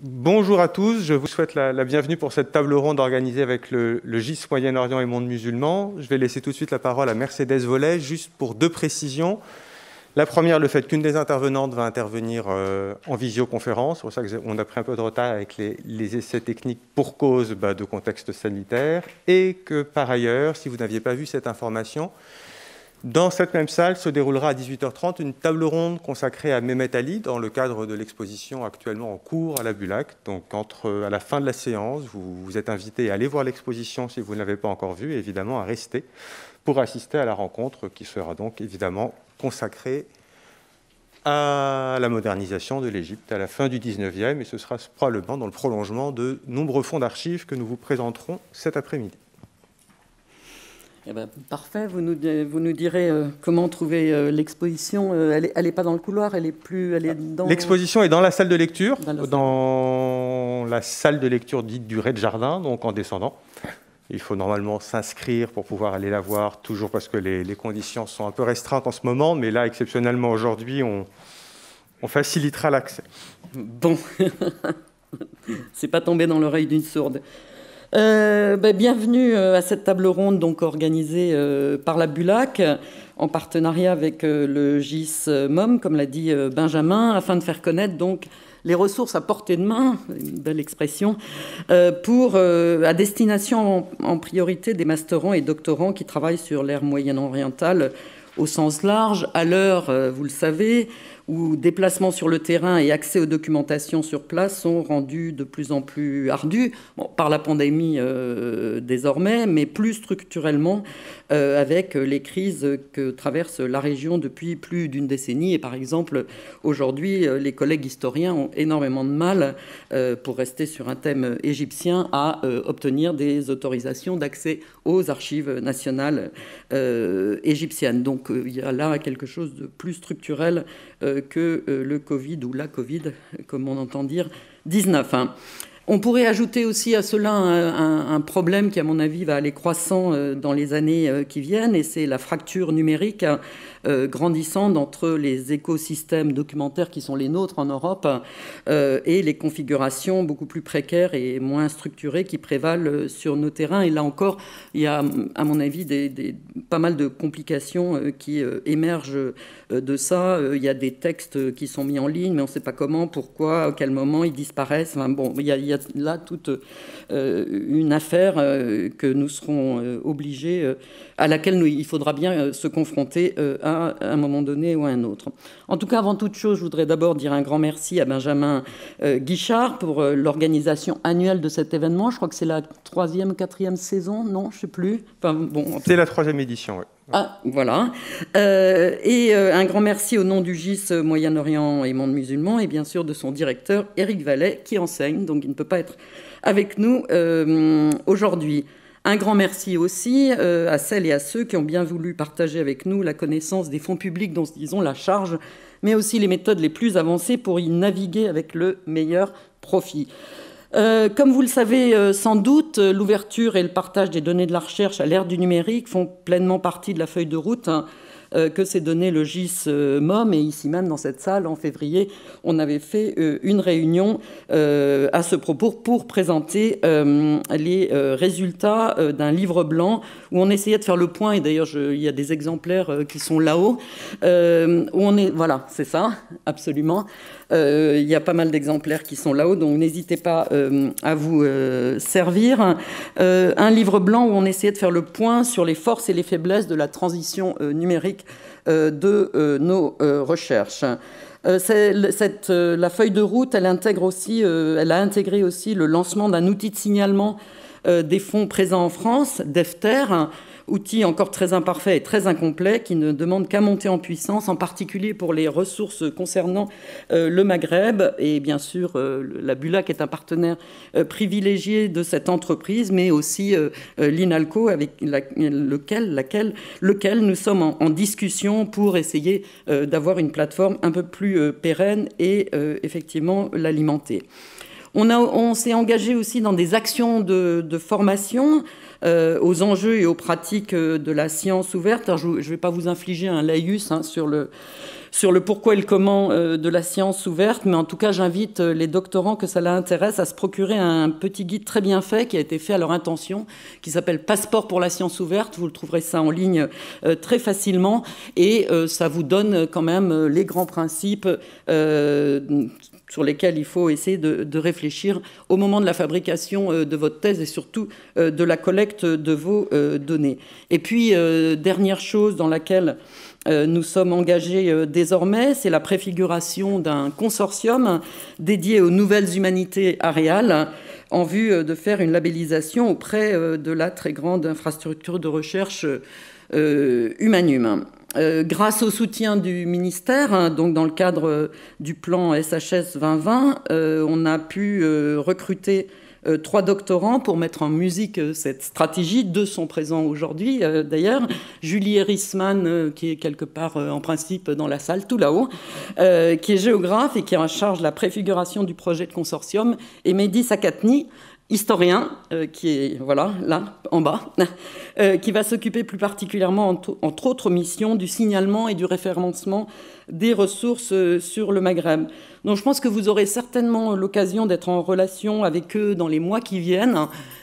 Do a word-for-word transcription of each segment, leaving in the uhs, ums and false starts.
Bonjour à tous, je vous souhaite la, la bienvenue pour cette table ronde organisée avec le, le G I S Moyen-Orient et Monde musulman. Je vais laisser tout de suite la parole à Mercedes Volet, juste pour deux précisions. La première, le fait qu'une des intervenantes va intervenir euh, en visioconférence. C'est pour ça qu'on a pris un peu de retard avec les, les essais techniques pour cause bah, de contexte sanitaire. Et que par ailleurs, si vous n'aviez pas vu cette information, dans cette même salle se déroulera à dix-huit heures trente une table ronde consacrée à Mehmet Ali dans le cadre de l'exposition actuellement en cours à la Bulac. Donc entre, à la fin de la séance, vous, vous êtes invité à aller voir l'exposition si vous ne l'avez pas encore vue et évidemment à rester pour assister à la rencontre qui sera donc évidemment consacrée à la modernisation de l'Égypte à la fin du dix-neuvième et ce sera probablement dans le prolongement de nombreux fonds d'archives que nous vous présenterons cet après-midi. Eh ben, parfait, vous nous, vous nous direz euh, comment trouver euh, l'exposition. Euh, elle n'est elle est pas dans le couloir, elle est plus... Elle est dans... L'exposition est dans la salle de lecture, dans la salle, dans la salle de lecture dite du rez-de-jardin, donc en descendant. Il faut normalement s'inscrire pour pouvoir aller la voir, toujours parce que les, les conditions sont un peu restreintes en ce moment, mais là, exceptionnellement aujourd'hui, on, on facilitera l'accès. Bon, c'est pas tombé dans l'oreille d'une sourde. Euh, ben, bienvenue à cette table ronde donc, organisée euh, par la Bulac en partenariat avec euh, le G I S Mom, comme l'a dit euh, Benjamin, afin de faire connaître donc, les ressources à portée de main, une belle expression, euh, pour, euh, à destination en, en priorité des masterants et doctorants qui travaillent sur l'ère moyen-orientale au sens large, à l'heure, euh, vous le savez, où déplacements sur le terrain et accès aux documentations sur place sont rendus de plus en plus ardus, bon, par la pandémie euh, désormais, mais plus structurellement euh, avec les crises que traverse la région depuis plus d'une décennie. Et par exemple, aujourd'hui, les collègues historiens ont énormément de mal, euh, pour rester sur un thème égyptien, à euh, obtenir des autorisations d'accès aux archives nationales euh, égyptiennes. Donc il y a là quelque chose de plus structurel euh, que le Covid ou la Covid, comme on entend dire, dix-neuf. On pourrait ajouter aussi à cela un, un, un problème qui, à mon avis, va aller croissant dans les années qui viennent, et c'est la fracture numérique grandissante entre les écosystèmes documentaires qui sont les nôtres en Europe et les configurations beaucoup plus précaires et moins structurées qui prévalent sur nos terrains. Et là encore, il y a, à mon avis, des, des, pas mal de complications qui émergent de ça. Il y a des textes qui sont mis en ligne, mais on ne sait pas comment, pourquoi, à quel moment ils disparaissent. Enfin, bon, il y a, il y a là toute euh, une affaire euh, que nous serons euh, obligés, euh, à laquelle nous, il faudra bien euh, se confronter euh, à, à un moment donné ou à un autre. En tout cas, avant toute chose, je voudrais d'abord dire un grand merci à Benjamin euh, Guichard pour euh, l'organisation annuelle de cet événement. Je crois que c'est la troisième, quatrième saison, non, je ne sais plus. Enfin, bon, c'est la troisième édition, oui. Ah, voilà. Euh, et euh, un grand merci au nom du G I S Moyen-Orient et Monde musulman et bien sûr de son directeur, Éric Vallet, qui enseigne, donc il ne peut pas être avec nous euh, aujourd'hui. Un grand merci aussi euh, à celles et à ceux qui ont bien voulu partager avec nous la connaissance des fonds publics dont ils ont la charge, mais aussi les méthodes les plus avancées pour y naviguer avec le meilleur profit. Euh, comme vous le savez euh, sans doute, euh, l'ouverture et le partage des données de la recherche à l'ère du numérique font pleinement partie de la feuille de route hein, euh, que s'est donnée le G I S euh, Mom. Et ici même, dans cette salle, en février, on avait fait euh, une réunion euh, à ce propos pour présenter euh, les euh, résultats euh, d'un livre blanc où on essayait de faire le point. Et d'ailleurs, il y a des exemplaires euh, qui sont là-haut. Euh, où on est, voilà, c'est ça, absolument. Euh, il y a pas mal d'exemplaires qui sont là-haut, donc n'hésitez pas euh, à vous euh, servir. Euh, un livre blanc où on essayait de faire le point sur les forces et les faiblesses de la transition euh, numérique euh, de euh, nos euh, recherches. Euh, cette, euh, la feuille de route, elle, intègre aussi, euh, elle a intégré aussi le lancement d'un outil de signalement euh, des fonds présents en France, Defter, outil encore très imparfait et très incomplet, qui ne demande qu'à monter en puissance, en particulier pour les ressources concernant euh, le Maghreb. Et bien sûr, euh, la Bulac est un partenaire euh, privilégié de cette entreprise, mais aussi euh, euh, l'INALCO, avec la, lequel, laquelle, lequel nous sommes en, en discussion pour essayer euh, d'avoir une plateforme un peu plus euh, pérenne et euh, effectivement l'alimenter. On, on s'est engagé aussi dans des actions de, de formation euh, aux enjeux et aux pratiques de la science ouverte. Alors, je ne vais pas vous infliger un laïus hein, sur le... sur le pourquoi et le comment de la science ouverte, mais en tout cas, j'invite les doctorants que ça l'intéresse à se procurer un petit guide très bien fait qui a été fait à leur intention, qui s'appelle « Passeport pour la science ouverte ». Vous le trouverez ça en ligne très facilement et ça vous donne quand même les grands principes sur lesquels il faut essayer de, de réfléchir au moment de la fabrication de votre thèse et surtout de la collecte de vos données. Et puis, dernière chose dans laquelle nous sommes engagés désormais, c'est la préfiguration d'un consortium dédié aux nouvelles humanités aréales en vue de faire une labellisation auprès de la très grande infrastructure de recherche Humanium. Grâce au soutien du ministère, donc dans le cadre du plan S H S vingt vingt, on a pu recruter trois doctorants pour mettre en musique cette stratégie. Deux sont présents aujourd'hui, d'ailleurs. Julie Erisman, qui est quelque part, en principe, dans la salle, tout là-haut, qui est géographe et qui est en charge de la préfiguration du projet de consortium, et Mehdi Sakatni, historien, euh, qui est, voilà, là, en bas, euh, qui va s'occuper plus particulièrement, entre, entre autres missions, du signalement et du référencement des ressources euh, sur le Maghreb. Donc je pense que vous aurez certainement l'occasion d'être en relation avec eux dans les mois qui viennent.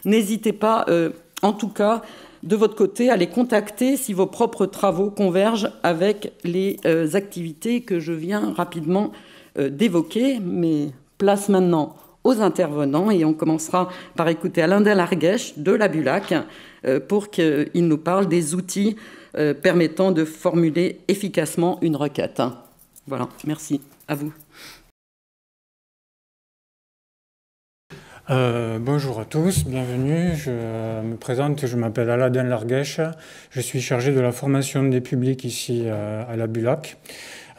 N'hésitez pas, euh, en tout cas, de votre côté, à les contacter si vos propres travaux convergent avec les euh, activités que je viens rapidement euh, d'évoquer. Mais place maintenant aux intervenants, et on commencera par écouter Alain Delarguèche de la Bulac pour qu'il nous parle des outils permettant de formuler efficacement une requête. Voilà, merci, à vous. Euh, bonjour à tous, bienvenue. Je me présente, je m'appelle Alain Delarguèche, je suis chargé de la formation des publics ici à la Bulac.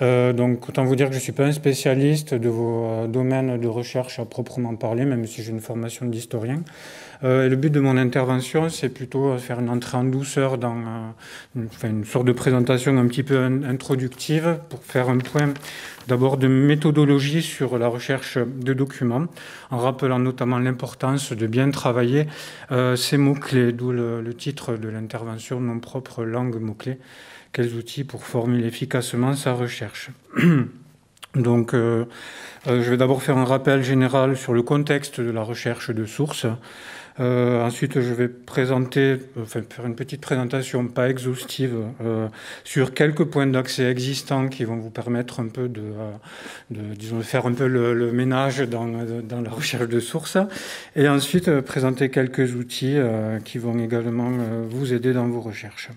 Euh, donc, autant vous dire que je ne suis pas un spécialiste de vos euh, domaines de recherche à proprement parler, même si j'ai une formation d'historien. Euh, le but de mon intervention, c'est plutôt faire une entrée en douceur dans euh, une, enfin, une sorte de présentation un petit peu in introductive pour faire un point d'abord de méthodologie sur la recherche de documents, en rappelant notamment l'importance de bien travailler euh, ces mots-clés, d'où le, le titre de l'intervention « Mon propre langue mots-clés ». Quels outils pour formuler efficacement sa recherche. Donc, euh, euh, je vais d'abord faire un rappel général sur le contexte de la recherche de sources. Euh, ensuite, je vais présenter, enfin, faire une petite présentation, pas exhaustive, euh, sur quelques points d'accès existants qui vont vous permettre un peu de, de disons, faire un peu le, le ménage dans, dans la recherche de sources. Et ensuite, euh, présenter quelques outils euh, qui vont également euh, vous aider dans vos recherches.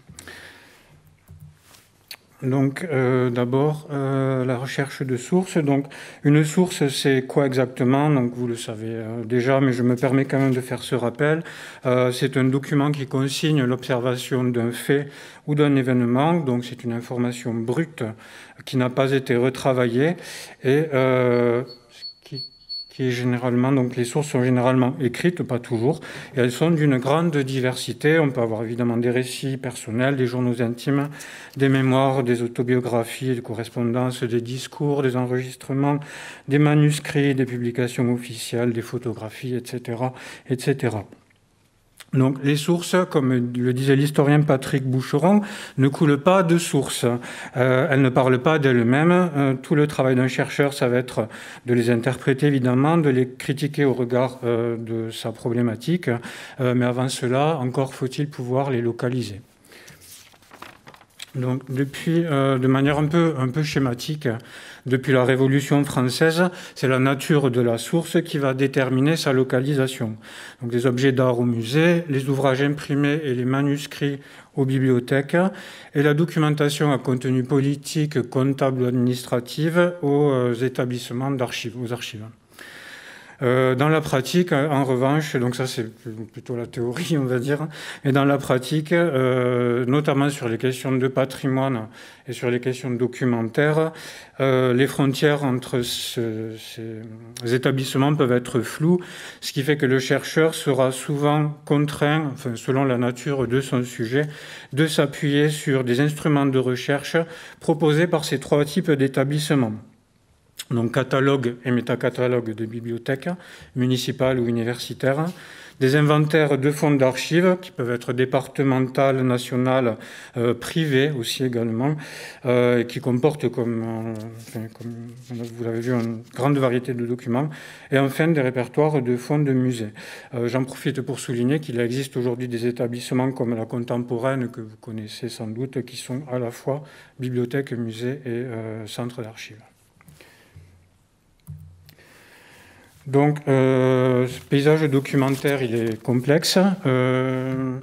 Donc, euh, d'abord, euh, la recherche de sources. Donc, une source, c'est quoi exactement? Donc, vous le savez euh, déjà, mais je me permets quand même de faire ce rappel. Euh, c'est un document qui consigne l'observation d'un fait ou d'un événement. Donc, c'est une information brute qui n'a pas été retravaillée et euh, qui, qui est généralement. Donc, les sources sont généralement écrites, pas toujours, et elles sont d'une grande diversité. On peut avoir évidemment des récits personnels, des journaux intimes, des mémoires, des autobiographies, des correspondances, des discours, des enregistrements, des manuscrits, des publications officielles, des photographies, et cetera, et cetera. Donc, les sources, comme le disait l'historien Patrick Boucheron, ne coulent pas de sources. Euh, elles ne parlent pas d'elles-mêmes. Euh, tout le travail d'un chercheur, ça va être de les interpréter, évidemment, de les critiquer au regard euh, de sa problématique. Euh, mais avant cela, encore faut-il pouvoir les localiser. Donc, depuis, euh, de manière un peu, un peu schématique, depuis la Révolution française, c'est la nature de la source qui va déterminer sa localisation. Donc, les objets d'art au musée, les ouvrages imprimés et les manuscrits aux bibliothèques, et la documentation à contenu politique, comptable ou administrative aux établissements d'archives, aux archives. Euh, dans la pratique, en revanche, donc ça c'est plutôt la théorie, on va dire, et dans la pratique, euh, notamment sur les questions de patrimoine et sur les questions documentaires, euh, les frontières entre ce, ces établissements peuvent être floues, ce qui fait que le chercheur sera souvent contraint, enfin, selon la nature de son sujet, de s'appuyer sur des instruments de recherche proposés par ces trois types d'établissements. donc catalogue et métacatalogue de bibliothèques municipales ou universitaires, des inventaires de fonds d'archives qui peuvent être départementales, nationales, euh, privées aussi également, euh, qui comportent, comme, euh, comme vous l'avez vu, une grande variété de documents, et enfin des répertoires de fonds de musées. Euh, J'en profite pour souligner qu'il existe aujourd'hui des établissements comme la Contemporaine, que vous connaissez sans doute, qui sont à la fois bibliothèques, musées et euh, centres d'archives. Donc, euh, ce paysage documentaire, il est complexe. Euh,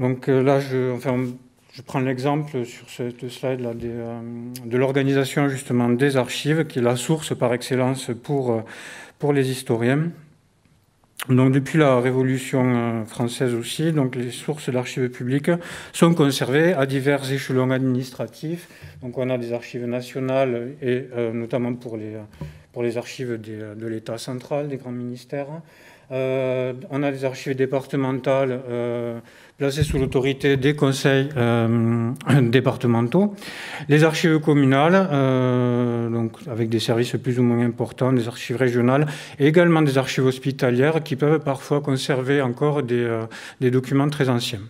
donc là, je, enfin, je prends l'exemple sur cette slide là des, euh, de l'organisation justement des archives, qui est la source par excellence pour, pour les historiens. Donc, depuis la Révolution française aussi, donc les sources d'archives publiques sont conservées à divers échelons administratifs. Donc, on a des archives nationales et euh, notamment pour les, pour les archives des, de l'État central, des grands ministères. Euh, on a des archives départementales euh, placées sous l'autorité des conseils euh, départementaux. Les archives communales, euh, donc avec des services plus ou moins importants, des archives régionales, et également des archives hospitalières qui peuvent parfois conserver encore des, euh, des documents très anciens.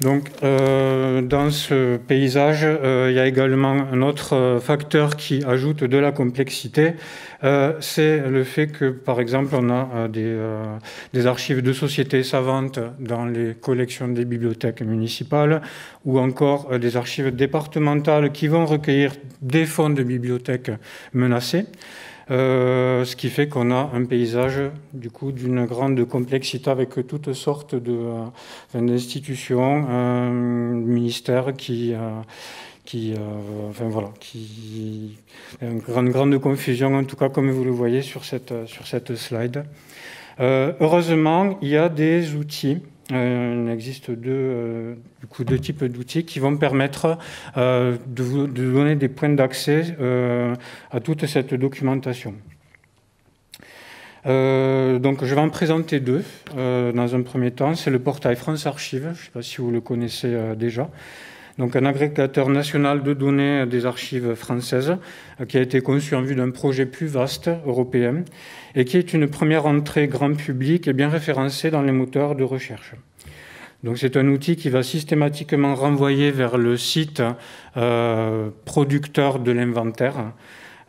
Donc, euh, dans ce paysage, euh, il y a également un autre facteur qui ajoute de la complexité. Euh, c'est le fait que, par exemple, on a des, euh, des archives de sociétés savantes dans les collections des bibliothèques municipales, ou encore euh, des archives départementales qui vont recueillir des fonds de bibliothèques menacées. Euh, ce qui fait qu'on a un paysage du coup d'une grande complexité avec toutes sortes de euh, d'institutions, euh, ministères qui, euh, qui, euh, enfin voilà, qui une grande grande confusion en tout cas comme vous le voyez sur cette sur cette slide. Euh, heureusement, il y a des outils. Euh, il existe deux, euh, du coup, deux types d'outils qui vont permettre euh, de, vous, de donner des points d'accès euh, à toute cette documentation. Euh, donc, je vais en présenter deux euh, dans un premier temps. C'est le portail France Archives, je ne sais pas si vous le connaissez euh, déjà. Donc, un agrégateur national de données des archives françaises euh, qui a été conçu en vue d'un projet plus vaste européen et qui est une première entrée grand public et bien référencée dans les moteurs de recherche. Donc, c'est un outil qui va systématiquement renvoyer vers le site euh, producteur de l'inventaire.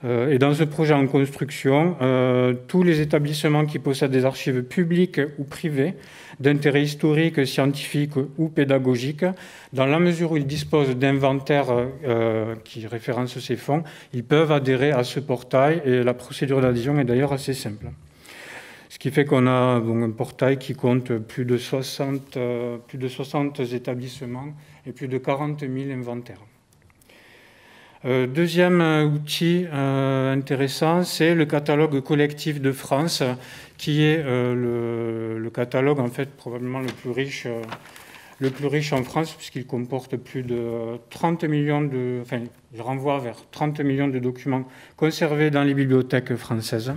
Euh, et dans ce projet en construction, euh, tous les établissements qui possèdent des archives publiques ou privées d'intérêt historique, scientifique ou pédagogique, dans la mesure où ils disposent d'inventaires euh, qui référencent ces fonds, ils peuvent adhérer à ce portail et la procédure d'adhésion est d'ailleurs assez simple. Ce qui fait qu'on a bon, un portail qui compte plus de, soixante, euh, plus de soixante établissements et plus de quarante mille inventaires. Euh, deuxième outil euh, intéressant, c'est le catalogue collectif de France, qui est euh, le, le catalogue en fait probablement le plus riche, euh, le plus riche en France, puisqu'il comporte plus de trente millions de, enfin, il renvoie vers trente millions de documents conservés dans les bibliothèques françaises.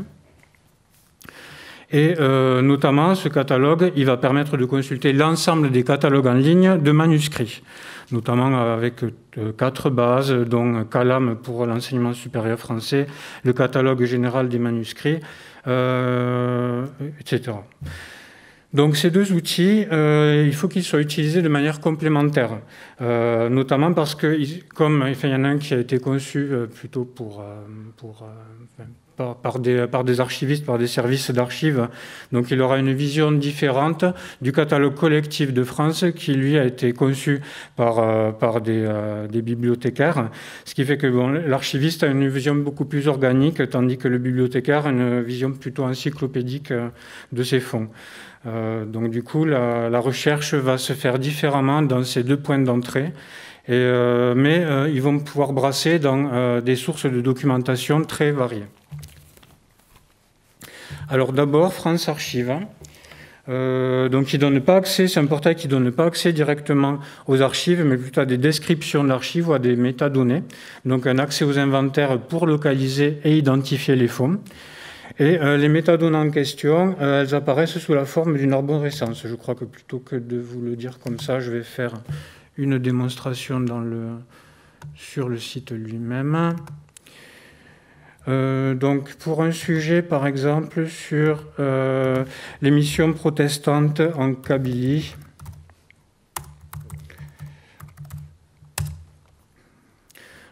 Et euh, notamment, ce catalogue, il va permettre de consulter l'ensemble des catalogues en ligne de manuscrits, notamment avec euh, quatre bases, dont Calam pour l'enseignement supérieur français, le catalogue général des manuscrits, euh, et cetera. Donc ces deux outils, euh, il faut qu'ils soient utilisés de manière complémentaire, euh, notamment parce que, comme enfin, il y en a un qui a été conçu euh, plutôt pour... Euh, pour euh, enfin, Par, par, des, par des archivistes, par des services d'archives. Donc il aura une vision différente du catalogue collectif de France qui, lui, a été conçu par, euh, par des, euh, des bibliothécaires. Ce qui fait que bon, l'archiviste a une vision beaucoup plus organique, tandis que le bibliothécaire a une vision plutôt encyclopédique de ses fonds. Euh, donc du coup, la, la recherche va se faire différemment dans ces deux points d'entrée. Et, euh, mais euh, ils vont pouvoir brasser dans euh, des sources de documentation très variées. Alors d'abord, France Archives, euh, donc qui donne pas accès, c'est un portail qui ne donne pas accès directement aux archives, mais plutôt à des descriptions d'archives ou à des métadonnées, donc un accès aux inventaires pour localiser et identifier les fonds. Et euh, les métadonnées en question, euh, elles apparaissent sous la forme d'une arborescence. Je crois que plutôt que de vous le dire comme ça, je vais faire une démonstration dans le, sur le site lui-même. Euh, donc, pour un sujet, par exemple, sur euh, les missions protestantes en Kabylie,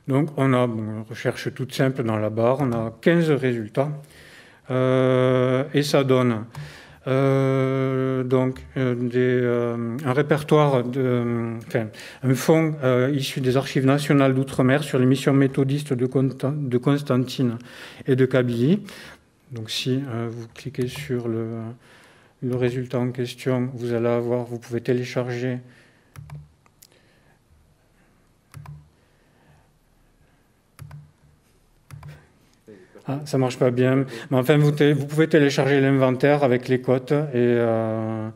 donc on a bon, une recherche toute simple dans la barre, on a quinze résultats, euh, et ça donne euh, donc euh, des, euh, un répertoire, de, enfin, un fonds euh, issu des archives nationales d'outre-mer sur les missions méthodistes de, Conta, de Constantine et de Kabylie. Donc si euh, vous cliquez sur le, le résultat en question, vous allez avoir, vous pouvez télécharger Ah, ça ne marche pas bien. Mais enfin, vous, vous pouvez télécharger l'inventaire avec les cotes et, euh,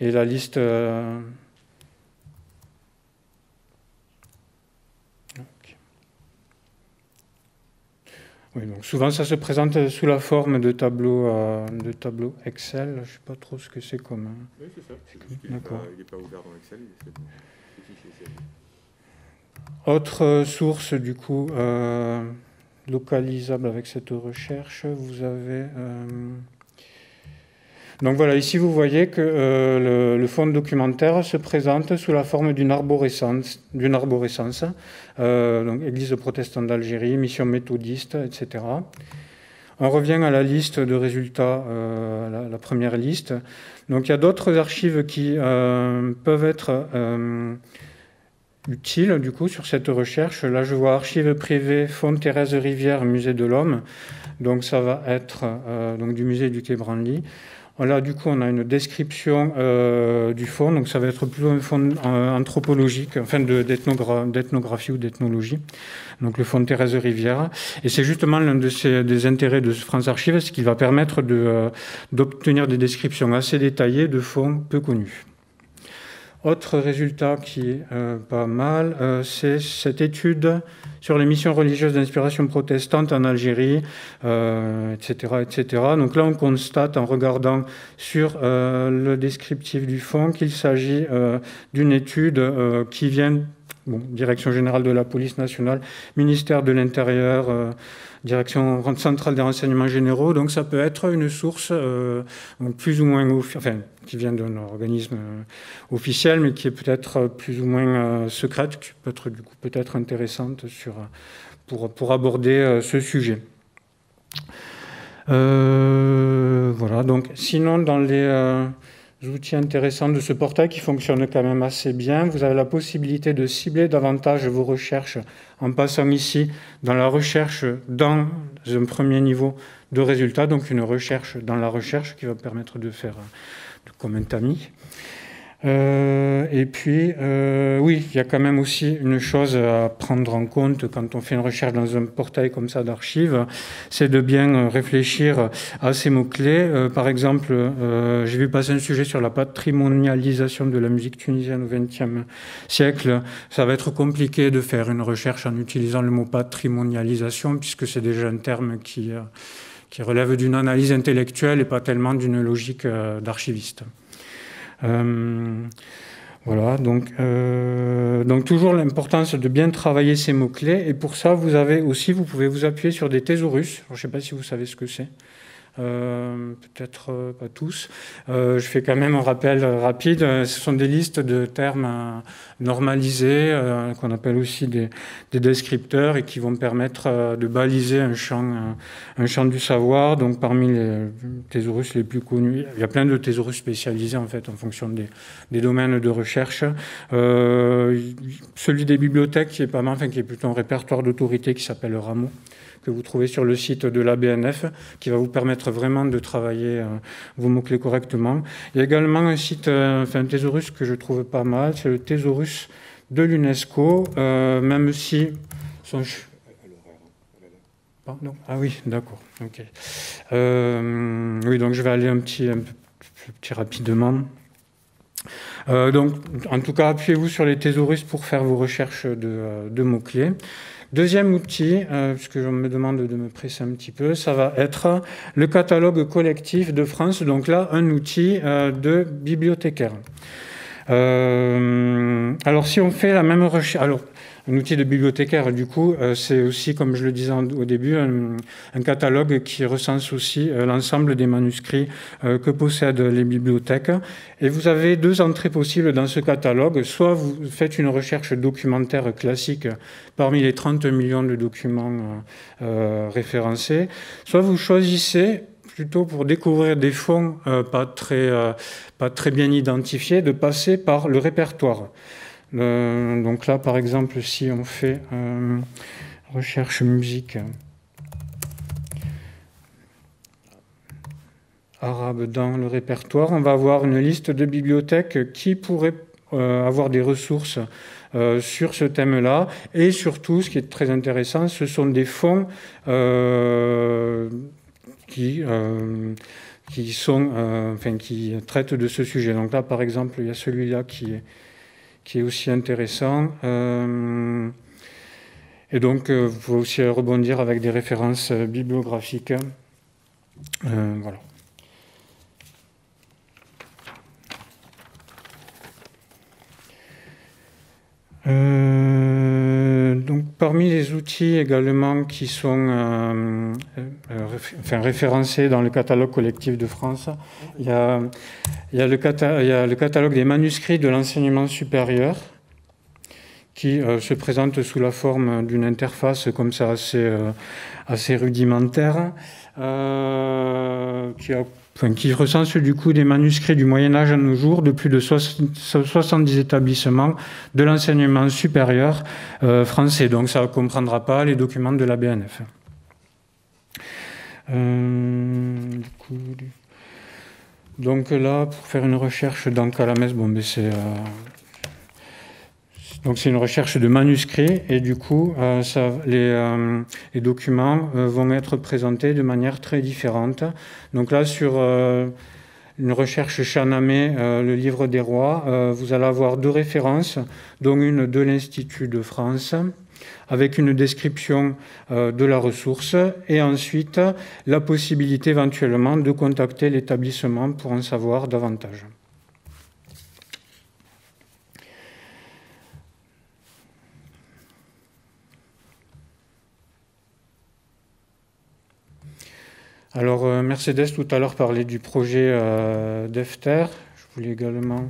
et la liste. Euh... Okay. Oui, donc souvent, ça se présente sous la forme de tableaux, euh, de tableaux Excel. Je ne sais pas trop ce que c'est comme. Hein. Oui, c'est ça. C'est juste qu'il n'est pas, pas ouvert dans Excel. C'est bon. Autre source, du coup. Euh... localisable avec cette recherche, vous avez... Euh... Donc voilà, ici vous voyez que euh, le, le fonds documentaire se présente sous la forme d'une arborescence, d'une arborescence euh, donc Église protestante d'Algérie, mission méthodiste, et cetera. On revient à la liste de résultats, euh, la, la première liste. Donc il y a d'autres archives qui euh, peuvent être... Euh, utile, du coup, sur cette recherche. Là, je vois archives privées, Fonds Thérèse Rivière, Musée de l'Homme. Donc, ça va être euh, donc, du musée du Quai Branly. Là, du coup, on a une description euh, du fonds. Donc, ça va être plutôt un fonds euh, anthropologique, enfin, d'ethnographie de, ou d'ethnologie. Donc, le Fonds Thérèse Rivière. Et c'est justement l'un de ces, des intérêts de France Archives, c'est qu'il va permettre de, euh, d'obtenir des descriptions assez détaillées de fonds peu connus. Autre résultat qui est euh, pas mal, euh, c'est cette étude sur les missions religieuses d'inspiration protestante en Algérie, euh, et cetera, et cetera. Donc là, on constate, en regardant sur euh, le descriptif du fonds, qu'il s'agit euh, d'une étude euh, qui vient, bon, Direction générale de la police nationale, ministère de l'Intérieur, euh, Direction centrale des renseignements généraux. Donc ça peut être une source euh, plus ou moins, enfin, qui vient d'un organisme euh, officiel, mais qui est peut-être plus ou moins euh, secrète, qui peut être du coup peut-être intéressante sur, pour, pour aborder euh, ce sujet. Euh, voilà, donc sinon dans les... Euh, outils intéressants de ce portail qui fonctionne quand même assez bien. Vous avez la possibilité de cibler davantage vos recherches en passant ici dans la recherche dans un premier niveau de résultat, donc une recherche dans la recherche qui va permettre de faire comme un tamis. Euh, et puis, euh, oui, il y a quand même aussi une chose à prendre en compte quand on fait une recherche dans un portail comme ça d'archives, c'est de bien réfléchir à ces mots-clés. Euh, par exemple, euh, j'ai vu passer un sujet sur la patrimonialisation de la musique tunisienne au vingtième siècle. Ça va être compliqué de faire une recherche en utilisant le mot patrimonialisation, puisque c'est déjà un terme qui, euh, qui relève d'une analyse intellectuelle et pas tellement d'une logique euh, d'archiviste. Euh, voilà, donc, euh, donc toujours l'importance de bien travailler ces mots-clés. Et pour ça, vous avez aussi, vous pouvez vous appuyer sur des thésaurus. Alors, je ne sais pas si vous savez ce que c'est. Euh, peut-être euh, pas tous. Euh, je fais quand même un rappel euh, rapide. Euh, ce sont des listes de termes euh, normalisés, euh, qu'on appelle aussi des, des descripteurs, et qui vont permettre euh, de baliser un champ, euh, un champ du savoir. Donc parmi les thésaurus les plus connus, il y a plein de thésaurus spécialisés en fait en fonction des, des domaines de recherche. Euh, celui des bibliothèques qui est pas mal, enfin qui est plutôt un répertoire d'autorité qui s'appelle Rameau, que vous trouvez sur le site de l'A B N F, qui va vous permettre vraiment de travailler euh, vos mots-clés correctement. Il y a également un site, euh, enfin un thésaurus que je trouve pas mal, c'est le thésaurus de l'UNESCO, euh, même si... Son... Pardon. Ah oui, d'accord. Okay. Euh, oui, donc je vais aller un petit, un petit rapidement. Euh, donc, en tout cas, appuyez-vous sur les thésaurus pour faire vos recherches de, de mots-clés. Deuxième outil, euh, puisque je me demande de me presser un petit peu, ça va être le catalogue collectif de France. Donc là, un outil euh, de bibliothécaire. Euh, alors, si on fait la même recherche... Alors, Un outil de bibliothécaire, du coup, c'est aussi, comme je le disais au début, un, un catalogue qui recense aussi l'ensemble des manuscrits que possèdent les bibliothèques. Et vous avez deux entrées possibles dans ce catalogue. Soit vous faites une recherche documentaire classique parmi les trente millions de documents euh, référencés, soit vous choisissez, plutôt pour découvrir des fonds euh, pas très, euh, pas très bien identifiés, de passer par le répertoire. Euh, donc là, par exemple, si on fait euh, recherche musique arabe dans le répertoire, on va avoir une liste de bibliothèques qui pourraient euh, avoir des ressources euh, sur ce thème-là. Et surtout, ce qui est très intéressant, ce sont des fonds euh, qui... Euh, qui, sont, euh, enfin, qui traitent de ce sujet. Donc là, par exemple, il y a celui-là qui est qui est aussi intéressant. Euh, et donc, euh, vous pouvez aussi rebondir avec des références euh, bibliographiques. Euh, voilà. Euh, donc, parmi les outils également qui sont euh, euh, réf enfin, référencés dans le catalogue collectif de France, il y a, il y a, le, cata il y a le catalogue des manuscrits de l'enseignement supérieur qui euh, se présente sous la forme d'une interface comme ça assez, euh, assez rudimentaire, euh, qui a Enfin, qui recense du coup des manuscrits du Moyen-Âge à nos jours de plus de soixante-dix établissements de l'enseignement supérieur euh, français. Donc ça ne comprendra pas les documents de la B N F. Euh, du coup, du... Donc là, pour faire une recherche dans Calamès, bon, ben c'est... Euh... Donc c'est une recherche de manuscrits et du coup euh, ça, les, euh, les documents euh, vont être présentés de manière très différente. Donc là sur euh, une recherche Chanamé, euh, le livre des rois, euh, vous allez avoir deux références, dont une de l'Institut de France avec une description euh, de la ressource et ensuite la possibilité éventuellement de contacter l'établissement pour en savoir davantage. Alors, Mercedes, tout à l'heure, parlait du projet euh, Defter. Je voulais également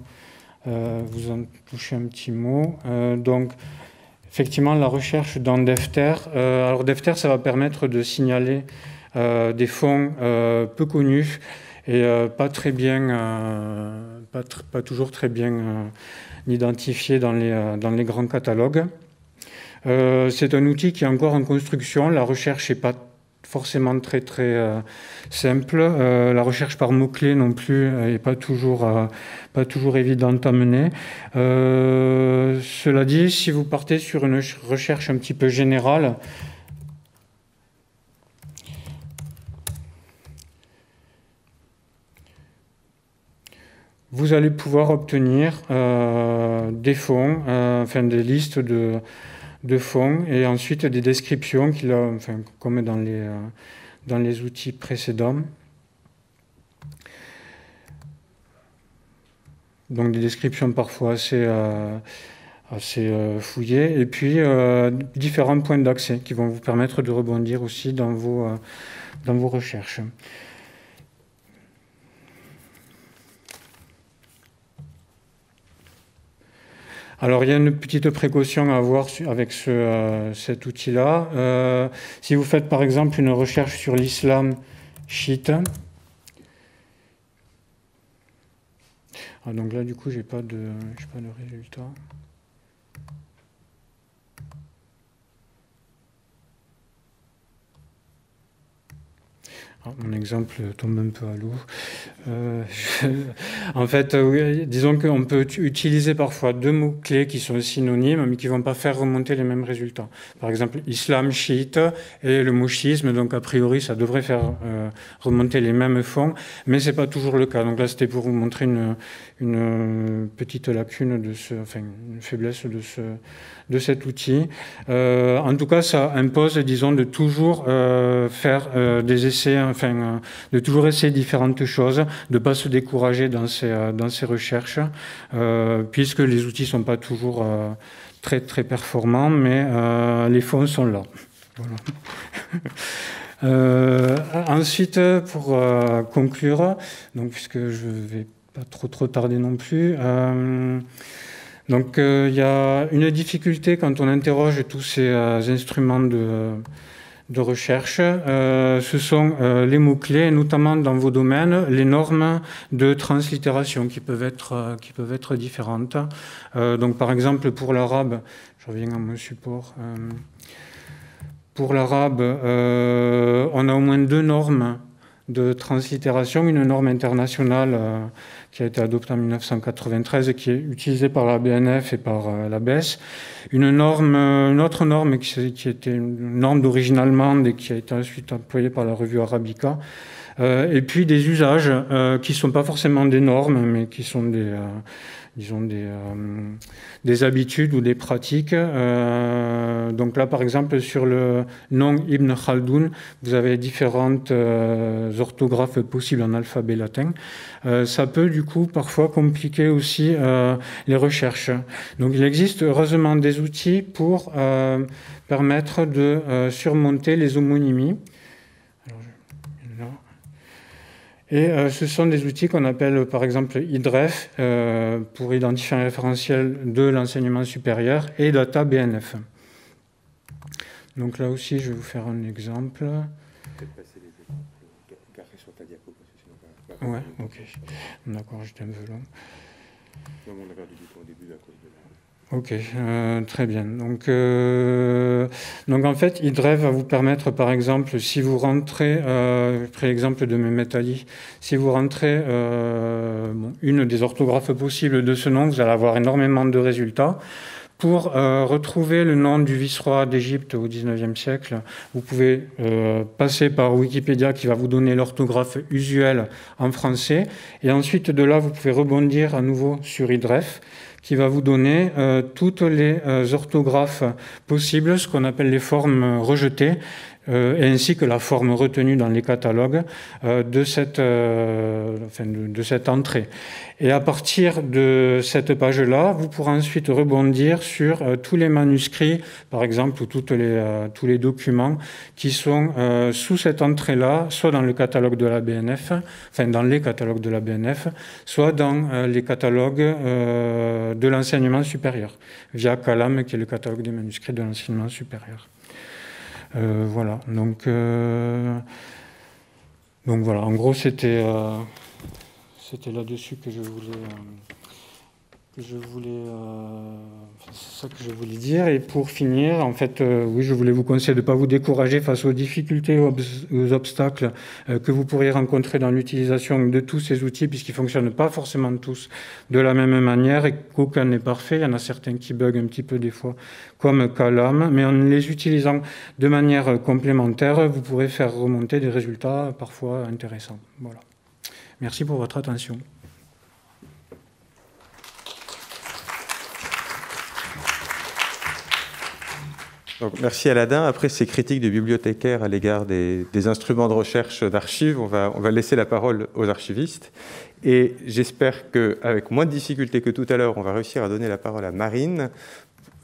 euh, vous en toucher un petit mot. Euh, donc, effectivement, la recherche dans Defter. Euh, alors, Defter, ça va permettre de signaler euh, des fonds euh, peu connus et euh, pas très bien, euh, pas, tr pas toujours très bien euh, identifiés dans les, euh, dans les grands catalogues. Euh, C'est un outil qui est encore en construction. La recherche n'est pas forcément très très euh, simple. Euh, la recherche par mots-clés non plus n'est pas toujours, euh, pas toujours évidente à mener. Euh, cela dit, si vous partez sur une recherche un petit peu générale, vous allez pouvoir obtenir euh, des fonds, euh, enfin des listes de de fonds et ensuite des descriptions qu'il a, enfin, comme dans les, euh, dans les outils précédents. Donc des descriptions parfois assez, euh, assez euh, fouillées et puis euh, différents points d'accès qui vont vous permettre de rebondir aussi dans vos, euh, dans vos recherches. Alors, il y a une petite précaution à avoir avec ce, euh, cet outil-là. Euh, si vous faites, par exemple, une recherche sur l'islam chiite, ah, donc là, du coup, je n'ai pas de, j'ai pas de résultat. Mon exemple tombe un peu à l'eau. Euh, je... En fait, oui, disons qu'on peut utiliser parfois deux mots-clés qui sont synonymes, mais qui ne vont pas faire remonter les mêmes résultats. Par exemple, islam, chiite et le mot schisme, donc a priori, ça devrait faire euh, remonter les mêmes fonds, mais ce n'est pas toujours le cas. Donc là, c'était pour vous montrer une, une petite lacune, de ce, enfin, une faiblesse de, ce, de cet outil. Euh, en tout cas, ça impose, disons, de toujours euh, faire euh, des essais, Enfin, euh, de toujours essayer différentes choses, de ne pas se décourager dans ces, euh, dans ces recherches, euh, puisque les outils ne sont pas toujours, euh, très très performants, mais euh, les fonds sont là. Voilà. Euh, ensuite, pour euh, conclure, donc, puisque je ne vais pas trop, trop tarder non plus, euh, donc il euh, y a une difficulté quand on interroge tous ces euh, instruments de, de recherche, euh, ce sont euh, les mots-clés, notamment dans vos domaines, les normes de translittération qui peuvent être, euh, qui peuvent être différentes. Euh, donc par exemple, pour l'arabe, je reviens à mon support... Euh, Pour l'arabe, euh, on a au moins deux normes de translittération. Une norme internationale euh, qui a été adoptée en mille neuf cent quatre-vingt-treize et qui est utilisée par la B N F et par euh, la B E S. Une, norme, une autre norme qui, qui était une norme d'origine allemande et qui a été ensuite employée par la revue Arabica. Euh, et puis des usages euh, qui ne sont pas forcément des normes, mais qui sont des, euh, disons des, euh, des habitudes ou des pratiques. Euh, donc là, par exemple, sur le nom Ibn Khaldoun, vous avez différentes euh, orthographes possibles en alphabet latin. Euh, ça peut, du coup, parfois compliquer aussi euh, les recherches. Donc il existe heureusement des outils pour euh, permettre de euh, surmonter les homonymies. Et euh, ce sont des outils qu'on appelle par exemple I D R E F euh, pour identifier un référentiel de l'enseignement supérieur et Data B N F. Donc là aussi, je vais vous faire un exemple. Peut-être passer les exemples, garder sur ta diapo parce que sinon. Ouais, ok. D'accord, j'étais un peu long. Non, mais on a perdu du temps au début à cause de la. Ok, euh, très bien. Donc, euh, donc en fait, I D R E V va vous permettre, par exemple, si vous rentrez, euh, je prends l'exemple de Mehmet Ali, si vous rentrez euh, bon, une des orthographes possibles de ce nom, vous allez avoir énormément de résultats. Pour euh, retrouver le nom du vice-roi d'Égypte au dix-neuvième siècle, vous pouvez euh, passer par Wikipédia qui va vous donner l'orthographe usuelle en français. Et ensuite, de là, vous pouvez rebondir à nouveau sur I D R E F qui va vous donner euh, toutes les euh, orthographes possibles, ce qu'on appelle les formes rejetées, euh, et ainsi que la forme retenue dans les catalogues euh, de, cette, euh, enfin, de, de cette entrée. Et à partir de cette page-là, vous pourrez ensuite rebondir sur euh, tous les manuscrits, par exemple, ou toutes les, euh, tous les documents qui sont euh, sous cette entrée-là, soit dans le catalogue de la B N F, enfin dans les catalogues de la B N F, soit dans euh, les catalogues euh, de l'enseignement supérieur, via Kalam, qui est le catalogue des manuscrits de l'enseignement supérieur. Euh, voilà, donc, euh, donc voilà, en gros, c'était euh, c'était là-dessus que je voulais, euh, que je voulais euh, c'est ça que je voulais dire. Et pour finir, en fait, euh, oui, je voulais vous conseiller de ne pas vous décourager face aux difficultés, aux, ob aux obstacles euh, que vous pourriez rencontrer dans l'utilisation de tous ces outils, puisqu'ils ne fonctionnent pas forcément tous de la même manière et qu'aucun n'est parfait. Il y en a certains qui bug un petit peu des fois, comme Kalam, mais en les utilisant de manière complémentaire, vous pourrez faire remonter des résultats parfois intéressants. Voilà. Merci pour votre attention. Donc, merci Aladin. Après ces critiques du bibliothécaire à l'égard des, des instruments de recherche d'archives, on va, on va laisser la parole aux archivistes. Et j'espère qu'avec moins de difficultés que tout à l'heure, on va réussir à donner la parole à Marine.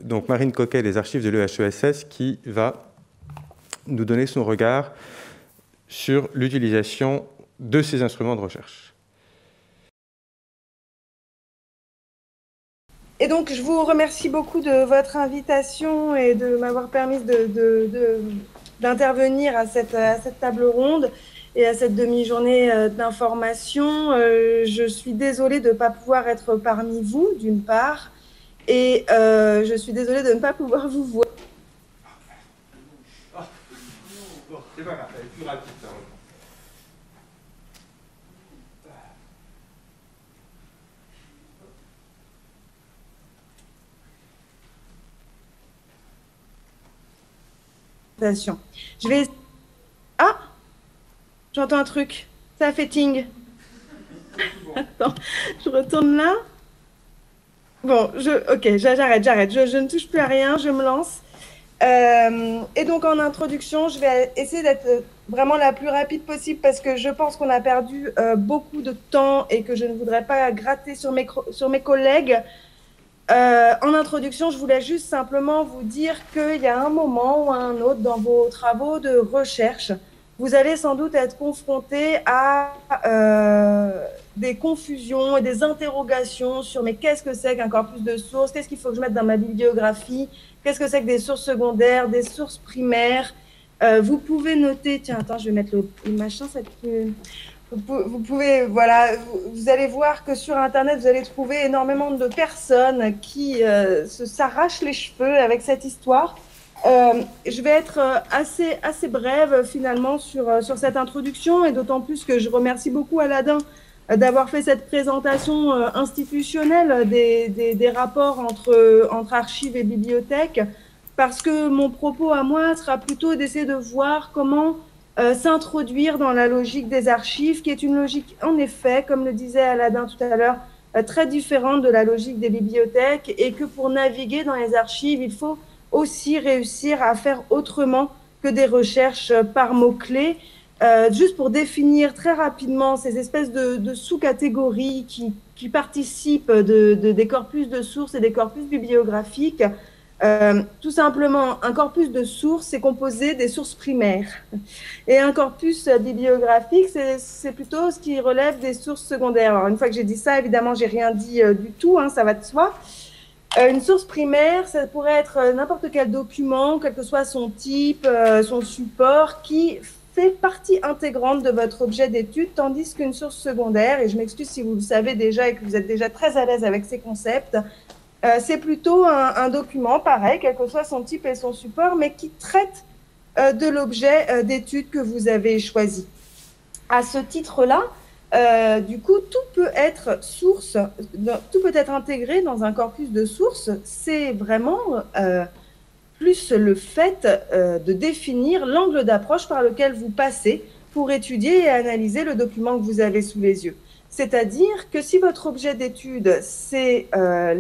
Donc Marine Coquet, des archives de l'E H E S S, qui va nous donner son regard sur l'utilisation de ces instruments de recherche. Et donc, je vous remercie beaucoup de votre invitation et de m'avoir permis de, de, de, d'intervenir à cette, à cette table ronde et à cette demi-journée d'information. Euh, je suis désolée de ne pas pouvoir être parmi vous, d'une part, et euh, je suis désolée de ne pas pouvoir vous voir. C'est pas grave, c'est plus rapide, ça. Je vais... Ah, j'entends un truc. Ça fait ting. Attends, je retourne là. Bon, je... ok, j'arrête, j'arrête. Je, je ne touche plus à rien, je me lance. Euh, et donc, en introduction, je vais essayer d'être vraiment la plus rapide possible parce que je pense qu'on a perdu euh, beaucoup de temps et que je ne voudrais pas gratter sur mes, sur mes collègues. Euh, en introduction, je voulais juste simplement vous dire qu'il y a un moment ou un autre dans vos travaux de recherche, vous allez sans doute être confronté à euh, des confusions et des interrogations sur mais qu'est-ce que c'est qu'un corpus de sources, qu'est-ce qu'il faut que je mette dans ma bibliographie, qu'est-ce que c'est que des sources secondaires, des sources primaires. Euh, vous pouvez noter, tiens, attends, je vais mettre le, le machin, ça peut... Vous pouvez, voilà, vous allez voir que sur Internet, vous allez trouver énormément de personnes qui euh, se s'arrachent les cheveux avec cette histoire. Euh, je vais être assez, assez brève finalement sur, sur cette introduction, et d'autant plus que je remercie beaucoup Aladin d'avoir fait cette présentation institutionnelle des, des, des rapports entre, entre archives et bibliothèques, parce que mon propos à moi sera plutôt d'essayer de voir comment Euh, s'introduire dans la logique des archives, qui est une logique, en effet, comme le disait Aladin tout à l'heure, euh, très différente de la logique des bibliothèques, et que pour naviguer dans les archives, il faut aussi réussir à faire autrement que des recherches euh, par mots-clés. Euh, juste pour définir très rapidement ces espèces de, de sous-catégories qui, qui participent de, de, des corpus de sources et des corpus bibliographiques, Euh, tout simplement, un corpus de sources est composé des sources primaires, et un corpus bibliographique, c'est plutôt ce qui relève des sources secondaires. Alors, une fois que j'ai dit ça, évidemment, j'ai rien dit euh, du tout, hein, ça va de soi. Euh, une source primaire, ça pourrait être n'importe quel document, quel que soit son type, euh, son support, qui fait partie intégrante de votre objet d'étude, tandis qu'une source secondaire, et je m'excuse si vous le savez déjà et que vous êtes déjà très à l'aise avec ces concepts, Euh, c'est plutôt un, un document, pareil, quel que soit son type et son support, mais qui traite euh, de l'objet euh, d'étude que vous avez choisi. À ce titre-là, euh, du coup, tout peut être source, tout peut être intégré dans un corpus de sources. C'est vraiment euh, plus le fait euh, de définir l'angle d'approche par lequel vous passez pour étudier et analyser le document que vous avez sous les yeux. C'est-à-dire que si votre objet d'étude, c'est euh,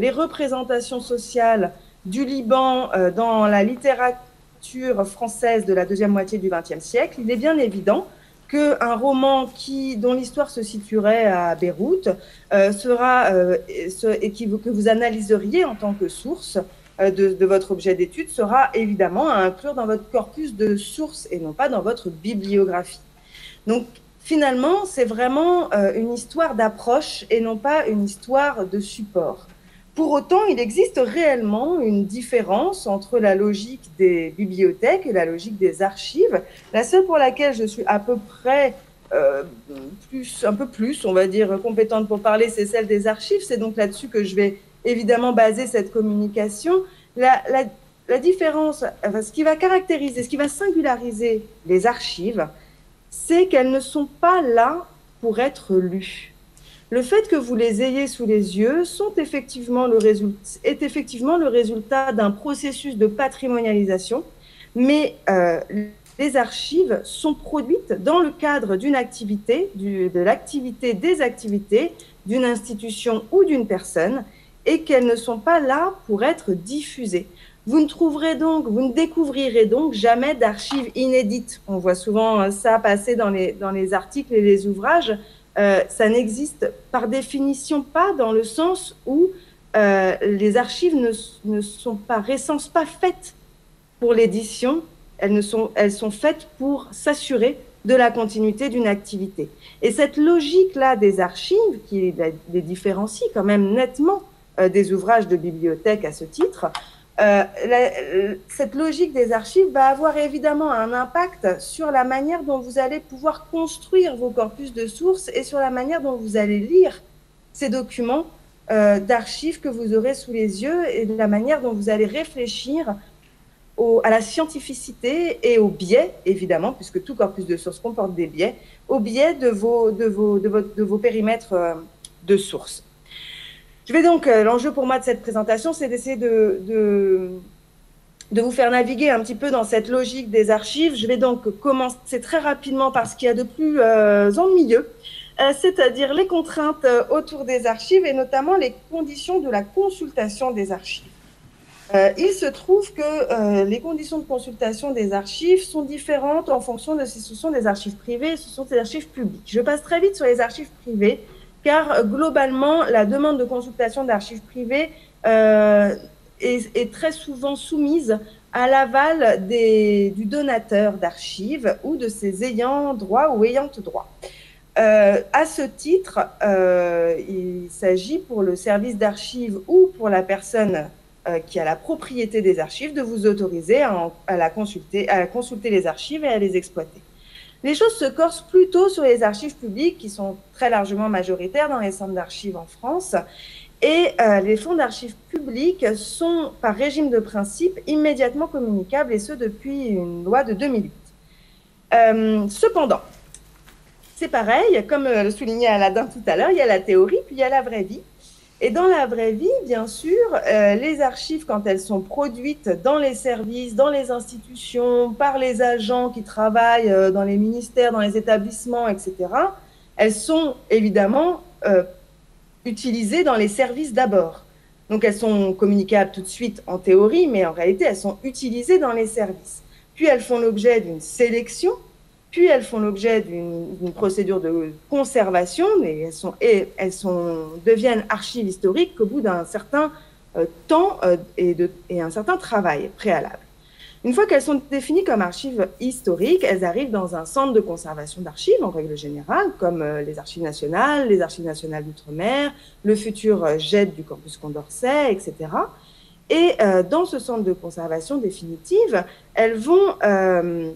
les représentations sociales du Liban euh, dans la littérature française de la deuxième moitié du vingtième siècle, il est bien évident qu'un roman qui, dont l'histoire se situerait à Beyrouth euh, sera, euh, ce, et qui, que vous analyseriez en tant que source euh, de, de votre objet d'étude sera évidemment à inclure dans votre corpus de sources et non pas dans votre bibliographie. Donc, finalement, c'est vraiment euh, une histoire d'approche et non pas une histoire de support. Pour autant, il existe réellement une différence entre la logique des bibliothèques et la logique des archives. La seule pour laquelle je suis à peu près, euh, plus, un peu plus, on va dire, compétente pour parler, c'est celle des archives. C'est donc là-dessus que je vais évidemment baser cette communication. La, la, la différence, enfin, ce qui va caractériser, ce qui va singulariser les archives, c'est qu'elles ne sont pas là pour être lues. Le fait que vous les ayez sous les yeux sont effectivement le résultat, est effectivement le résultat d'un processus de patrimonialisation, mais euh, les archives sont produites dans le cadre d'une activité, du, de l'activité des activités, d'une institution ou d'une personne, et qu'elles ne sont pas là pour être diffusées. Vous ne trouverez donc, vous ne découvrirez donc jamais d'archives inédites. On voit souvent ça passer dans les, dans les articles et les ouvrages. Euh, ça n'existe par définition pas, dans le sens où euh, les archives ne, ne sont pas, recensent pas faites pour l'édition. Elles ne sont, elles sont faites pour s'assurer de la continuité d'une activité. Et cette logique-là des archives, qui les différencie quand même nettement euh, des ouvrages de bibliothèque à ce titre, Euh, la, cette logique des archives va avoir évidemment un impact sur la manière dont vous allez pouvoir construire vos corpus de sources et sur la manière dont vous allez lire ces documents euh, d'archives que vous aurez sous les yeux, et de la manière dont vous allez réfléchir au, à la scientificité et aux biais, évidemment, puisque tout corpus de sources comporte des biais, aux biais de vos, de vos, de vos, de vos périmètres euh, de sources. Je vais donc, l'enjeu pour moi de cette présentation, c'est d'essayer de, de, de vous faire naviguer un petit peu dans cette logique des archives. Je vais donc commencer très rapidement par ce qu'il y a de plus euh, ennuyeux, euh, c'est-à-dire les contraintes autour des archives et notamment les conditions de la consultation des archives. Euh, il se trouve que euh, les conditions de consultation des archives sont différentes en fonction de si ce sont des archives privées, si ce sont des archives publiques. Je passe très vite sur les archives privées, car globalement, la demande de consultation d'archives privées euh, est, est très souvent soumise à l'aval des, du donateur d'archives ou de ses ayants droit ou ayante droit. Euh, à ce titre, euh, il s'agit pour le service d'archives ou pour la personne euh, qui a la propriété des archives de vous autoriser à, en, à, la consulter, à consulter les archives et à les exploiter. Les choses se corsent plutôt sur les archives publiques qui sont très largement majoritaires dans les centres d'archives en France, et euh, les fonds d'archives publiques sont par régime de principe immédiatement communicables, et ce depuis une loi de deux mille huit. Euh, cependant, c'est pareil, comme le soulignait Aladin tout à l'heure, il y a la théorie, puis il y a la vraie vie. Et dans la vraie vie, bien sûr, euh, les archives, quand elles sont produites dans les services, dans les institutions, par les agents qui travaillent euh, dans les ministères, dans les établissements, et cetera, elles sont évidemment euh, utilisées dans les services d'abord. Donc elles sont communicables tout de suite en théorie, mais en réalité, elles sont utilisées dans les services. Puis elles font l'objet d'une sélection. Puis elles font l'objet d'une procédure de conservation, mais elles, sont, et elles sont, deviennent archives historiques qu'au bout d'un certain euh, temps euh, et, de, et un certain travail préalable. Une fois qu'elles sont définies comme archives historiques, elles arrivent dans un centre de conservation d'archives, en règle générale, comme euh, les archives nationales, les archives nationales d'outre-mer, le futur euh, G E D du campus Condorcet, et cetera. Et euh, dans ce centre de conservation définitive, elles vont... Euh,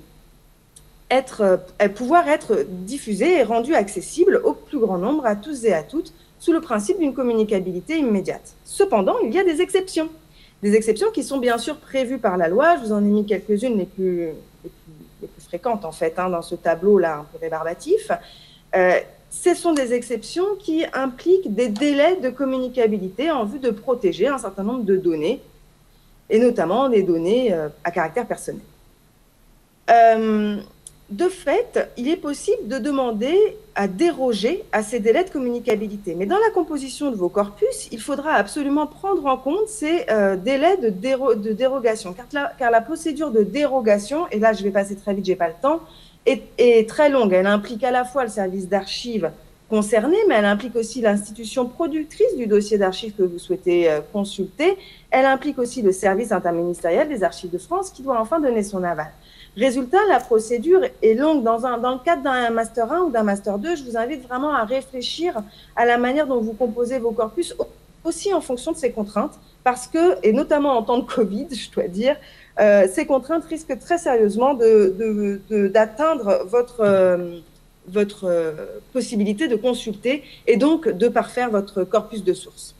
Être, pouvoir être diffusée et rendue accessible au plus grand nombre, à tous et à toutes, sous le principe d'une communicabilité immédiate. Cependant, il y a des exceptions. Des exceptions qui sont bien sûr prévues par la loi. Je vous en ai mis quelques-unes les plus, les, plus, les plus fréquentes, en fait, hein, dans ce tableau-là un peu rébarbatif. Euh, ce sont des exceptions qui impliquent des délais de communicabilité en vue de protéger un certain nombre de données, et notamment des données euh, à caractère personnel. Euh, De fait, il est possible de demander à déroger à ces délais de communicabilité. Mais dans la composition de vos corpus, il faudra absolument prendre en compte ces euh, délais de, déro de dérogation, car la, car la procédure de dérogation, et là je vais passer très vite, je n'ai pas le temps, est, est très longue. Elle implique à la fois le service d'archives concerné, mais elle implique aussi l'institution productrice du dossier d'archives que vous souhaitez euh, consulter. Elle implique aussi le service interministériel des archives de France qui doit enfin donner son aval. Résultat, la procédure est longue. Dans, un, dans le cadre d'un Master un ou d'un Master deux, je vous invite vraiment à réfléchir à la manière dont vous composez vos corpus, aussi en fonction de ces contraintes, parce que, et notamment en temps de Covid, je dois dire, euh, ces contraintes risquent très sérieusement d'atteindre votre, euh, votre euh, possibilité de consulter et donc de parfaire votre corpus de sources.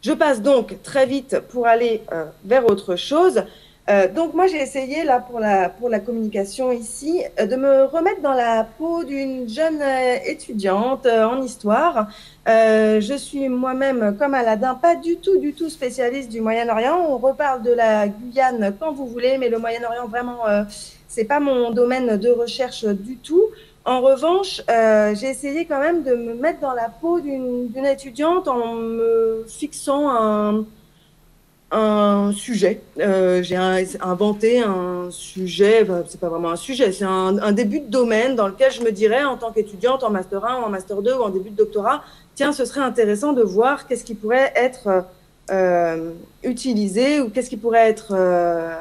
Je passe donc très vite pour aller euh, vers autre chose. Euh, donc moi j'ai essayé là pour la, pour la communication ici euh, de me remettre dans la peau d'une jeune euh, étudiante euh, en histoire. Euh, je suis moi-même comme Aladin pas du tout du tout spécialiste du Moyen-Orient. On reparle de la Guyane quand vous voulez, mais le Moyen-Orient vraiment euh, c'est pas mon domaine de recherche du tout. En revanche, euh, j'ai essayé quand même de me mettre dans la peau d'une d'une étudiante en me fixant un un sujet. Euh, j'ai inventé un sujet, enfin, c'est pas vraiment un sujet, c'est un, un début de domaine dans lequel je me dirais en tant qu'étudiante en Master un ou en Master deux ou en début de doctorat, tiens, ce serait intéressant de voir qu'est-ce qui pourrait être euh, utilisé ou qu'est-ce qui pourrait être euh,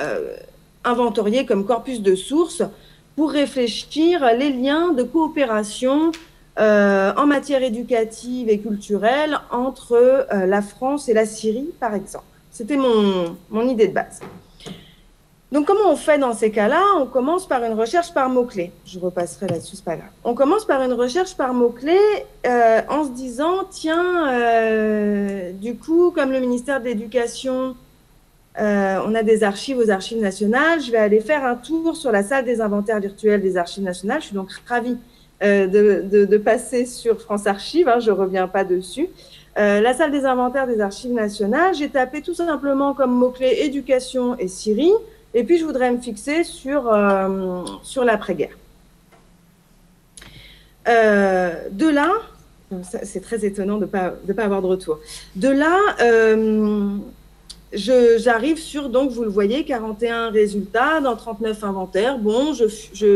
euh, inventorié comme corpus de sources pour réfléchir les liens de coopération Euh, en matière éducative et culturelle entre euh, la France et la Syrie, par exemple. C'était mon, mon idée de base. Donc, comment on fait dans ces cas-là? On commence par une recherche par mots-clés. Je repasserai là-dessus, c'est pas grave. On commence par une recherche par mots-clés euh, en se disant, tiens, euh, du coup, comme le ministère de l'Éducation, euh, on a des archives aux archives nationales, je vais aller faire un tour sur la salle des inventaires virtuels des archives nationales. Je suis donc ravie Euh, de, de, de passer sur France Archives, hein, je ne reviens pas dessus. Euh, la salle des inventaires des archives nationales, j'ai tapé tout simplement comme mot-clé éducation et Syrie, et puis je voudrais me fixer sur, euh, sur l'après-guerre. Euh, de là, c'est très étonnant de ne pas, de pas avoir de retour, de là, euh, j'arrive sur, donc vous le voyez, quarante et un résultats dans trente-neuf inventaires. Bon, je... je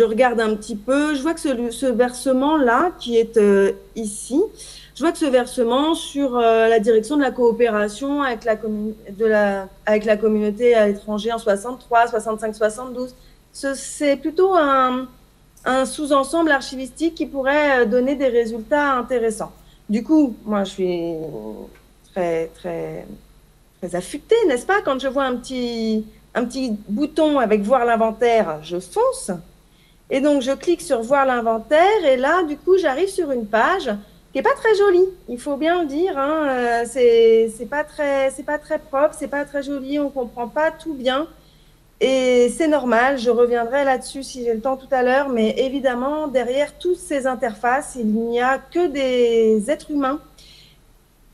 Je regarde un petit peu, je vois que ce, ce versement-là, qui est euh, ici, Je vote ce versement sur euh, la direction de la coopération avec la, de la, avec la communauté à l'étranger en soixante-trois, soixante-cinq, soixante-douze. C'est ce, plutôt un, un sous-ensemble archivistique qui pourrait donner des résultats intéressants. Du coup, moi, je suis très, très, très affûtée, n'est-ce pas? Quand je vois un petit, un petit bouton avec « Voir l'inventaire », je fonce. Et donc, je clique sur « Voir l'inventaire » et là, du coup, j'arrive sur une page qui n'est pas très jolie, il faut bien le dire. Hein. C'est pas très, c'est pas très propre, c'est pas très joli, on ne comprend pas tout bien. Et c'est normal, je reviendrai là-dessus si j'ai le temps tout à l'heure, mais évidemment, derrière toutes ces interfaces, il n'y a que des êtres humains.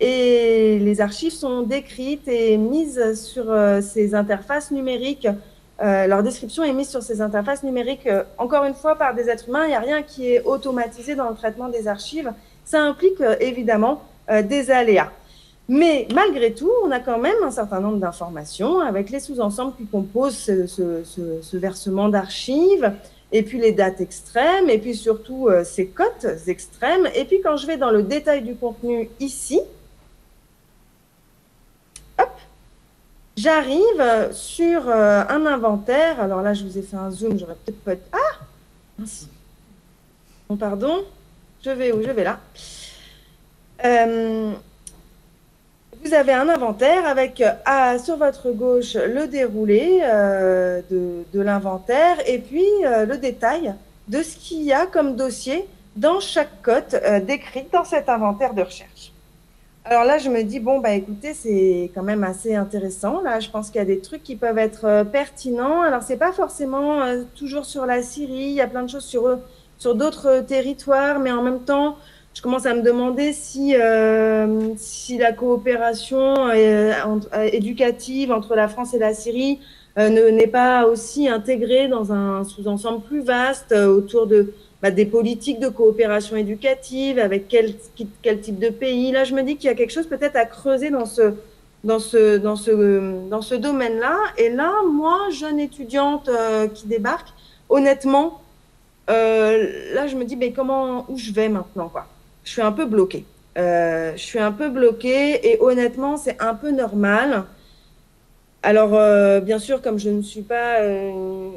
Et les archives sont décrites et mises sur ces interfaces numériques. Euh, leur description est mise sur ces interfaces numériques, euh, encore une fois, par des êtres humains. Il n'y a rien qui est automatisé dans le traitement des archives. Ça implique euh, évidemment euh, des aléas. Mais malgré tout, on a quand même un certain nombre d'informations avec les sous-ensembles qui composent ce, ce, ce, ce versement d'archives, et puis les dates extrêmes, et puis surtout euh, ces cotes extrêmes. Et puis quand je vais dans le détail du contenu ici, j'arrive sur euh, un inventaire. Alors là, je vous ai fait un zoom, j'aurais peut-être pas... Ah merci. Bon, pardon. Je vais où? Je vais là. Euh, vous avez un inventaire avec, à, sur votre gauche, le déroulé euh, de, de l'inventaire et puis euh, le détail de ce qu'il y a comme dossier dans chaque cote euh, décrite dans cet inventaire de recherche. Alors là, je me dis, bon, bah écoutez, c'est quand même assez intéressant. Là, je pense qu'il y a des trucs qui peuvent être euh, pertinents. Alors, c'est pas forcément euh, toujours sur la Syrie. Il y a plein de choses sur, sur d'autres territoires. Mais en même temps, je commence à me demander si, euh, si la coopération euh, éducative entre la France et la Syrie euh, ne n'est pas aussi intégrée dans un sous-ensemble plus vaste euh, autour de... Bah, des politiques de coopération éducative, avec quel, quel type de pays. Là, je me dis qu'il y a quelque chose peut-être à creuser dans ce, dans ce, dans ce, dans ce domaine-là. Et là, moi, jeune étudiante euh, qui débarque, honnêtement, euh, là, je me dis, mais comment, où je vais maintenant, quoi? Je suis un peu bloquée. Euh, je suis un peu bloquée et honnêtement, c'est un peu normal. Alors, euh, bien sûr, comme je ne suis pas... Euh,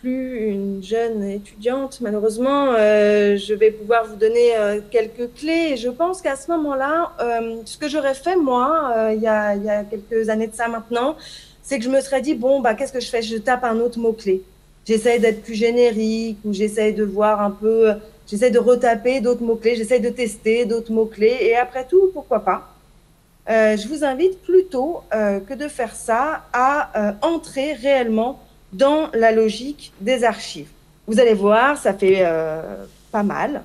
plus une jeune étudiante, malheureusement, euh, je vais pouvoir vous donner euh, quelques clés. Et je pense qu'à ce moment-là, euh, ce que j'aurais fait, moi, euh, il y a, il y a quelques années de ça maintenant, c'est que je me serais dit, bon, bah, qu'est-ce que je fais? Je tape un autre mot-clé. J'essaye d'être plus générique ou j'essaye de voir un peu, j'essaye de retaper d'autres mots-clés, j'essaye de tester d'autres mots-clés. Et après tout, pourquoi pas? Euh, je vous invite plutôt euh, que de faire ça à euh, entrer réellement dans la logique des archives. Vous allez voir, ça fait euh, pas mal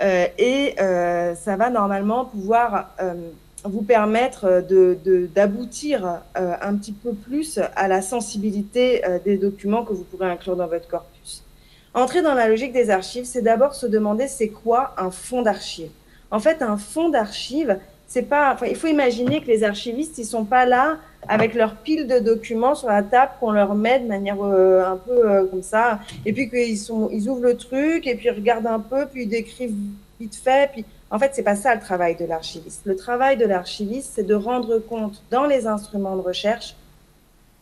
euh, et euh, ça va normalement pouvoir euh, vous permettre d'aboutir euh, un petit peu plus à la sensibilité euh, des documents que vous pourrez inclure dans votre corpus. Entrer dans la logique des archives, c'est d'abord se demander c'est quoi un fonds d'archives. En fait, un fonds d'archives, c'est pas... Enfin, il faut imaginer que les archivistes, ils sont pas là avec leur pile de documents sur la table qu'on leur met de manière euh, un peu euh, comme ça, et puis qu'ils sont, ils ouvrent le truc, et puis ils regardent un peu, puis ils décrivent vite fait. Puis... En fait, c'est pas ça le travail de l'archiviste. Le travail de l'archiviste, c'est de rendre compte dans les instruments de recherche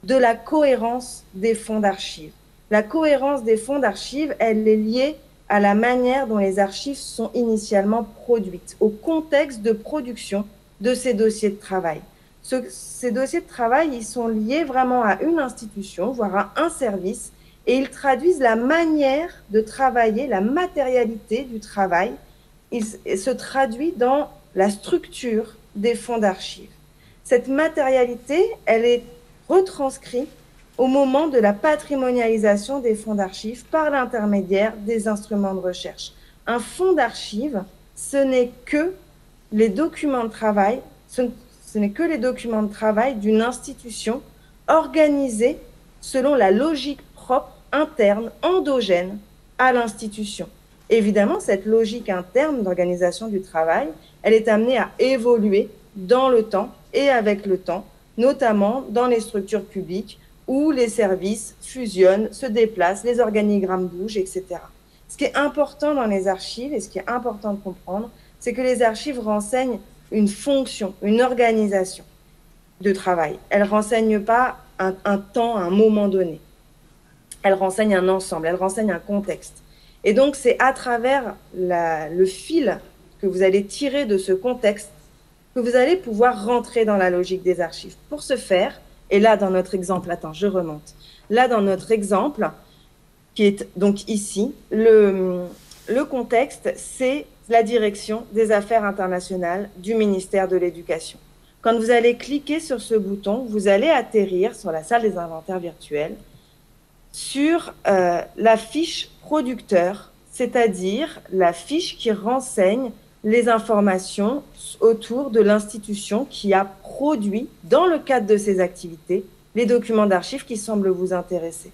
de la cohérence des fonds d'archives. La cohérence des fonds d'archives, elle est liée à la manière dont les archives sont initialement produites, au contexte de production de ces dossiers de travail. Ce, ces dossiers de travail, ils sont liés vraiment à une institution, voire à un service, et ils traduisent la manière de travailler, la matérialité du travail. Il se traduit dans la structure des fonds d'archives. Cette matérialité, elle est retranscrite au moment de la patrimonialisation des fonds d'archives par l'intermédiaire des instruments de recherche. Un fonds d'archives, ce n'est que les documents de travail, ce ne Ce n'est que les documents de travail d'une institution organisée selon la logique propre, interne, endogène à l'institution. Évidemment, cette logique interne d'organisation du travail, elle est amenée à évoluer dans le temps et avec le temps, notamment dans les structures publiques où les services fusionnent, se déplacent, les organigrammes bougent, et cetera. Ce qui est important dans les archives et ce qui est important de comprendre, c'est que les archives renseignent une fonction, une organisation de travail. Elles ne renseignent pas un, un temps, un moment donné. Elles renseignent un ensemble, elles renseignent un contexte. Et donc, c'est à travers la, le fil que vous allez tirer de ce contexte que vous allez pouvoir rentrer dans la logique des archives. Pour ce faire, et là, dans notre exemple, attends, je remonte. Là, dans notre exemple, qui est donc ici, le, le contexte, c'est la direction des affaires internationales du ministère de l'Éducation. Quand vous allez cliquer sur ce bouton, vous allez atterrir sur la salle des inventaires virtuels, sur euh, la fiche producteur, c'est-à-dire la fiche qui renseigne les informations autour de l'institution qui a produit, dans le cadre de ses activités, les documents d'archives qui semblent vous intéresser.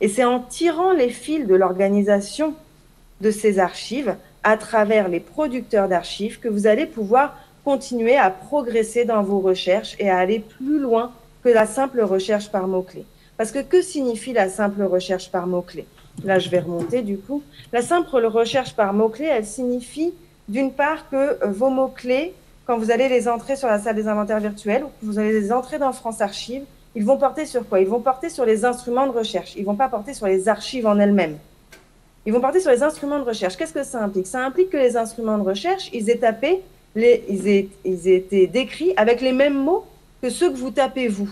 Et c'est en tirant les fils de l'organisation de ces archives à travers les producteurs d'archives que vous allez pouvoir continuer à progresser dans vos recherches et à aller plus loin que la simple recherche par mots-clés. Parce que que signifie la simple recherche par mots-clés? Là, je vais remonter du coup. La simple recherche par mots-clés, elle signifie d'une part que vos mots-clés, quand vous allez les entrer sur la salle des inventaires virtuels, ou que vous allez les entrer dans France Archives, ils vont porter sur quoi? Ils vont porter sur les instruments de recherche. Ils ne vont pas porter sur les archives en elles-mêmes. Ils vont porter sur les instruments de recherche. Qu'est-ce que ça implique? Ça implique que les instruments de recherche, ils aient tapé, les, ils aient, ils aient été décrits avec les mêmes mots que ceux que vous tapez vous.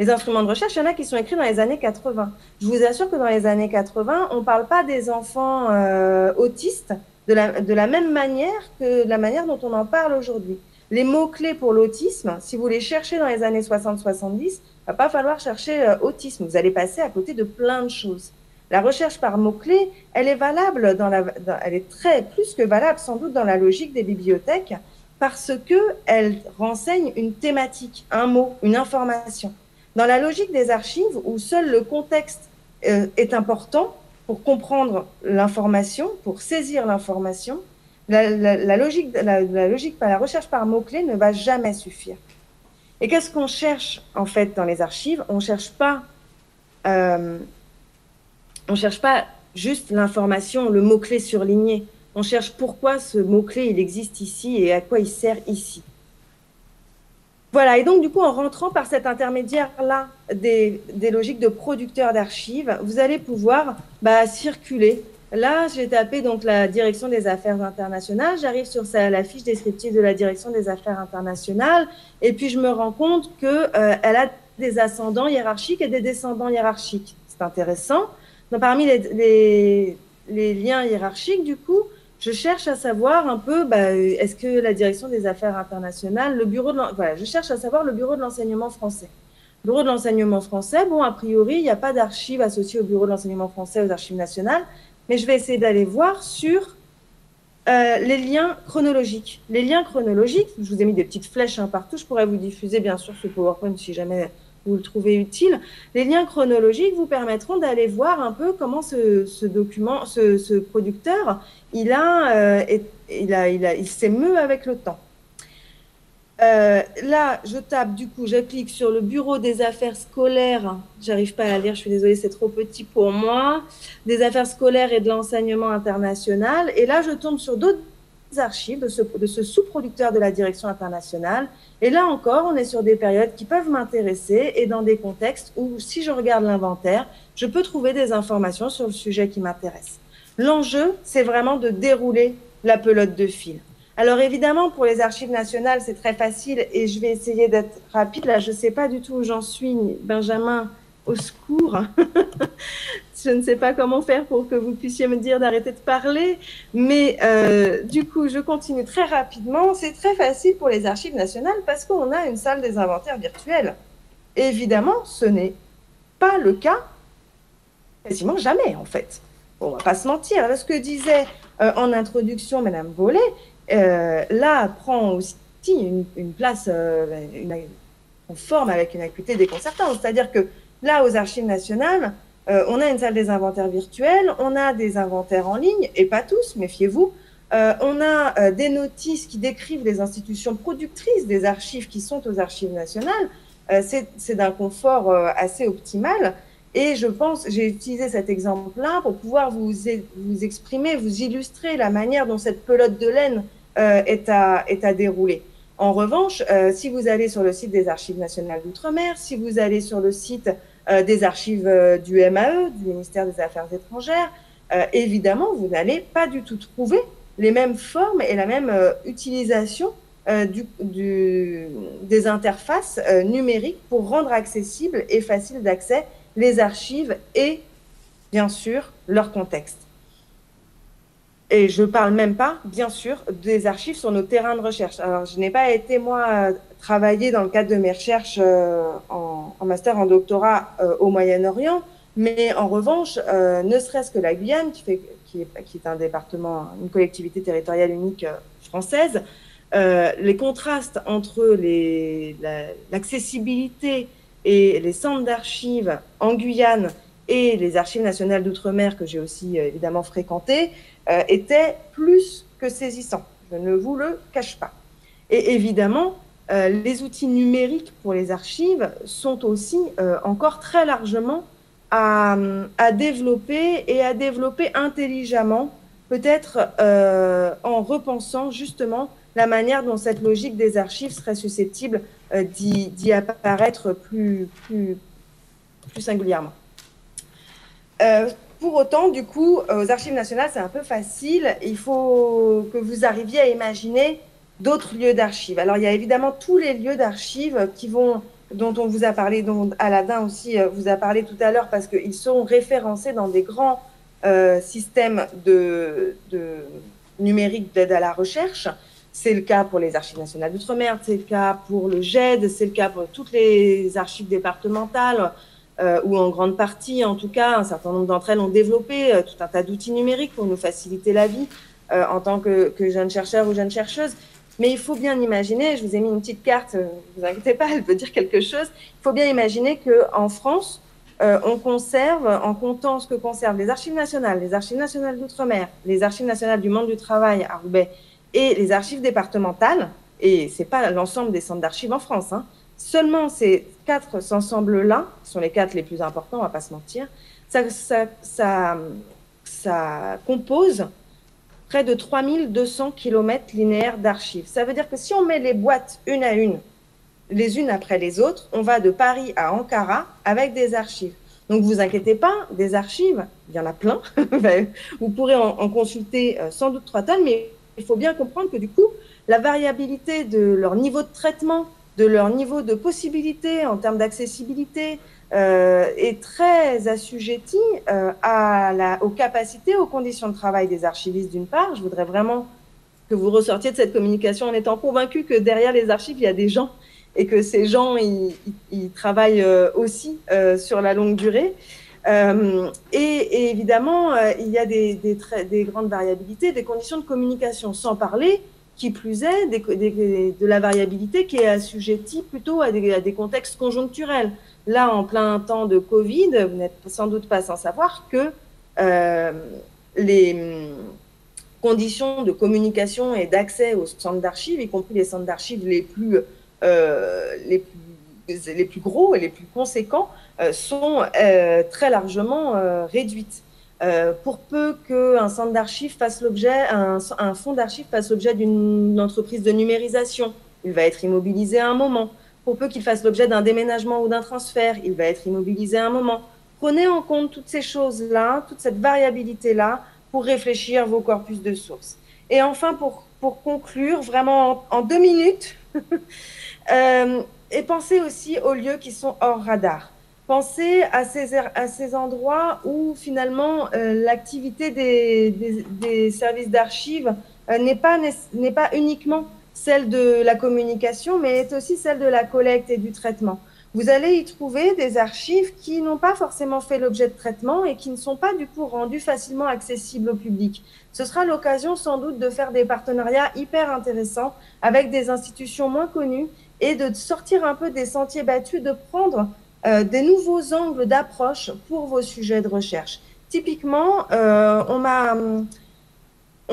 Les instruments de recherche, il y en a qui sont écrits dans les années quatre-vingt. Je vous assure que dans les années quatre-vingt, on ne parle pas des enfants euh, autistes de la, de la même manière que de la manière dont on en parle aujourd'hui. Les mots-clés pour l'autisme, si vous les cherchez dans les années soixante soixante-dix, il ne va pas falloir chercher euh, autisme. Vous allez passer à côté de plein de choses. La recherche par mots-clés, elle est valable, dans la, dans, elle est très plus que valable sans doute dans la logique des bibliothèques parce qu'elle renseigne une thématique, un mot, une information. Dans la logique des archives, où seul le contexte euh, est important pour comprendre l'information, pour saisir l'information, la, la, la, logique, la, la, logique, la recherche par mots-clés ne va jamais suffire. Et qu'est-ce qu'on cherche, en fait, dans les archives? On ne cherche pas, euh, on cherche pas juste l'information, le mot-clé surligné. On cherche pourquoi ce mot-clé il existe ici et à quoi il sert ici. Voilà, et donc du coup, en rentrant par cet intermédiaire-là des, des logiques de producteurs d'archives, vous allez pouvoir bah, circuler. Là, j'ai tapé donc la direction des affaires internationales, j'arrive sur sa, la fiche descriptive de la direction des affaires internationales, et puis je me rends compte qu'elle euh, a des ascendants hiérarchiques et des descendants hiérarchiques. C'est intéressant. Donc, parmi les, les, les liens hiérarchiques, du coup, je cherche à savoir un peu, bah, est-ce que la direction des affaires internationales, le bureau de voilà, je cherche à savoir le bureau de l'enseignement français. Le bureau de l'enseignement français, bon, a priori, il n'y a pas d'archives associées au bureau de l'enseignement français, aux archives nationales, mais je vais essayer d'aller voir sur euh, les liens chronologiques. Les liens chronologiques, je vous ai mis des petites flèches hein, partout, je pourrais vous diffuser bien sûr ce PowerPoint si jamais vous le trouvez utile. Les liens chronologiques vous permettront d'aller voir un peu comment ce, ce document, ce, ce producteur, il a, euh, il a, il a, il s'émeut avec le temps. Euh, là, je tape, du coup, je clique sur le bureau des affaires scolaires. J'arrive pas à la lire, je suis désolée, c'est trop petit pour moi. Des affaires scolaires et de l'enseignement international. Et là, je tombe sur d'autres archives de ce, de ce sous-producteur de la direction internationale. Et là encore, on est sur des périodes qui peuvent m'intéresser et dans des contextes où, si je regarde l'inventaire, je peux trouver des informations sur le sujet qui m'intéresse. L'enjeu, c'est vraiment de dérouler la pelote de fil. Alors évidemment, pour les archives nationales, c'est très facile et je vais essayer d'être rapide. Là, je ne sais pas du tout où j'en suis, Benjamin, au secours. Je ne sais pas comment faire pour que vous puissiez me dire d'arrêter de parler, mais euh, du coup, je continue très rapidement. C'est très facile pour les archives nationales parce qu'on a une salle des inventaires virtuels. Et évidemment, ce n'est pas le cas quasiment jamais, en fait. Bon, on ne va pas se mentir. Ce que disait euh, en introduction Madame Vollet, euh, là, prend aussi une, une place euh, une, conforme avec une acuité déconcertante. C'est-à-dire que là, aux archives nationales, Euh, on a une salle des inventaires virtuels, on a des inventaires en ligne, et pas tous, méfiez-vous. Euh, on a euh, des notices qui décrivent les institutions productrices des archives qui sont aux archives nationales. Euh, c'est d'un confort euh, assez optimal. Et je pense, j'ai utilisé cet exemple-là pour pouvoir vous, vous exprimer, vous illustrer la manière dont cette pelote de laine euh, est, à, est à dérouler. En revanche, euh, si vous allez sur le site des Archives nationales d'outre-mer, si vous allez sur le site euh, des archives euh, du M A E, du ministère des Affaires étrangères, euh, évidemment, vous n'allez pas du tout trouver les mêmes formes et la même euh, utilisation euh, du, du, des interfaces euh, numériques pour rendre accessibles et faciles d'accès les archives et, bien sûr, leur contexte. Et je ne parle même pas, bien sûr, des archives sur nos terrains de recherche. Alors, je n'ai pas été, moi, travailler dans le cadre de mes recherches euh, en, en master, en doctorat euh, au Moyen-Orient, mais en revanche, euh, ne serait-ce que la Guyane, qui, fait, qui, est, qui est un département, une collectivité territoriale unique euh, française, euh, les contrastes entre l'accessibilité la, et les centres d'archives en Guyane et les Archives nationales d'outre-mer, que j'ai aussi euh, évidemment fréquentées, euh, étaient plus que saisissants. Je ne vous le cache pas. Et évidemment, euh, les outils numériques pour les archives sont aussi euh, encore très largement à, à développer et à développer intelligemment, peut-être euh, en repensant justement la manière dont cette logique des archives serait susceptible euh, d'y apparaître plus, plus, plus singulièrement. Euh, pour autant, du coup, aux Archives nationales, c'est un peu facile. Il faut que vous arriviez à imaginer d'autres lieux d'archives. Alors, il y a évidemment tous les lieux d'archives qui vont, dont on vous a parlé, dont Aladin aussi vous a parlé tout à l'heure, parce qu'ils sont référencés dans des grands euh, systèmes de, de numériques d'aide à la recherche. C'est le cas pour les Archives nationales d'outre-mer, c'est le cas pour le G E D, c'est le cas pour toutes les archives départementales, Euh, ou en grande partie, en tout cas, un certain nombre d'entre elles ont développé euh, tout un tas d'outils numériques pour nous faciliter la vie euh, en tant que, que jeunes chercheurs ou jeunes chercheuses. Mais il faut bien imaginer, je vous ai mis une petite carte, ne euh, vous inquiétez pas, elle veut dire quelque chose. Il faut bien imaginer qu'en France, euh, on conserve, en comptant ce que conservent les Archives nationales, les Archives nationales d'outre-mer, les Archives nationales du monde du travail à Roubaix et les archives départementales, et ce n'est pas l'ensemble des centres d'archives en France, hein, seulement ces quatre ensembles-là, qui sont les quatre les plus importants, on ne va pas se mentir, ça, ça, ça, ça compose près de trois mille deux cents kilomètres linéaires d'archives. Ça veut dire que si on met les boîtes une à une, les unes après les autres, on va de Paris à Ankara avec des archives. Donc, ne vous inquiétez pas, des archives, il y en a plein. Vous pourrez en, en consulter sans doute trois tonnes, mais il faut bien comprendre que du coup, la variabilité de leur niveau de traitement, de leur niveau de possibilité en termes d'accessibilité euh, est très assujetti euh, à la, aux capacités, aux conditions de travail des archivistes d'une part. Je voudrais vraiment que vous ressortiez de cette communication en étant convaincu que derrière les archives, il y a des gens et que ces gens, ils, ils, ils travaillent euh, aussi euh, sur la longue durée. Euh, et, et évidemment, euh, il y a des, des, des grandes variabilités, des conditions de communication, sans parler qui plus est, des, des, de la variabilité qui est assujettie plutôt à des, à des contextes conjoncturels. Là, en plein temps de Covid, vous n'êtes sans doute pas sans savoir que euh, les conditions de communication et d'accès aux centres d'archives, y compris les centres d'archives les, euh, les, plus, les plus gros et les plus conséquents, euh, sont euh, très largement euh, réduites. Euh, pour peu qu'un centre d'archives fasse l'objet, un, un fonds d'archives fasse l'objet d'une entreprise de numérisation, il va être immobilisé à un moment. Pour peu qu'il fasse l'objet d'un déménagement ou d'un transfert, il va être immobilisé à un moment. Prenez en compte toutes ces choses-là, toute cette variabilité-là, pour réfléchir vos corpus de sources. Et enfin, pour, pour conclure, vraiment en, en deux minutes, euh, et pensez aussi aux lieux qui sont hors radar. Pensez à ces, à ces endroits où, finalement, euh, l'activité des, des, des services d'archives euh, n'est pas, n'est pas uniquement celle de la communication, mais est aussi celle de la collecte et du traitement. Vous allez y trouver des archives qui n'ont pas forcément fait l'objet de traitement et qui ne sont pas, du coup, rendues facilement accessibles au public. Ce sera l'occasion, sans doute, de faire des partenariats hyper intéressants avec des institutions moins connues et de sortir un peu des sentiers battus, de prendre Euh, des nouveaux angles d'approche pour vos sujets de recherche. Typiquement, euh, on m'a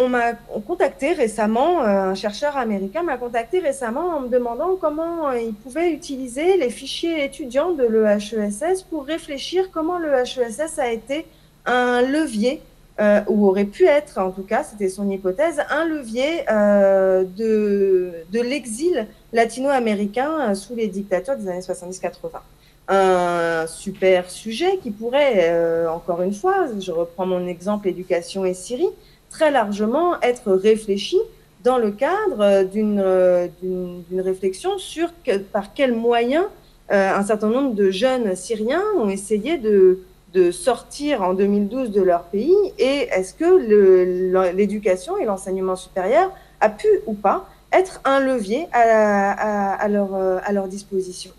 on m'a contacté récemment, euh, un chercheur américain m'a contacté récemment en me demandant comment il pouvait utiliser les fichiers étudiants de l'E H E S S pour réfléchir comment l'E H E S S a été un levier euh, ou aurait pu être, en tout cas, c'était son hypothèse, un levier euh, de, de l'exil latino-américain sous les dictatures des années soixante-dix quatre-vingts. Un super sujet qui pourrait, euh, encore une fois, je reprends mon exemple éducation et Syrie, très largement être réfléchi dans le cadre d'une euh, d'une réflexion sur que, par quels moyens euh, un certain nombre de jeunes Syriens ont essayé de, de sortir en deux mille douze de leur pays, et est-ce que l'éducation et l'enseignement supérieur a pu ou pas être un levier à, à, à, leur, à leur disposition.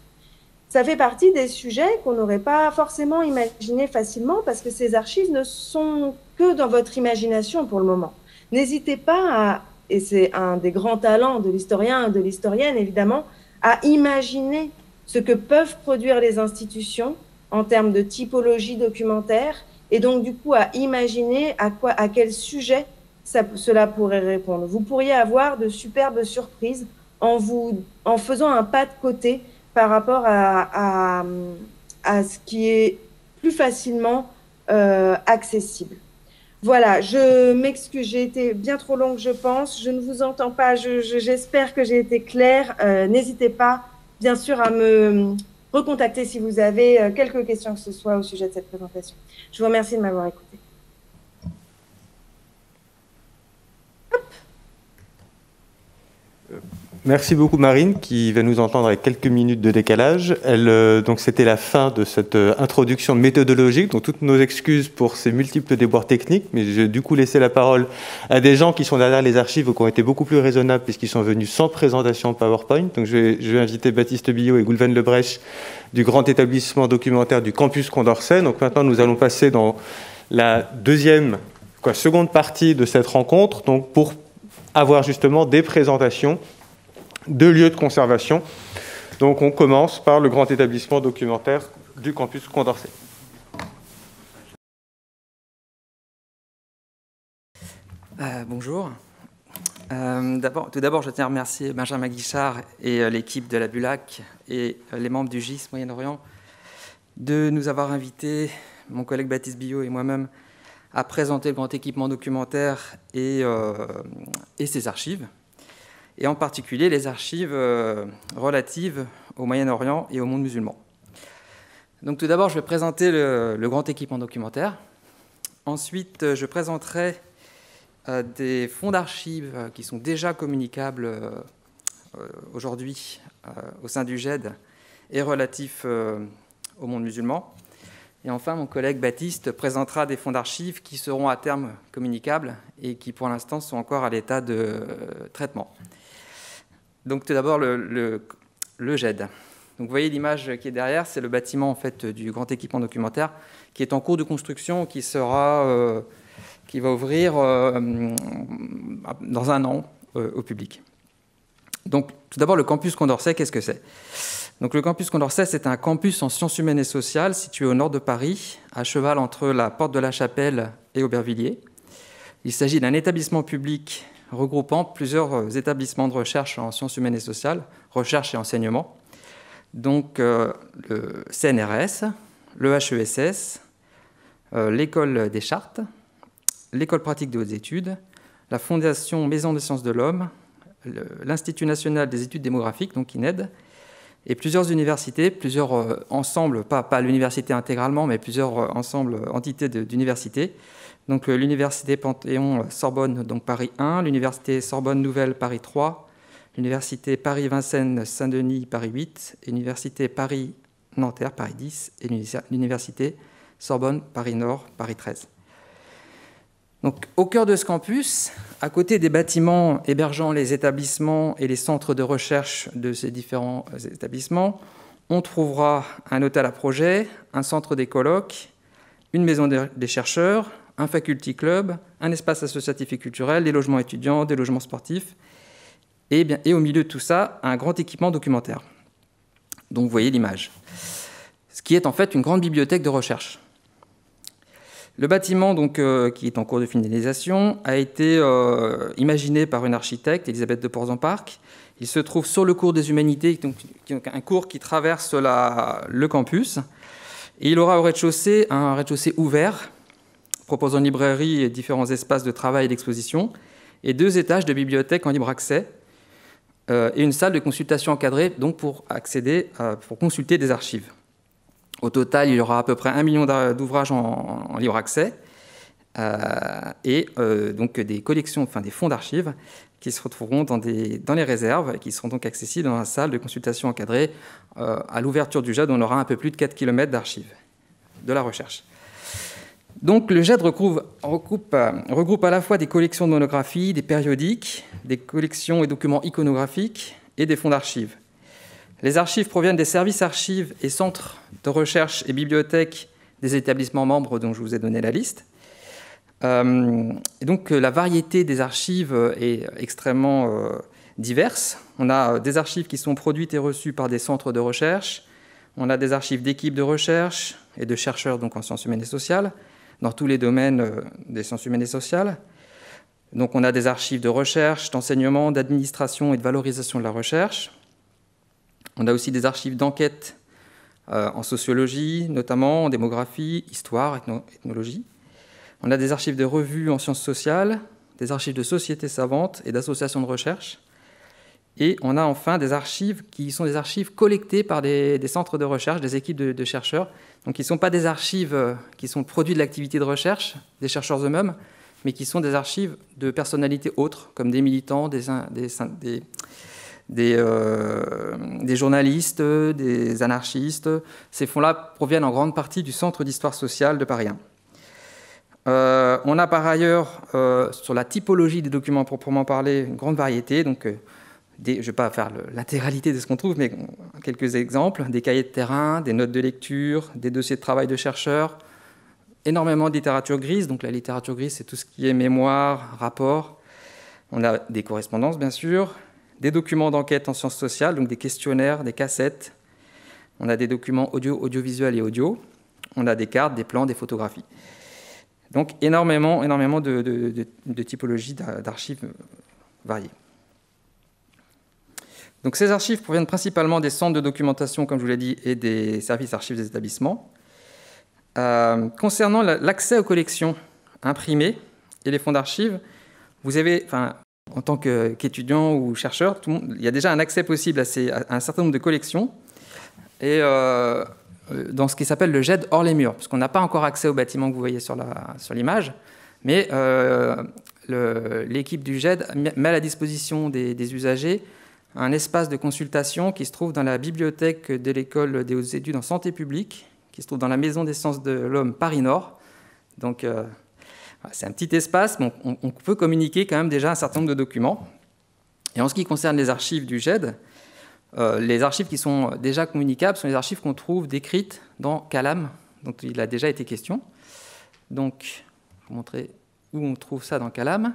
Ça fait partie des sujets qu'on n'aurait pas forcément imaginé facilement parce que ces archives ne sont que dans votre imagination pour le moment. N'hésitez pas, à, et c'est un des grands talents de l'historien et de l'historienne évidemment, à imaginer ce que peuvent produire les institutions en termes de typologie documentaire et donc du coup à imaginer à, quoi, à quel sujet ça, cela pourrait répondre. Vous pourriez avoir de superbes surprises en, vous, en faisant un pas de côté par rapport à, à, à ce qui est plus facilement euh, accessible. Voilà, je m'excuse, j'ai été bien trop longue, je pense. Je ne vous entends pas, je, je, j'espère que j'ai été claire. Euh, n'hésitez pas, bien sûr, à me recontacter si vous avez quelques questions que ce soit au sujet de cette présentation. Je vous remercie de m'avoir écouté. Hop. Merci beaucoup Marine, qui va nous entendre avec quelques minutes de décalage. Elle, euh, donc c'était la fin de cette euh, introduction méthodologique, donc toutes nos excuses pour ces multiples déboires techniques, mais j'ai du coup laissé la parole à des gens qui sont derrière les archives ou qui ont été beaucoup plus raisonnables puisqu'ils sont venus sans présentation PowerPoint. Donc je vais, je vais inviter Baptiste Billot et Goulven Lebrèche du grand établissement documentaire du campus Condorcet. Donc maintenant nous allons passer dans la deuxième, quoi, seconde partie de cette rencontre, donc pour avoir justement des présentations deux lieux de conservation. Donc on commence par le grand établissement documentaire du campus Condorcet. Euh, bonjour. Euh, tout d'abord, je tiens à remercier Benjamin Guichard et euh, l'équipe de la Bulac et euh, les membres du G I S Moyen-Orient de nous avoir invités, mon collègue Baptiste Billot et moi-même, à présenter le grand équipement documentaire et, euh, et ses archives, et en particulier les archives relatives au Moyen-Orient et au monde musulman. Donc tout d'abord, je vais présenter le, le grand équipement documentaire. Ensuite, je présenterai euh, des fonds d'archives qui sont déjà communicables euh, aujourd'hui euh, au sein du G E D et relatifs euh, au monde musulman. Et enfin, mon collègue Baptiste présentera des fonds d'archives qui seront à terme communicables et qui, pour l'instant, sont encore à l'état de euh, traitement. Donc tout d'abord le, le, le G E D. Donc vous voyez l'image qui est derrière, c'est le bâtiment en fait du grand équipement documentaire qui est en cours de construction, qui sera, euh, qui va ouvrir euh, dans un an euh, au public. Donc tout d'abord le campus Condorcet, qu'est-ce que c'est? Donc le campus Condorcet, c'est un campus en sciences humaines et sociales situé au nord de Paris, à cheval entre la Porte de la Chapelle et Aubervilliers. Il s'agit d'un établissement public regroupant plusieurs établissements de recherche en sciences humaines et sociales, recherche et enseignement, donc euh, le C N R S, le H E S S, euh, l'école des chartes, l'école pratique de hautes études, la fondation Maison des sciences de l'homme, l'Institut national des études démographiques, donc I N E D, et plusieurs universités, plusieurs euh, ensembles, pas, pas l'université intégralement, mais plusieurs euh, ensembles, entités d'universités, donc l'université Panthéon-Sorbonne, donc Paris un, l'université Sorbonne-Nouvelle, Paris trois, l'université Paris-Vincennes-Saint-Denis, Paris huit, l'université Paris-Nanterre, Paris dix, et l'université Sorbonne-Paris-Nord, Paris treize. Donc, au cœur de ce campus, à côté des bâtiments hébergeant les établissements et les centres de recherche de ces différents établissements, on trouvera un hôtel à projet, un centre des colloques, une maison des chercheurs, un faculty club, un espace associatif et culturel, des logements étudiants, des logements sportifs, et, bien, et au milieu de tout ça, un grand équipement documentaire. Donc vous voyez l'image. Ce qui est en fait une grande bibliothèque de recherche. Le bâtiment, donc, euh, qui est en cours de finalisation, a été euh, imaginé par une architecte, Elisabeth de Portzamparc. Il se trouve sur le cours des humanités, donc, un cours qui traverse la, le campus. Et il aura au rez-de-chaussée un rez-de-chaussée ouvert, proposant une librairie et différents espaces de travail et d'exposition, et deux étages de bibliothèque en libre accès, euh, et une salle de consultation encadrée donc pour, accéder, euh, pour consulter des archives. Au total, il y aura à peu près un million d'ouvrages en, en libre accès, euh, et euh, donc des collections, enfin des fonds d'archives, qui se retrouveront dans, des, dans les réserves et qui seront donc accessibles dans la salle de consultation encadrée. Euh, à l'ouverture du J A D, on aura un peu plus de quatre kilomètres d'archives de la recherche. Donc le J A D regroupe, regroupe, regroupe à la fois des collections de monographies, des périodiques, des collections et documents iconographiques et des fonds d'archives. Les archives proviennent des services archives et centres de recherche et bibliothèques des établissements membres dont je vous ai donné la liste. Euh, et donc la variété des archives est extrêmement euh, diverse. On a des archives qui sont produites et reçues par des centres de recherche, on a des archives d'équipes de recherche et de chercheurs donc en sciences humaines et sociales, dans tous les domaines euh, des sciences humaines et sociales. Donc on a des archives de recherche, d'enseignement, d'administration et de valorisation de la recherche. On a aussi des archives d'enquête euh, en sociologie, notamment en démographie, histoire, ethno ethnologie. On a des archives de revues en sciences sociales, des archives de sociétés savantes et d'associations de recherche. Et on a enfin des archives qui sont des archives collectées par des, des centres de recherche, des équipes de, de chercheurs. Donc qui ne sont pas des archives qui sont produits de l'activité de recherche, des chercheurs eux-mêmes, mais qui sont des archives de personnalités autres, comme des militants, des, des, des, des, euh, des journalistes, des anarchistes. Ces fonds-là proviennent en grande partie du Centre d'histoire sociale de Paris un. Euh, on a par ailleurs, euh, sur la typologie des documents proprement parlé, une grande variété. Donc, euh, des, je ne vais pas faire l'intégralité de ce qu'on trouve, mais quelques exemples. Des cahiers de terrain, des notes de lecture, des dossiers de travail de chercheurs, énormément de littérature grise. Donc la littérature grise, c'est tout ce qui est mémoire, rapport. On a des correspondances, bien sûr. Des documents d'enquête en sciences sociales, donc des questionnaires, des cassettes. On a des documents audio, audiovisuels et audio. On a des cartes, des plans, des photographies. Donc énormément, énormément de, de, de, de typologies d'archives variées. Donc ces archives proviennent principalement des centres de documentation, comme je vous l'ai dit, et des services archives des établissements. Euh, concernant l'accès aux collections imprimées et les fonds d'archives, vous avez, enfin, en tant qu'étudiant ou chercheur, tout le monde, il y a déjà un accès possible à, ces, à un certain nombre de collections. Et... Euh, dans ce qui s'appelle le J A D hors les murs, parce qu'on n'a pas encore accès au bâtiment que vous voyez sur l'image, sur mais euh, l'équipe du J A D met à la disposition des, des usagers un espace de consultation qui se trouve dans la bibliothèque de l'école des hautes études en santé publique, qui se trouve dans la maison des sciences de l'homme Paris-Nord. Donc euh, c'est un petit espace, mais on, on peut communiquer quand même déjà un certain nombre de documents. Et en ce qui concerne les archives du J A D, Euh, les archives qui sont déjà communicables sont les archives qu'on trouve décrites dans Calam, dont il a déjà été question. Donc, je vais vous montrer où on trouve ça dans Calam.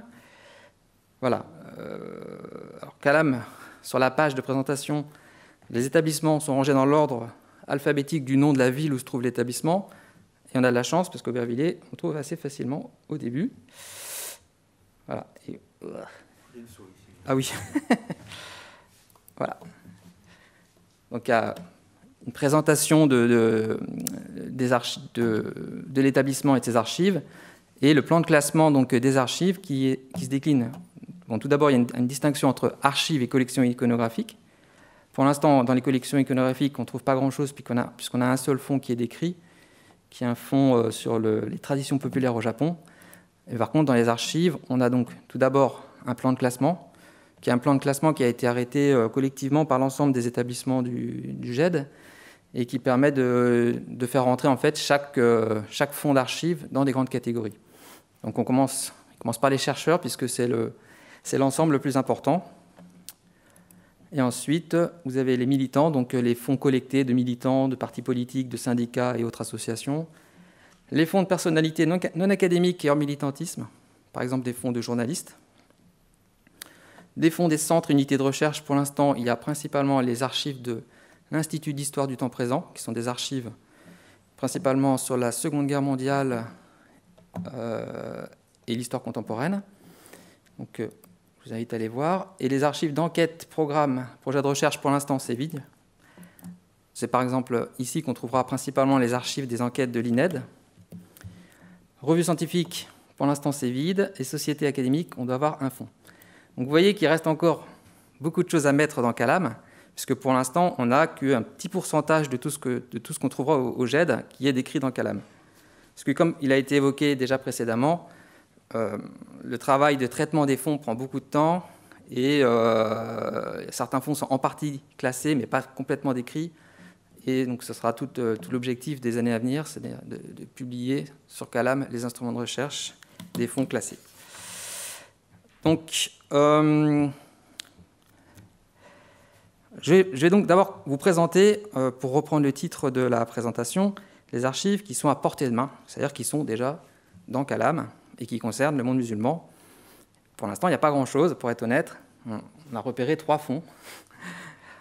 Voilà. Euh, alors, Calam, sur la page de présentation, les établissements sont rangés dans l'ordre alphabétique du nom de la ville où se trouve l'établissement. Et on a de la chance, parce qu'Aubervilliers, on trouve assez facilement au début. Voilà. Et... Ah oui. Voilà. Donc, il y a une présentation de, de, des de, de l'établissement et de ses archives, et le plan de classement donc, des archives qui, est, qui se décline. Bon, tout d'abord, il y a une, une distinction entre archives et collections iconographiques. Pour l'instant, dans les collections iconographiques, on ne trouve pas grand-chose, puisqu'on a, puisqu'on a un seul fonds qui est décrit, qui est un fonds sur le, les traditions populaires au Japon. Et par contre, dans les archives, on a donc tout d'abord un plan de classement, qui est un plan de classement qui a été arrêté collectivement par l'ensemble des établissements du, du J A D et qui permet de, de faire rentrer en fait chaque, chaque fonds d'archives dans des grandes catégories. Donc on commence, on commence par les chercheurs puisque c'est le, c'est l'ensemble le plus important. Et ensuite, vous avez les militants, donc les fonds collectés de militants, de partis politiques, de syndicats et autres associations. Les fonds de personnalités non, non académiques et hors militantisme, par exemple des fonds de journalistes. Des fonds des centres, unités de recherche, pour l'instant, il y a principalement les archives de l'Institut d'histoire du temps présent, qui sont des archives principalement sur la Seconde Guerre mondiale euh, et l'histoire contemporaine. Donc, euh, je vous invite à les voir. Et les archives d'enquête, programme, projet de recherche, pour l'instant, c'est vide. C'est par exemple ici qu'on trouvera principalement les archives des enquêtes de l'I N E D. Revue scientifique, pour l'instant, c'est vide. Et société académique, on doit avoir un fond. Donc, vous voyez qu'il reste encore beaucoup de choses à mettre dans Calam, puisque pour l'instant, on n'a qu'un petit pourcentage de tout ce que, de tout ce qu'on trouvera au, au G E D qui est décrit dans Calam. Parce que, comme il a été évoqué déjà précédemment, euh, le travail de traitement des fonds prend beaucoup de temps, et euh, certains fonds sont en partie classés, mais pas complètement décrits. Et donc, ce sera tout, euh, tout l'objectif des années à venir, c'est de, de, de publier sur Calam les instruments de recherche des fonds classés. Donc, euh, je, vais, je vais donc d'abord vous présenter, euh, pour reprendre le titre de la présentation, les archives qui sont à portée de main, c'est-à-dire qui sont déjà dans Calam et qui concernent le monde musulman. Pour l'instant, il n'y a pas grand-chose, pour être honnête. On a repéré trois fonds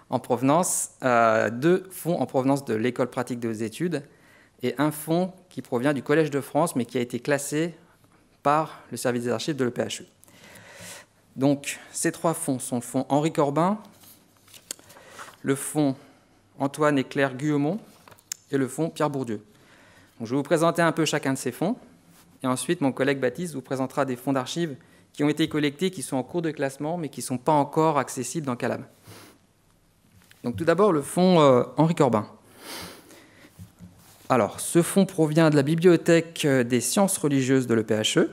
en provenance, euh, deux fonds en provenance de l'École pratique des études et un fonds qui provient du Collège de France, mais qui a été classé par le service des archives de l'E P H E. Donc, ces trois fonds sont le fonds Henri Corbin, le fonds Antoine et Claire Guillaumont et le fonds Pierre Bourdieu. Donc, je vais vous présenter un peu chacun de ces fonds, et ensuite mon collègue Baptiste vous présentera des fonds d'archives qui ont été collectés, qui sont en cours de classement, mais qui ne sont pas encore accessibles dans Calam. Donc, tout d'abord, le fonds euh, Henri Corbin. Alors, ce fonds provient de la Bibliothèque des sciences religieuses de l'E P H E.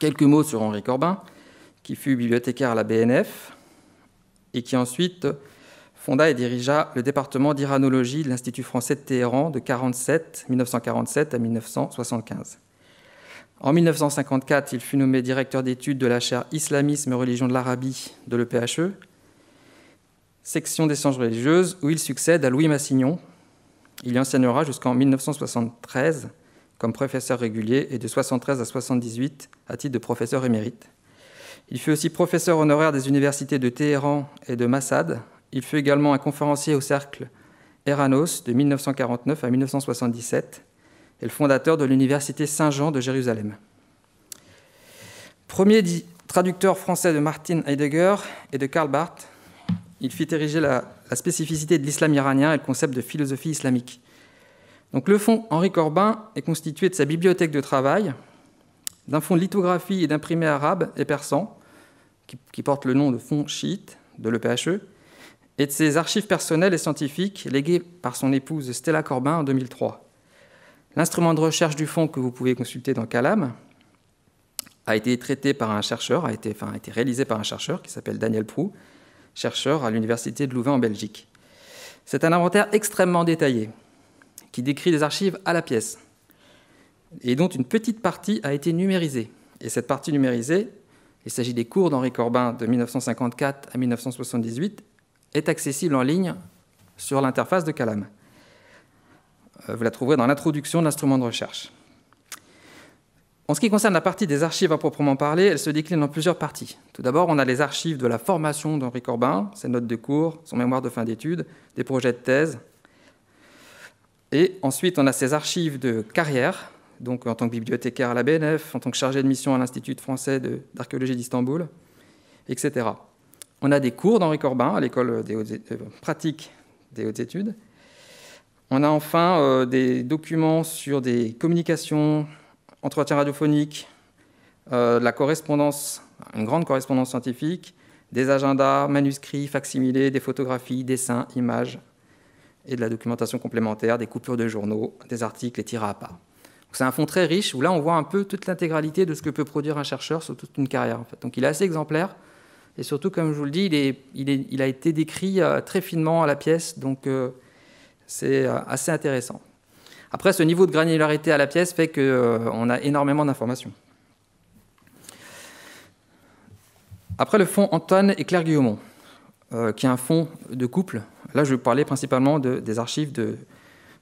Quelques mots sur Henri Corbin, qui fut bibliothécaire à la B N F et qui ensuite fonda et dirigea le département d'iranologie de l'Institut français de Téhéran de mille neuf cent quarante-sept à mille neuf cent soixante-quinze. En mille neuf cent cinquante-quatre, il fut nommé directeur d'études de la chaire Islamisme et religion de l'Arabie de l'E P H E, section des sciences religieuses, où il succède à Louis Massignon. Il y enseignera jusqu'en mille neuf cent soixante-treize comme professeur régulier et de soixante-treize à soixante-dix-huit à titre de professeur émérite. Il fut aussi professeur honoraire des universités de Téhéran et de Mashhad. Il fut également un conférencier au cercle Eranos de mille neuf cent quarante-neuf à mille neuf cent soixante-dix-sept et le fondateur de l'université Saint-Jean de Jérusalem. Premier traducteur français de Martin Heidegger et de Karl Barth, il fit ériger la, la spécificité de l'islam iranien et le concept de philosophie islamique. Donc, le fonds Henri Corbin est constitué de sa bibliothèque de travail, d'un fonds de lithographie et d'imprimés arabes et persans, qui, qui porte le nom de fonds chiite de l'E P H E, et de ses archives personnelles et scientifiques léguées par son épouse Stella Corbin en deux mille trois. L'instrument de recherche du fonds que vous pouvez consulter dans Calam a été traité par un chercheur, a été, enfin, a été réalisé par un chercheur qui s'appelle Daniel Proux, chercheur à l'université de Louvain en Belgique. C'est un inventaire extrêmement détaillé qui décrit les archives à la pièce et dont une petite partie a été numérisée. Et cette partie numérisée, il s'agit des cours d'Henri Corbin de mille neuf cent cinquante-quatre à mille neuf cent soixante-dix-huit, est accessible en ligne sur l'interface de Calam. Vous la trouverez dans l'introduction de l'instrument de recherche. En ce qui concerne la partie des archives à proprement parler, elle se décline en plusieurs parties. Tout d'abord, on a les archives de la formation d'Henri Corbin, ses notes de cours, son mémoire de fin d'études, des projets de thèse. Et ensuite, on a ses archives de carrière, donc en tant que bibliothécaire à la B N F, en tant que chargé de mission à l'Institut français d'archéologie d'Istanbul, et cetera. On a des cours d'Henri Corbin à l'école des hautes, euh, pratique des hautes études. On a enfin euh, des documents sur des communications, entretiens radiophoniques, euh, de la correspondance, une grande correspondance scientifique, des agendas, manuscrits, facsimilés, des photographies, dessins, images, et de la documentation complémentaire, des coupures de journaux, des articles et tirés à part. C'est un fonds très riche où là on voit un peu toute l'intégralité de ce que peut produire un chercheur sur toute une carrière, en fait. Donc il est assez exemplaire. Et surtout, comme je vous le dis, il, est, il, est, il a été décrit très finement à la pièce, donc euh, c'est assez intéressant. Après, ce niveau de granularité à la pièce fait qu'on euh, a énormément d'informations. Après, le fonds Antoine et Claire Guillaumont, euh, qui est un fonds de couple. Là, je vais vous parler principalement de, des archives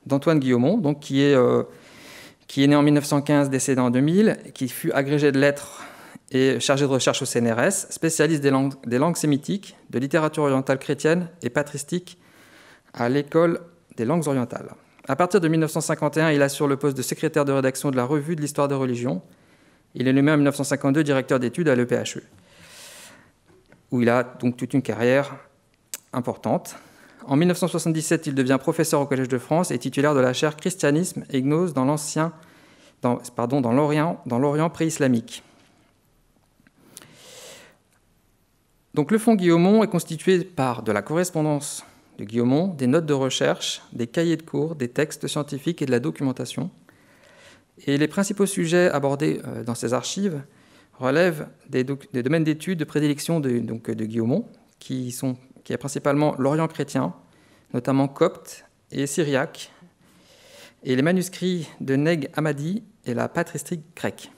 d'Antoine de, Guillaumont, donc, qui, est, euh, qui est né en mille neuf cent quinze, décédé en deux mille, qui fut agrégé de lettres et chargé de recherche au C N R S, spécialiste des langues, des langues sémitiques, de littérature orientale chrétienne et patristique à l'École des langues orientales. À partir de mille neuf cent cinquante et un, il assure le poste de secrétaire de rédaction de la Revue de l'histoire des religions. Il est nommé en mille neuf cent cinquante-deux directeur d'études à l'E P H E, où il a donc toute une carrière importante. En mille neuf cent soixante-dix-sept, il devient professeur au Collège de France et titulaire de la chaire Christianisme et Gnose dans l'ancien dans, pardon, dans l'Orient, dans l'Orient pré-islamique. Donc le fonds Guillaumont est constitué par de la correspondance de Guillaumont, des notes de recherche, des cahiers de cours, des textes scientifiques et de la documentation. Et les principaux sujets abordés dans ces archives relèvent des, do des domaines d'études de prédilection de, donc, de Guillaumont, qui, sont, qui est principalement l'Orient chrétien, notamment copte et syriaque, et les manuscrits de Neg Hammadi et la patristique grecque.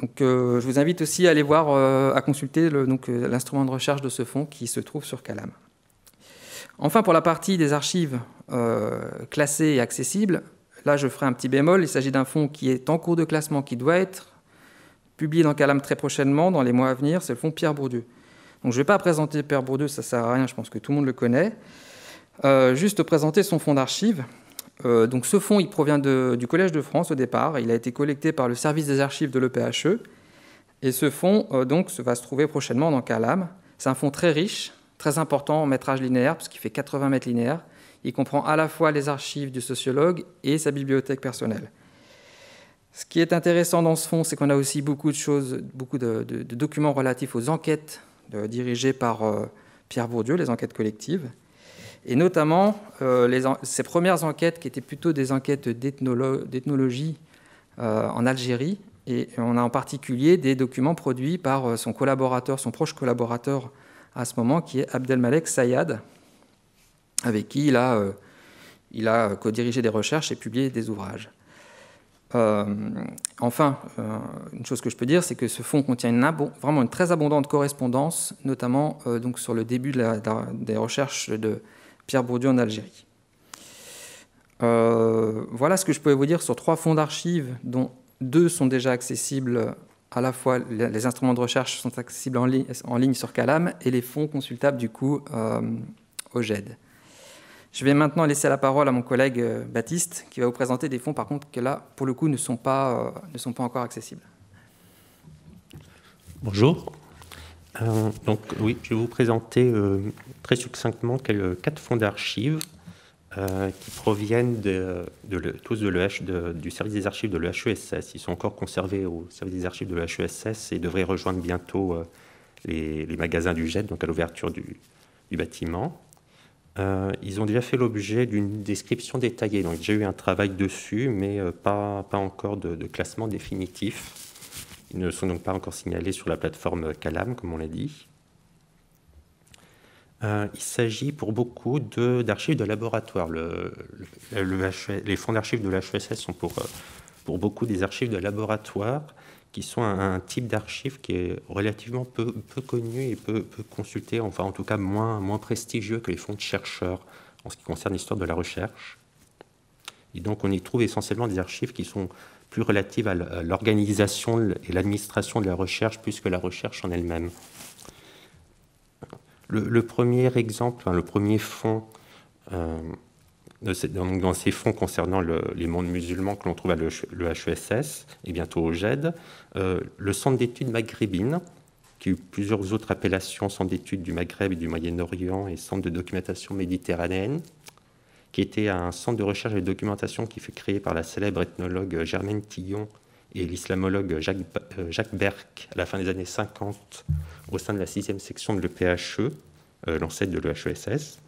Donc, euh, je vous invite aussi à aller voir, euh, à consulter l'instrument de recherche de ce fonds qui se trouve sur Calam. Enfin, pour la partie des archives euh, classées et accessibles, là, je ferai un petit bémol. Il s'agit d'un fonds qui est en cours de classement, qui doit être publié dans Calam très prochainement, dans les mois à venir. C'est le fonds Pierre Bourdieu. Donc, je ne vais pas présenter Pierre Bourdieu, ça ne sert à rien, je pense que tout le monde le connaît. Euh, juste présenter son fonds d'archives. Euh, donc ce fonds, il provient de, du Collège de France au départ. Il a été collecté par le service des archives de l'E P H E. Et ce fonds euh, donc, va se trouver prochainement dans Calam. C'est un fonds très riche, très important en métrage linéaire, puisqu'il fait quatre-vingts mètres linéaires. Il comprend à la fois les archives du sociologue et sa bibliothèque personnelle. Ce qui est intéressant dans ce fonds, c'est qu'on a aussi beaucoup de choses, beaucoup de, de, de documents relatifs aux enquêtes euh, dirigées par euh, Pierre Bourdieu, les enquêtes collectives. Et notamment, euh, les en... ces premières enquêtes qui étaient plutôt des enquêtes d'ethnologie ethnolo... euh, en Algérie. Et on a en particulier des documents produits par son collaborateur, son proche collaborateur à ce moment, qui est Abdelmalek Sayad, avec qui il a, euh, il a co-dirigé des recherches et publié des ouvrages. Euh, enfin, euh, une chose que je peux dire, c'est que ce fonds contient une abo... vraiment une très abondante correspondance, notamment euh, donc sur le début de la, de la, des recherches de Pierre Bourdieu en Algérie. Euh, voilà ce que je pouvais vous dire sur trois fonds d'archives, dont deux sont déjà accessibles, à la fois les instruments de recherche sont accessibles en, li en ligne sur Calam, et les fonds consultables du coup euh, au G E D. Je vais maintenant laisser la parole à mon collègue euh, Baptiste, qui va vous présenter des fonds par contre que là, pour le coup, ne sont pas, euh, ne sont pas encore accessibles. Bonjour. Euh, donc, oui, je vais vous présenter euh, très succinctement quatre fonds d'archives euh, qui proviennent de, de le, tous de l'E H, de, du service des archives de l'E H E S S. Ils sont encore conservés au service des archives de l'E H E S S et devraient rejoindre bientôt euh, les, les magasins du G E D, donc à l'ouverture du, du bâtiment. Euh, ils ont déjà fait l'objet d'une description détaillée, donc j'ai eu un travail dessus, mais euh, pas, pas encore de, de classement définitif. Ils ne sont donc pas encore signalés sur la plateforme Calam, comme on l'a dit. Euh, il s'agit pour beaucoup d'archives de, de laboratoire. Le, le, le H, les fonds d'archives de l'H E S S sont pour, pour beaucoup des archives de laboratoire, qui sont un, un type d'archives qui est relativement peu, peu connu et peu, peu consulté, enfin en tout cas moins, moins prestigieux que les fonds de chercheurs en ce qui concerne l'histoire de la recherche. Et donc on y trouve essentiellement des archives qui sont plus relative à l'organisation et l'administration de la recherche, plus que la recherche en elle-même. Le, le premier exemple, hein, le premier fonds, euh, de ces, dans, dans ces fonds concernant le, les mondes musulmans que l'on trouve à l'E H E S S et bientôt au G E D, euh, le Centre d'études maghrébines, qui a eu plusieurs autres appellations, Centre d'études du Maghreb et du Moyen-Orient et Centre de documentation méditerranéenne, qui était un centre de recherche et de documentation qui fut créé par la célèbre ethnologue Germaine Tillon et l'islamologue Jacques, Jacques Berck à la fin des années cinquante au sein de la sixième section de l'E P H E, euh, l'ancêtre de l'E H E S S.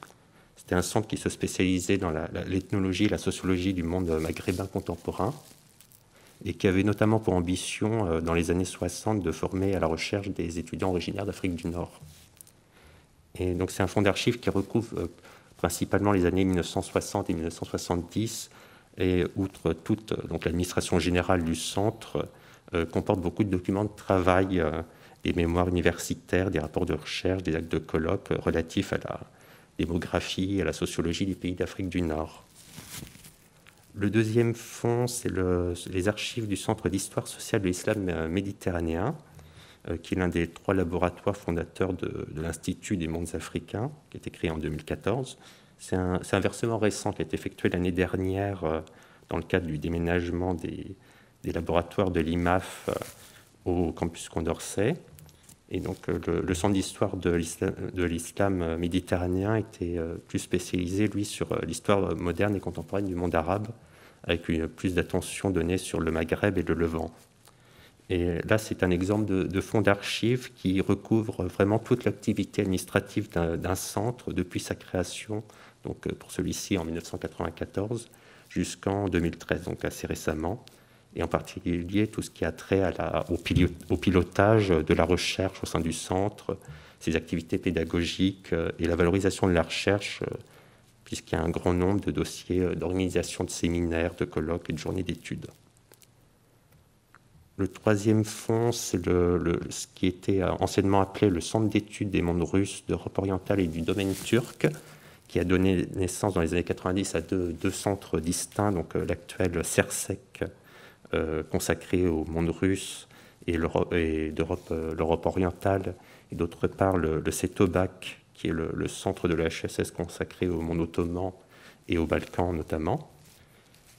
C'était un centre qui se spécialisait dans l'ethnologie et la sociologie du monde maghrébin contemporain et qui avait notamment pour ambition, euh, dans les années soixante, de former à la recherche des étudiants originaires d'Afrique du Nord. Et donc c'est un fonds d'archives qui recouvre euh, principalement les années mille neuf cent soixante et mille neuf cent soixante-dix, et outre toute l'administration générale du centre, euh, comporte beaucoup de documents de travail, euh, des mémoires universitaires, des rapports de recherche, des actes de colloques euh, relatifs à la démographie et à la sociologie des pays d'Afrique du Nord. Le deuxième fonds, c'est le, les archives du Centre d'histoire sociale de l'islam méditerranéen, euh, qui est l'un des trois laboratoires fondateurs de, de l'Institut des mondes africains, qui a été créé en deux mille quatorze. C'est un, un versement récent qui a été effectué l'année dernière euh, dans le cadre du déménagement des, des laboratoires de l'I M A F euh, au campus Condorcet. Et donc euh, le, le Centre d'histoire de l'islam méditerranéen était euh, plus spécialisé, lui, sur euh, l'histoire moderne et contemporaine du monde arabe, avec une, plus d'attention donnée sur le Maghreb et le Levant. Et là, c'est un exemple de, de fonds d'archives qui recouvre vraiment toute l'activité administrative d'un, d'un centre depuis sa création, donc pour celui-ci en dix-neuf cent quatre-vingt-quatorze, jusqu'en deux mille treize, donc assez récemment, et en particulier tout ce qui a trait à la, au, pil- au pilotage de la recherche au sein du centre, ses activités pédagogiques et la valorisation de la recherche, puisqu'il y a un grand nombre de dossiers d'organisation de séminaires, de colloques et de journées d'études. Le troisième fonds, c'est le, le, ce qui était anciennement appelé le Centre d'études des mondes russes, d'Europe orientale et du domaine turc, qui a donné naissance dans les années quatre-vingt-dix à deux, deux centres distincts, donc l'actuel CERSEC, euh, consacré au monde russe et, l'Europe, et d'Europe, euh, l'Europe orientale, et d'autre part le, le CETOBAC, qui est le, le centre de la H S S consacré au monde ottoman et aux Balkans notamment.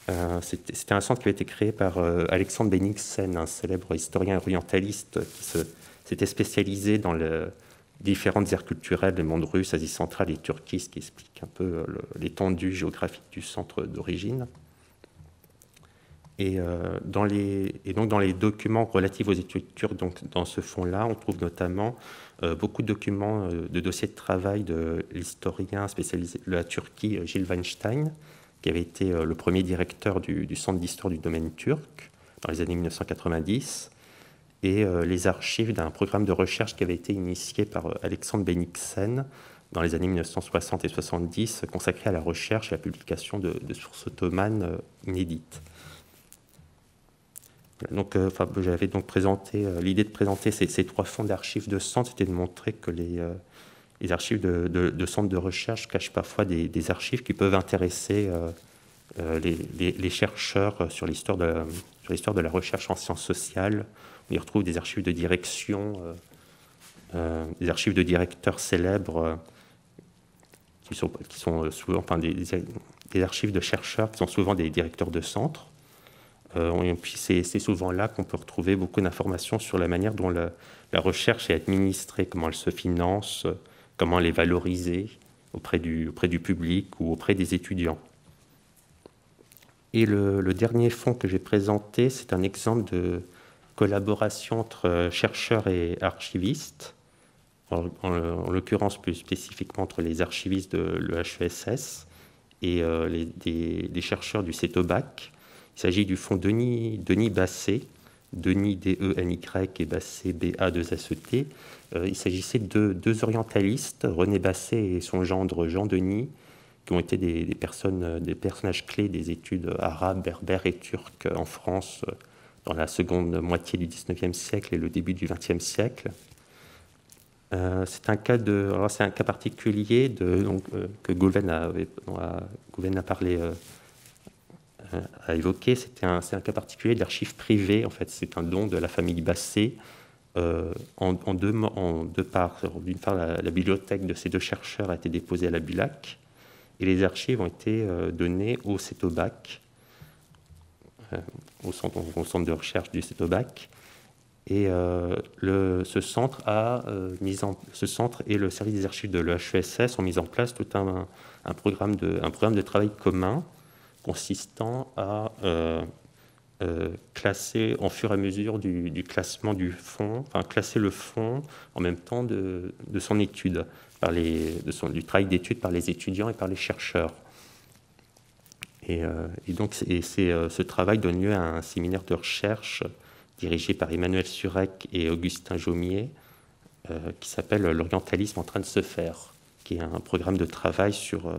Euh, c'était, c'était un centre qui avait été créé par euh, Alexandre Bennigsen, un célèbre historien orientaliste qui se, s'était spécialisé dans les différentes aires culturelles du monde russe, Asie centrale et Turquie, ce qui explique un peu le, l'étendue géographique du centre d'origine. Et, euh, dans les, et donc dans les documents relatifs aux études turques, donc dans ce fonds-là, on trouve notamment euh, beaucoup de documents, euh, de dossiers de travail de l'historien spécialisé de la Turquie, Gilles Weinstein, qui avait été le premier directeur du, du Centre d'histoire du domaine turc dans les années dix-neuf cent quatre-vingt-dix, et euh, les archives d'un programme de recherche qui avait été initié par euh, Alexandre Bennigsen dans les années dix-neuf cent soixante et soixante-dix, consacré à la recherche et à la publication de, de sources ottomanes euh, inédites. Donc, euh, enfin, j'avais donc présenté, euh, l'idée de présenter ces, ces trois fonds d'archives de centre, c'était de montrer que les... Euh, Les archives de, de, de centres de recherche cachent parfois des, des archives qui peuvent intéresser euh, les, les, les chercheurs sur l'histoire, de la, sur l'histoire de la recherche en sciences sociales. On y retrouve des archives de direction, euh, euh, des archives de directeurs célèbres, euh, qui sont, qui sont souvent enfin, des, des archives de chercheurs qui sont souvent des directeurs de centres. Euh, c'est, c'est souvent là qu'on peut retrouver beaucoup d'informations sur la manière dont la, la recherche est administrée, comment elle se finance, comment les valoriser auprès du, auprès du public ou auprès des étudiants. Et le, le dernier fonds que j'ai présenté, c'est un exemple de collaboration entre chercheurs et archivistes, en, en, en l'occurrence plus spécifiquement entre les archivistes de l'E H E S S et euh, les, des, des chercheurs du CETOBAC. Il s'agit du fonds Denis, Denis Basset, Denis D E N Y et Basset B A deux S E T. Euh, il s'agissait de deux orientalistes, René Basset et son gendre Jean Denis, qui ont été des, des, personnes, des personnages clés des études arabes, berbères et turques en France dans la seconde moitié du dix-neuvième siècle et le début du vingtième siècle. Euh, c'est, un cas de, alors c'est un cas particulier de, donc, euh, que Gouven a, a, Gouven a parlé euh, à évoquer. C'était un, c'est un cas particulier de l'archive privée. En fait, c'est un don de la famille Basset euh, en, en, deux, en deux parts. D'une part, la, la bibliothèque de ces deux chercheurs a été déposée à la Bulac et les archives ont été euh, données au CETOBAC, euh, au, centre, au centre de recherche du CETOBAC. Et euh, le, ce, centre a, euh, mis en, ce centre et le service des archives de l'E H E S S ont mis en place tout un, un, programme, de, un programme de travail commun consistant à euh, euh, classer en fur et à mesure du, du classement du fonds, enfin classer le fonds en même temps de, de son étude, par les, de son, du travail d'étude par les étudiants et par les chercheurs. Et, euh, et donc et c'est, euh, ce travail donne lieu à un séminaire de recherche dirigé par Emmanuel Surek et Augustin Jaumier, euh, qui s'appelle « L'orientalisme en train de se faire », qui est un programme de travail sur... Euh,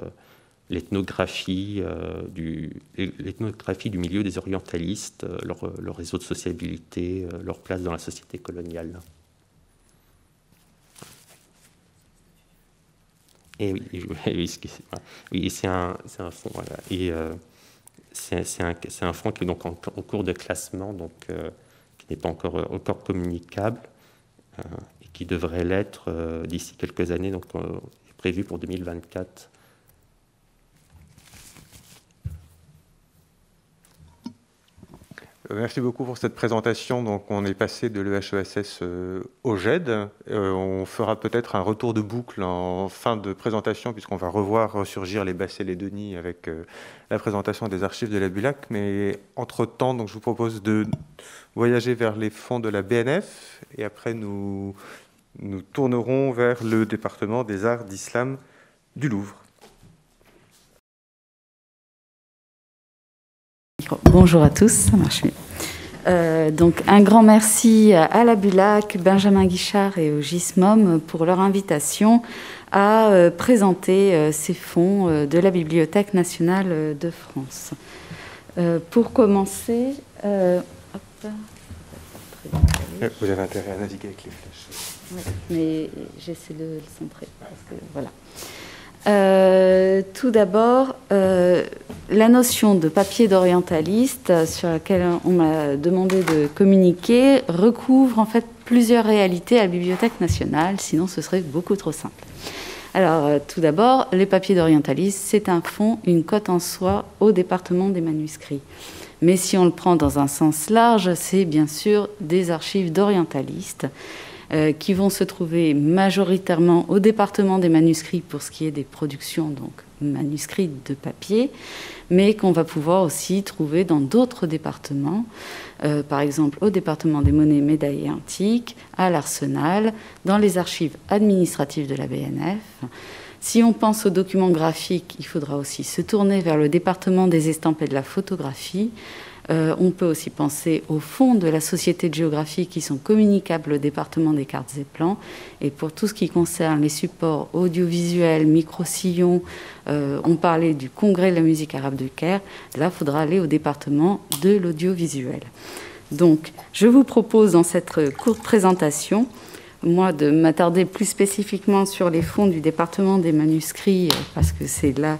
L'ethnographie, euh, du, l'ethnographie du milieu des orientalistes, euh, leur, leur réseau de sociabilité, euh, leur place dans la société coloniale. Et oui, oui c'est un, c'est un fonds, voilà. Et euh, c'est, c'est, un, c'est un fonds qui est donc en, en cours de classement, donc euh, qui n'est pas encore, encore communicable euh, et qui devrait l'être euh, d'ici quelques années, donc euh, prévu pour deux mille vingt-quatre. merci beaucoup pour cette présentation. Donc, on est passé de l'E H E S S au G E D. Euh, on fera peut-être un retour de boucle en fin de présentation, puisqu'on va revoir ressurgir les Bassel et Denis avec euh, la présentation des archives de la Bulac. Mais entre-temps, donc, je vous propose de voyager vers les fonds de la B N F. Et après, nous, nous tournerons vers le département des arts d'islam du Louvre. Bonjour à tous, ça marche mieux. Euh, donc un grand merci à la Bulac, Benjamin Guichard et au G I S M O M pour leur invitation à euh, présenter euh, ces fonds euh, de la Bibliothèque nationale de France. Euh, pour commencer, euh, hop, vous avez intérêt à naviguer avec les flèches. Oui, mais j'essaie de le centrer parce que voilà. Euh, tout d'abord, euh, la notion de papier d'orientaliste sur laquelle on m'a demandé de communiquer recouvre en fait plusieurs réalités à la Bibliothèque nationale, sinon ce serait beaucoup trop simple. Alors euh, tout d'abord, les papiers d'orientaliste, c'est un fonds, une cote en soi au département des manuscrits. Mais si on le prend dans un sens large, c'est bien sûr des archives d'orientalistes qui vont se trouver majoritairement au département des manuscrits pour ce qui est des productions, donc manuscrits de papier, mais qu'on va pouvoir aussi trouver dans d'autres départements, euh, par exemple au département des monnaies, médailles et antiques, à l'Arsenal, dans les archives administratives de la B N F. Si on pense aux documents graphiques, il faudra aussi se tourner vers le département des estampes et de la photographie. Euh, on peut aussi penser aux fonds de la Société de géographie qui sont communicables au département des cartes et plans. Et pour tout ce qui concerne les supports audiovisuels, micro-sillons, euh, on parlait du Congrès de la musique arabe du Caire. Là, il faudra aller au département de l'audiovisuel. Donc, je vous propose dans cette courte présentation, moi, de m'attarder plus spécifiquement sur les fonds du département des manuscrits, parce que c'est là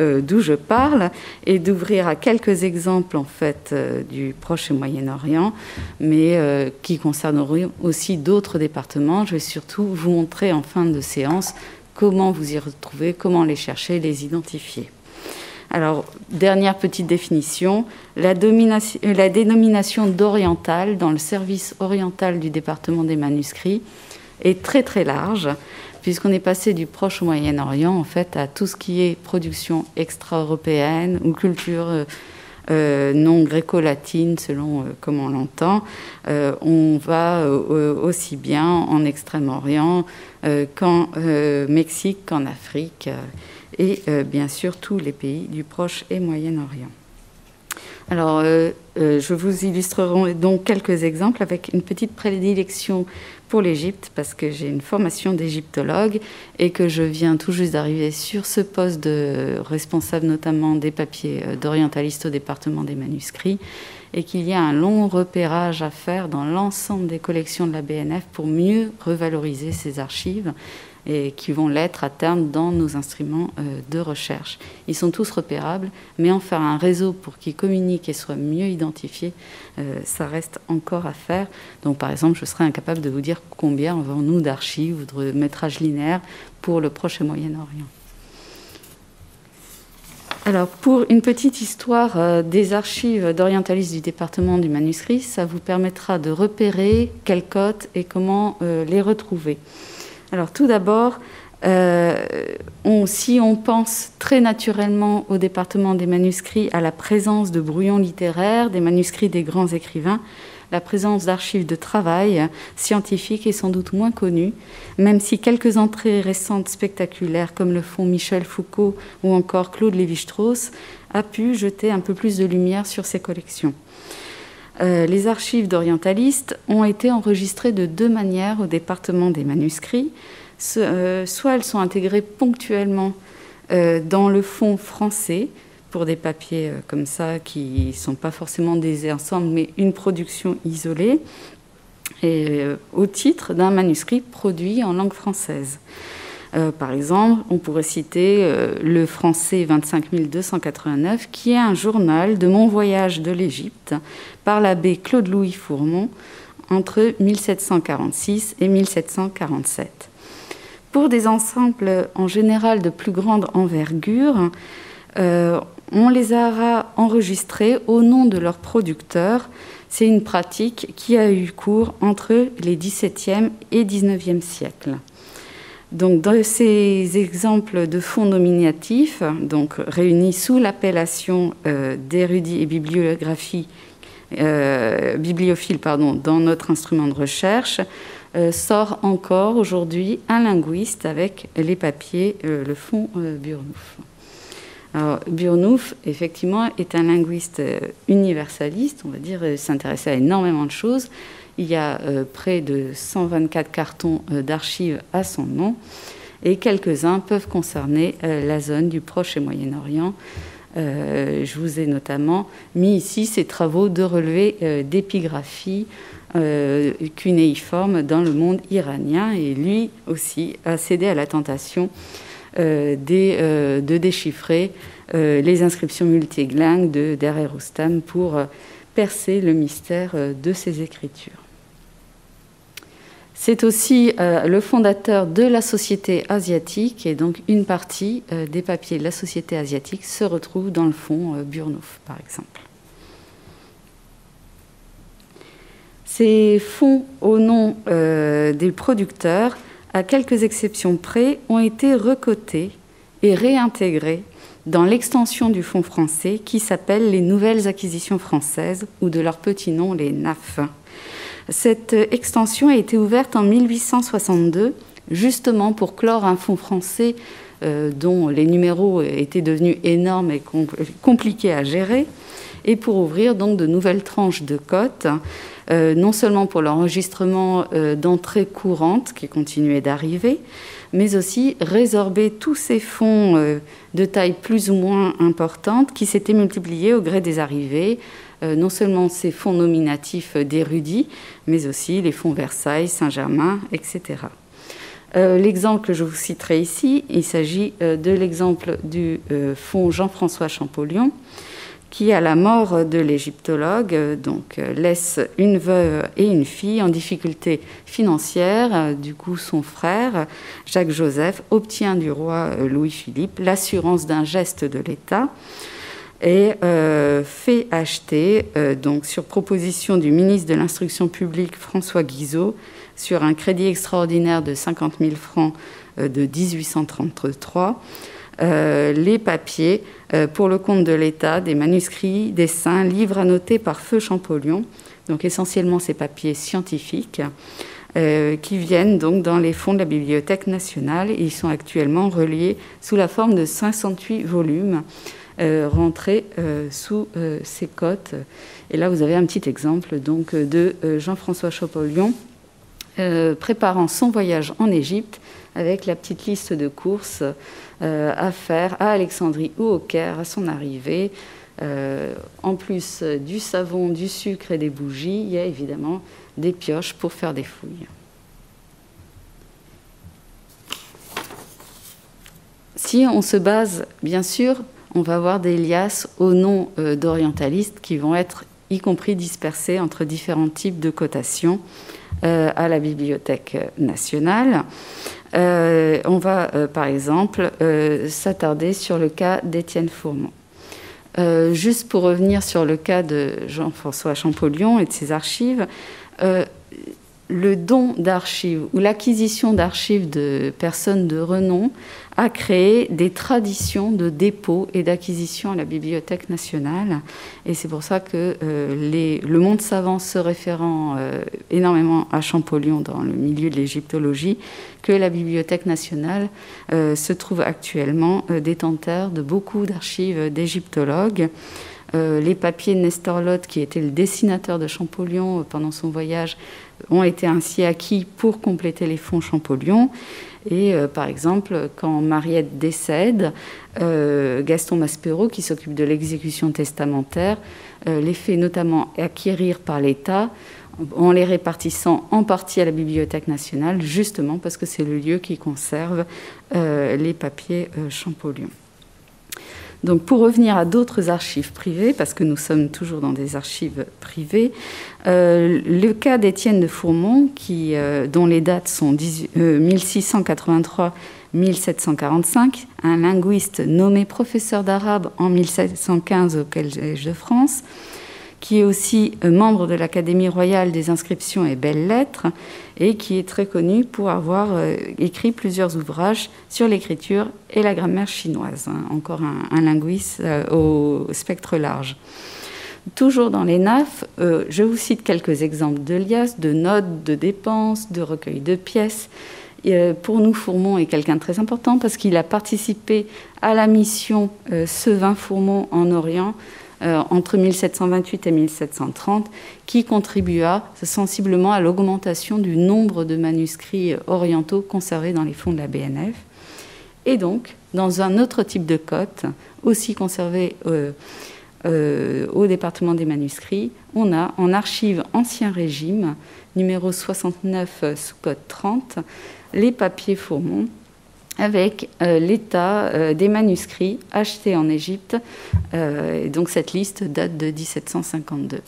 euh, d'où je parle, et d'ouvrir à quelques exemples, en fait, euh, du Proche et Moyen-Orient, mais euh, qui concerneront aussi d'autres départements. Je vais surtout vous montrer, en fin de séance, comment vous y retrouver, comment les chercher, les identifier. Alors, dernière petite définition, la, la dénomination d'oriental dans le service oriental du département des manuscrits est très très large, puisqu'on est passé du Proche au Moyen-Orient, en fait, à tout ce qui est production extra-européenne ou culture euh, euh, non gréco-latine, selon euh, comment on l'entend. Euh, on va euh, aussi bien en Extrême-Orient euh, qu'en euh, Mexique, qu'en Afrique. Euh, et euh, bien sûr tous les pays du Proche et Moyen-Orient. Alors, euh, euh, je vous illustrerai donc quelques exemples avec une petite prédilection pour l'Égypte, parce que j'ai une formation d'égyptologue et que je viens tout juste d'arriver sur ce poste de responsable notamment des papiers d'orientalistes au département des manuscrits, et qu'il y a un long repérage à faire dans l'ensemble des collections de la B N F pour mieux revaloriser ces archives, et qui vont l'être à terme dans nos instruments de recherche. Ils sont tous repérables, mais en faire un réseau pour qu'ils communiquent et soient mieux identifiés, ça reste encore à faire. Donc par exemple, je serais incapable de vous dire combien avons-nous d'archives ou de métrages linéaires pour le Proche et Moyen-Orient. Alors, pour une petite histoire euh, des archives d'orientalistes du département du manuscrit, ça vous permettra de repérer quelles cotes et comment euh, les retrouver. Alors, tout d'abord, euh, on, si on pense très naturellement au département des manuscrits, à la présence de brouillons littéraires, des manuscrits des grands écrivains, la présence d'archives de travail scientifique est sans doute moins connue, même si quelques entrées récentes spectaculaires, comme le font Michel Foucault ou encore Claude Lévi-Strauss, a pu jeter un peu plus de lumière sur ces collections. Euh, les archives d'orientalistes ont été enregistrées de deux manières au département des manuscrits. Ce, euh, soit elles sont intégrées ponctuellement euh, dans le fonds français, pour des papiers euh, comme ça qui ne sont pas forcément des ensembles, mais une production isolée, et euh, au titre d'un manuscrit produit en langue française. Euh, par exemple, on pourrait citer euh, le français vingt-cinq mille deux cent quatre-vingt-neuf, qui est un journal de mon voyage de l'Égypte par l'abbé Claude-Louis Fourmont entre mille sept cent quarante-six et mille sept cent quarante-sept. Pour des ensembles en général de plus grande envergure, Euh, on les a enregistrés au nom de leurs producteurs. C'est une pratique qui a eu cours entre les dix-septième et dix-neuvième siècles. Donc, dans ces exemples de fonds nominatifs, donc, réunis sous l'appellation euh, d'érudits et bibliographies, euh, bibliophiles pardon, dans notre instrument de recherche, euh, sort encore aujourd'hui un linguiste avec les papiers, euh, le fonds euh, Burnouf. Alors, Burnouf, effectivement, est un linguiste universaliste, on va dire, s'intéressait à énormément de choses. Il y a euh, près de cent vingt-quatre cartons euh, d'archives à son nom, et quelques-uns peuvent concerner euh, la zone du Proche et Moyen-Orient. Euh, je vous ai notamment mis ici ces travaux de relevés euh, d'épigraphie euh, cunéiforme dans le monde iranien, et lui aussi a cédé à la tentation Euh, des, euh, de déchiffrer euh, les inscriptions multilingues de Der Rustam pour euh, percer le mystère euh, de ces écritures. C'est aussi euh, le fondateur de la Société asiatique, et donc une partie euh, des papiers de la Société asiatique se retrouve dans le fonds euh, Burnouf, par exemple. Ces fonds au nom euh, des producteurs, à quelques exceptions près, ont été recotés et réintégrés dans l'extension du fonds français qui s'appelle les Nouvelles Acquisitions Françaises, ou de leur petit nom, les N A F. Cette extension a été ouverte en mille huit cent soixante-deux, justement pour clore un fonds français euh, dont les numéros étaient devenus énormes et compl- compliqués à gérer, et pour ouvrir donc de nouvelles tranches de cotes, Euh, non seulement pour l'enregistrement euh, d'entrées courantes qui continuait d'arriver, mais aussi résorber tous ces fonds euh, de taille plus ou moins importante qui s'étaient multipliés au gré des arrivées, euh, non seulement ces fonds nominatifs euh, d'érudits, mais aussi les fonds Versailles, Saint-Germain, et cetera. Euh, l'exemple que je vous citerai ici, il s'agit euh, de l'exemple du euh, fonds Jean-François Champollion, qui, à la mort de l'égyptologue, donc, laisse une veuve et une fille en difficulté financière. Du coup, son frère, Jacques-Joseph, obtient du roi Louis-Philippe l'assurance d'un geste de l'État et euh, fait acheter, euh, donc, sur proposition du ministre de l'Instruction publique, François Guizot, sur un crédit extraordinaire de cinquante mille francs euh, de mille huit cent trente-trois, Euh, les papiers euh, pour le compte de l'État, des manuscrits, dessins, livres annotés par Feu Champollion, donc essentiellement ces papiers scientifiques, euh, qui viennent donc dans les fonds de la Bibliothèque nationale, et ils sont actuellement reliés sous la forme de cinquante-huit volumes euh, rentrés euh, sous euh, ces cotes. Et là, vous avez un petit exemple donc, de euh, Jean-François Champollion euh, préparant son voyage en Égypte, avec la petite liste de courses euh, à faire à Alexandrie ou au Caire à son arrivée. Euh, en plus du savon, du sucre et des bougies, il y a évidemment des pioches pour faire des fouilles. Si on se base, bien sûr, on va avoir des liasses aux noms euh, d'orientalistes qui vont être y compris dispersés entre différents types de cotations euh, à la Bibliothèque nationale. Euh, on va, euh, par exemple, euh, s'attarder sur le cas d'Étienne Fourmont. Euh, juste pour revenir sur le cas de Jean-François Champollion et de ses archives, euh, le don d'archives ou l'acquisition d'archives de personnes de renom a créé des traditions de dépôt et d'acquisition à la Bibliothèque nationale. Et c'est pour ça que euh, les, le monde savant se référant euh, énormément à Champollion dans le milieu de l'égyptologie, que la Bibliothèque nationale euh, se trouve actuellement euh, détenteur de beaucoup d'archives d'égyptologues. Euh, les papiers de Nestor Loth, qui était le dessinateur de Champollion euh, pendant son voyage, ont été ainsi acquis pour compléter les fonds Champollion. Et euh, par exemple, quand Mariette décède, euh, Gaston Maspero, qui s'occupe de l'exécution testamentaire, euh, les fait notamment acquérir par l'État en les répartissant en partie à la Bibliothèque nationale, justement parce que c'est le lieu qui conserve euh, les papiers euh, Champollion. Donc pour revenir à d'autres archives privées, parce que nous sommes toujours dans des archives privées, euh, le cas d'Étienne de Fourmont, qui, euh, dont les dates sont mille six cent quatre-vingt-trois à mille sept cent quarante-cinq, un linguiste nommé professeur d'arabe en mille sept cent quinze au Collège de France, qui est aussi membre de l'Académie royale des inscriptions et belles-lettres et qui est très connu pour avoir écrit plusieurs ouvrages sur l'écriture et la grammaire chinoise. Encore un, un linguiste au spectre large. Toujours dans les N A F, euh, je vous cite quelques exemples de liasses, de notes, de dépenses, de recueils de pièces. Et pour nous, Fourmont est quelqu'un de très important parce qu'il a participé à la mission euh, Sevin-Fourmont en Orient, entre mille sept cent vingt-huit et mille sept cent trente, qui contribua sensiblement à l'augmentation du nombre de manuscrits orientaux conservés dans les fonds de la B N F. Et donc, dans un autre type de cote, aussi conservé euh, euh, au département des manuscrits, on a en archive Ancien Régime, numéro soixante-neuf sous code trente, les papiers Fourmont, avec euh, l'état euh, des manuscrits achetés en Égypte. Euh, et donc cette liste date de mille sept cent cinquante-deux.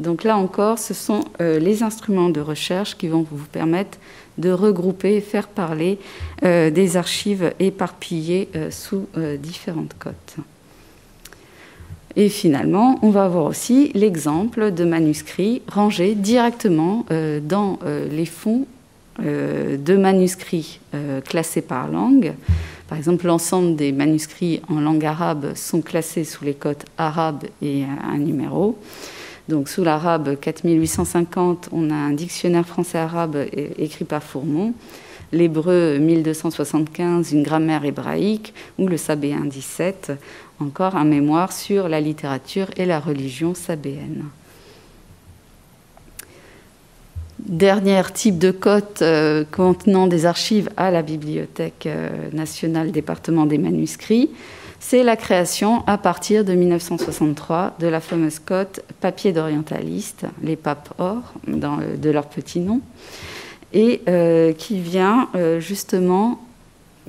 Donc là encore, ce sont euh, les instruments de recherche qui vont vous permettre de regrouper et faire parler euh, des archives éparpillées euh, sous euh, différentes cotes. Et finalement, on va avoir aussi l'exemple de manuscrits rangés directement euh, dans euh, les fonds Euh, de manuscrits euh, classés par langue. Par exemple, l'ensemble des manuscrits en langue arabe sont classés sous les cotes arabes et un, un numéro. Donc, sous l'arabe quatre mille huit cent cinquante, on a un dictionnaire français-arabe écrit par Fourmont, l'hébreu mille deux cent soixante-quinze, une grammaire hébraïque, ou le sabéen dix-sept, encore un mémoire sur la littérature et la religion sabéenne. Dernier type de cote euh, contenant des archives à la Bibliothèque euh, nationale département des manuscrits, c'est la création à partir de mille neuf cent soixante-trois de la fameuse cote papier d'orientaliste, les papes or, dans, de leur petit nom, et euh, qui vient euh, justement,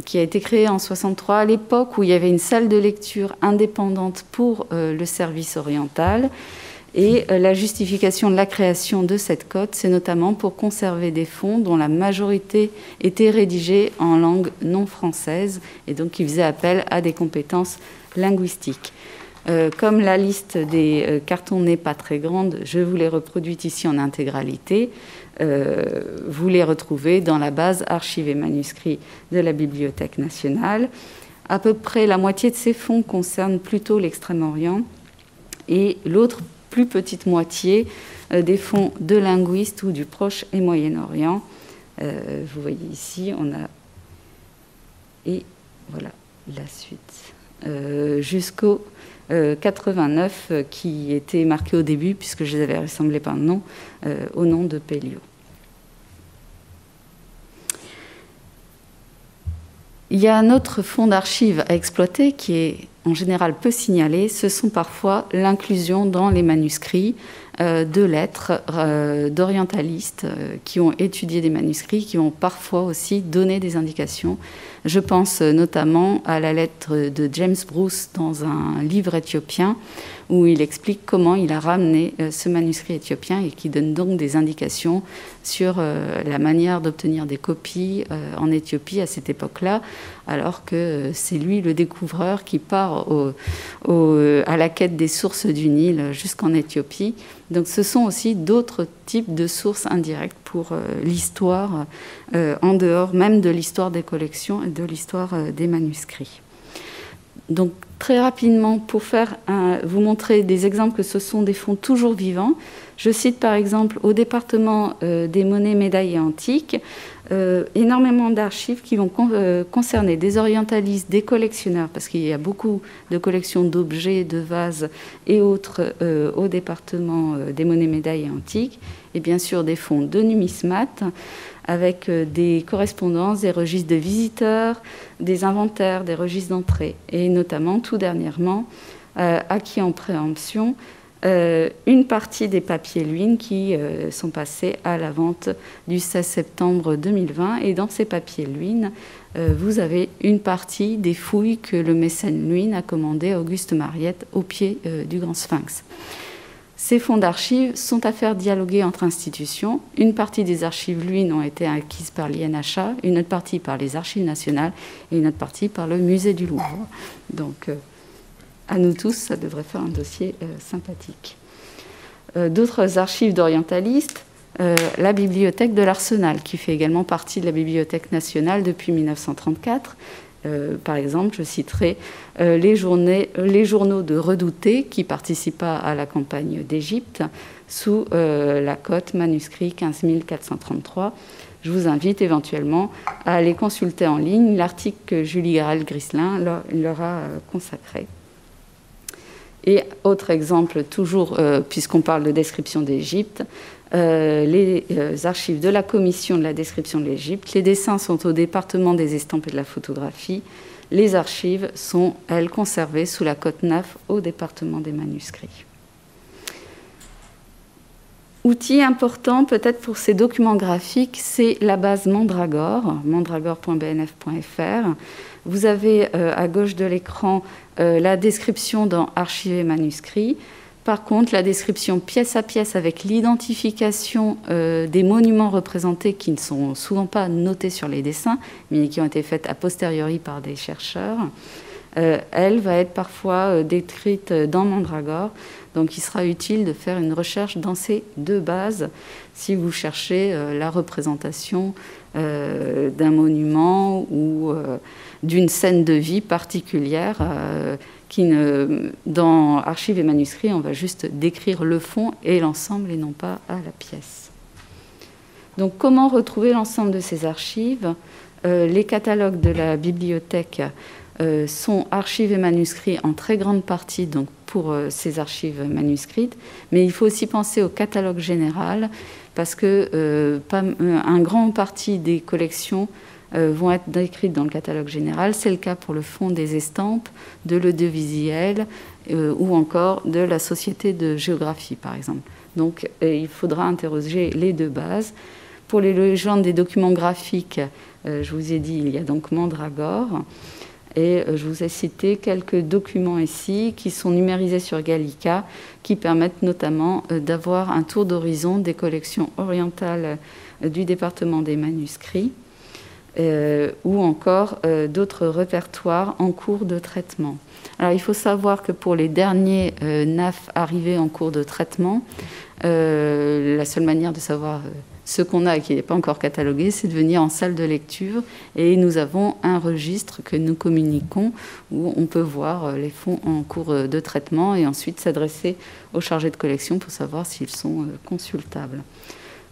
qui a été créée en mille neuf cent soixante-trois à l'époque où il y avait une salle de lecture indépendante pour euh, le service oriental. Et la justification de la création de cette cote, c'est notamment pour conserver des fonds dont la majorité était rédigée en langue non française et donc qui faisait appel à des compétences linguistiques. Euh, comme la liste des euh, cartons n'est pas très grande, je vous l'ai reproduite ici en intégralité. Euh, vous les retrouvez dans la base archives et manuscrits de la Bibliothèque nationale. À peu près la moitié de ces fonds concernent plutôt l'Extrême-Orient et l'autre plus petite moitié euh, des fonds de linguistes ou du Proche et Moyen-Orient. Euh, vous voyez ici, on a... Et voilà la suite. Euh, Jusqu'au euh, quatre-vingt-neuf, euh, qui était marqué au début, puisque je les avais rassemblés par nom, euh, au nom de Pelliot. Il y a un autre fonds d'archives à exploiter qui est en général peu signalé, ce sont parfois l'inclusion dans les manuscrits euh, de lettres euh, d'orientalistes euh, qui ont étudié des manuscrits, qui ont parfois aussi donné des indications. Je pense notamment à la lettre de James Bruce dans un livre éthiopien où il explique comment il a ramené euh, ce manuscrit éthiopien et qui donne donc des indications sur euh, la manière d'obtenir des copies euh, en Éthiopie à cette époque-là, alors que euh, c'est lui le découvreur qui part au, au, à la quête des sources du Nil jusqu'en Éthiopie. Donc ce sont aussi d'autres types de sources indirectes pour euh, l'histoire, euh, en dehors même de l'histoire des collections et de l'histoire euh, des manuscrits. Donc très rapidement, pour faire un, vous montrer des exemples que ce sont des fonds toujours vivants, je cite par exemple au département euh, des monnaies, médailles et antiques, Euh, énormément d'archives qui vont con, euh, concerner des orientalistes, des collectionneurs, parce qu'il y a beaucoup de collections d'objets, de vases et autres euh, au département euh, des monnaies, médailles et antiques, et bien sûr des fonds de numismates, avec euh, des correspondances, des registres de visiteurs, des inventaires, des registres d'entrée, et notamment tout dernièrement, euh, acquis en préemption, euh, une partie des papiers Luynes qui euh, sont passés à la vente du seize septembre deux mille vingt. Et dans ces papiers Luynes, euh, vous avez une partie des fouilles que le mécène Luynes a commandées à Auguste Mariette au pied euh, du Grand Sphinx. Ces fonds d'archives sont à faire dialoguer entre institutions. Une partie des archives Luynes ont été acquises par l'I N H A, une autre partie par les Archives nationales et une autre partie par le Musée du Louvre. Donc, euh, à nous tous, ça devrait faire un dossier euh, sympathique. Euh, D'autres archives d'orientalistes, euh, la bibliothèque de l'Arsenal, qui fait également partie de la Bibliothèque nationale depuis mille neuf cent trente-quatre. Euh, par exemple, je citerai euh, les, journées, les journaux de Redouté qui participa à la campagne d'Égypte sous euh, la cote manuscrit quinze mille quatre cent trente-trois. Je vous invite éventuellement à aller consulter en ligne l'article que Julie Garel-Grislin leur, leur a consacré. Et autre exemple, toujours euh, puisqu'on parle de description d'Égypte, Euh, les euh, archives de la commission de la description de l'Égypte. Les dessins sont au département des estampes et de la photographie. Les archives sont, elles, conservées sous la cote neuf au département des manuscrits. Outil important peut-être pour ces documents graphiques, c'est la base Mandragore, mandragore point b n f point f r. Vous avez euh, à gauche de l'écran euh, la description dans Archives et manuscrits. Par contre, la description pièce à pièce avec l'identification euh, des monuments représentés qui ne sont souvent pas notés sur les dessins, mais qui ont été faites a posteriori par des chercheurs, euh, elle va être parfois euh, décrite dans Mandragore. Donc il sera utile de faire une recherche dans ces deux bases si vous cherchez euh, la représentation euh, d'un monument ou euh, d'une scène de vie particulière. Euh, Qui ne, dans Archives et manuscrits, on va juste décrire le fond et l'ensemble et non pas à la pièce. Donc comment retrouver l'ensemble de ces archives? euh, Les catalogues de la bibliothèque euh, sont archives et manuscrits en très grande partie donc, pour euh, ces archives manuscrites, mais il faut aussi penser au catalogue général parce que euh, pas, un grand partie des collections vont être décrites dans le catalogue général. C'est le cas pour le fonds des estampes, de l'audiovisuel euh, ou encore de la Société de géographie, par exemple. Donc, euh, il faudra interroger les deux bases. Pour les légendes des documents graphiques, euh, je vous ai dit, il y a donc Mandragore. Et euh, je vous ai cité quelques documents ici qui sont numérisés sur Gallica, qui permettent notamment euh, d'avoir un tour d'horizon des collections orientales euh, du département des manuscrits. Euh, ou encore euh, d'autres répertoires en cours de traitement. Alors il faut savoir que pour les derniers euh, N A F arrivés en cours de traitement, euh, la seule manière de savoir ce qu'on a et qui n'est pas encore catalogué, c'est de venir en salle de lecture et nous avons un registre que nous communiquons où on peut voir les fonds en cours de traitement et ensuite s'adresser aux chargés de collection pour savoir s'ils sont euh, consultables.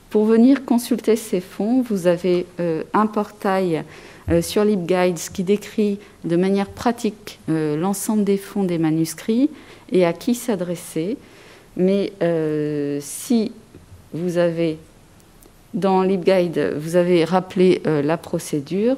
Pour venir consulter ces fonds, vous avez euh, un portail euh, sur LibGuides qui décrit de manière pratique euh, l'ensemble des fonds des manuscrits et à qui s'adresser. Mais euh, si vous avez, dans LibGuide, vous avez rappelé euh, la procédure,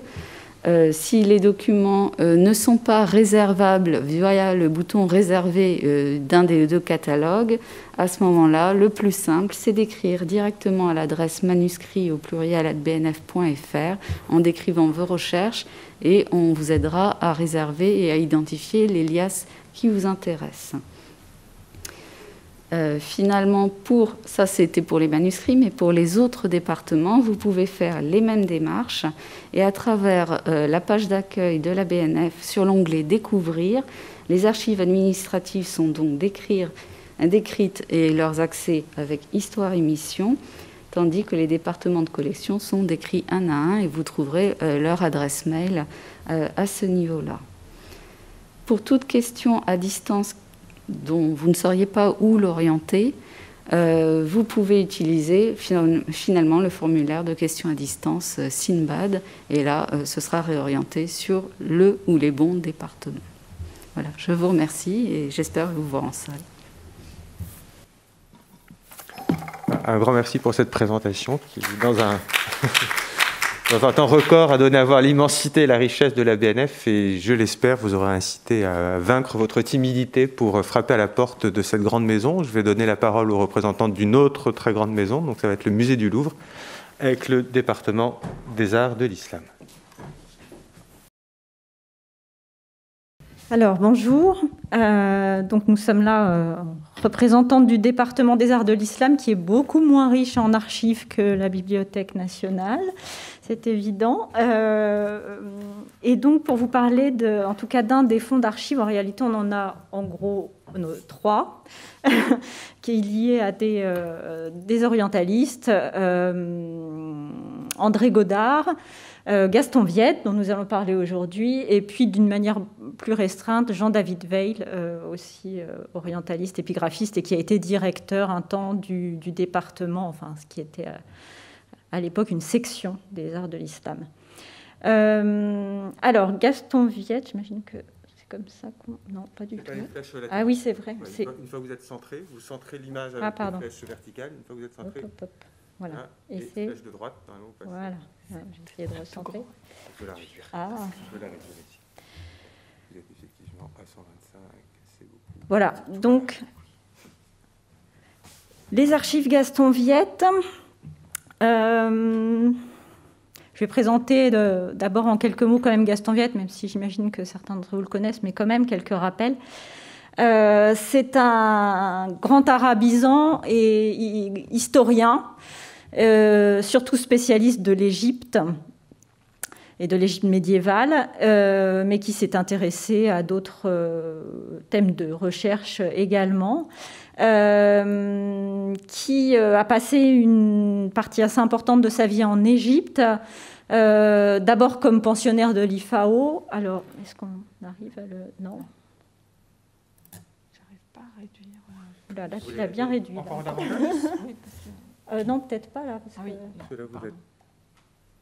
euh, si les documents euh, ne sont pas réservables via le bouton réservé euh, d'un des deux catalogues, à ce moment-là, le plus simple, c'est d'écrire directement à l'adresse manuscrit au pluriel at b n f point f r en décrivant vos recherches et on vous aidera à réserver et à identifier les liasses qui vous intéressent. Euh, finalement, pour ça c'était pour les manuscrits, mais pour les autres départements, vous pouvez faire les mêmes démarches et à travers euh, la page d'accueil de la B N F sur l'onglet Découvrir, les archives administratives sont donc décrites décrites et leurs accès avec histoire et mission, tandis que les départements de collection sont décrits un à un et vous trouverez euh, leur adresse mail euh, à ce niveau-là. Pour toute question à distance dont vous ne sauriez pas où l'orienter, euh, vous pouvez utiliser finalement le formulaire de questions à distance euh, Sinbad et là, euh, ce sera réorienté sur le ou les bons départements. Voilà, je vous remercie et j'espère vous voir en salle. Un grand merci pour cette présentation qui, dans un, Dans un temps record, a donné à voir l'immensité et la richesse de la B N F, et je l'espère vous aurez incité à vaincre votre timidité pour frapper à la porte de cette grande maison. Je vais donner la parole aux représentants d'une autre très grande maison, donc ça va être le musée du Louvre, avec le département des arts de l'islam. Alors bonjour, euh, donc nous sommes là euh, représentantes du département des arts de l'islam qui est beaucoup moins riche en archives que la Bibliothèque nationale, c'est évident. Euh, et donc pour vous parler de, en tout cas d'un des fonds d'archives, en réalité on en a en gros nos trois, qui est lié à des, euh, des orientalistes, euh, André Godard, Gaston Viette, dont nous allons parler aujourd'hui, et puis d'une manière plus restreinte, Jean-David Veil, euh, aussi euh, orientaliste, épigraphiste, et qui a été directeur un temps du, du département, enfin ce qui était à, à l'époque une section des arts de l'islam. Euh, alors, Gaston Viette, j'imagine que c'est comme ça qu'on... Non, pas du tout. Ah oui, c'est vrai. Ouais, une fois que vous êtes centré, vous centrez l'image avec ah, une flèche verticale, une fois que vous êtes centré... Hop, hop, hop. Voilà. Ah, et, et c'est flèche de droite, normalement, on passe. Voilà. Ouais, j'ai essayé de recentrer. Je peux la réduire. Ah. Je peux la réduire ici. Il est effectivement à cent vingt-cinq, c'est beaucoup. Voilà. Donc, les archives Gaston Viette. Euh, je vais présenter d'abord en quelques mots quand même Gaston Viette, même si j'imagine que certains d'entre vous le connaissent, mais quand même quelques rappels. Euh, c'est un grand arabisant et historien. Euh, surtout spécialiste de l'Égypte et de l'Égypte médiévale, euh, mais qui s'est intéressé à d'autres euh, thèmes de recherche également, euh, qui euh, a passé une partie assez importante de sa vie en Égypte, euh, d'abord comme pensionnaire de l'I F A O. Alors, est-ce qu'on arrive à le... Non. J'arrive pas à réduire. Là, là tu l'as bien réduit. Encore là. Euh, non, peut-être pas, là. Parce ah oui. que... Là, vous êtes... Moi,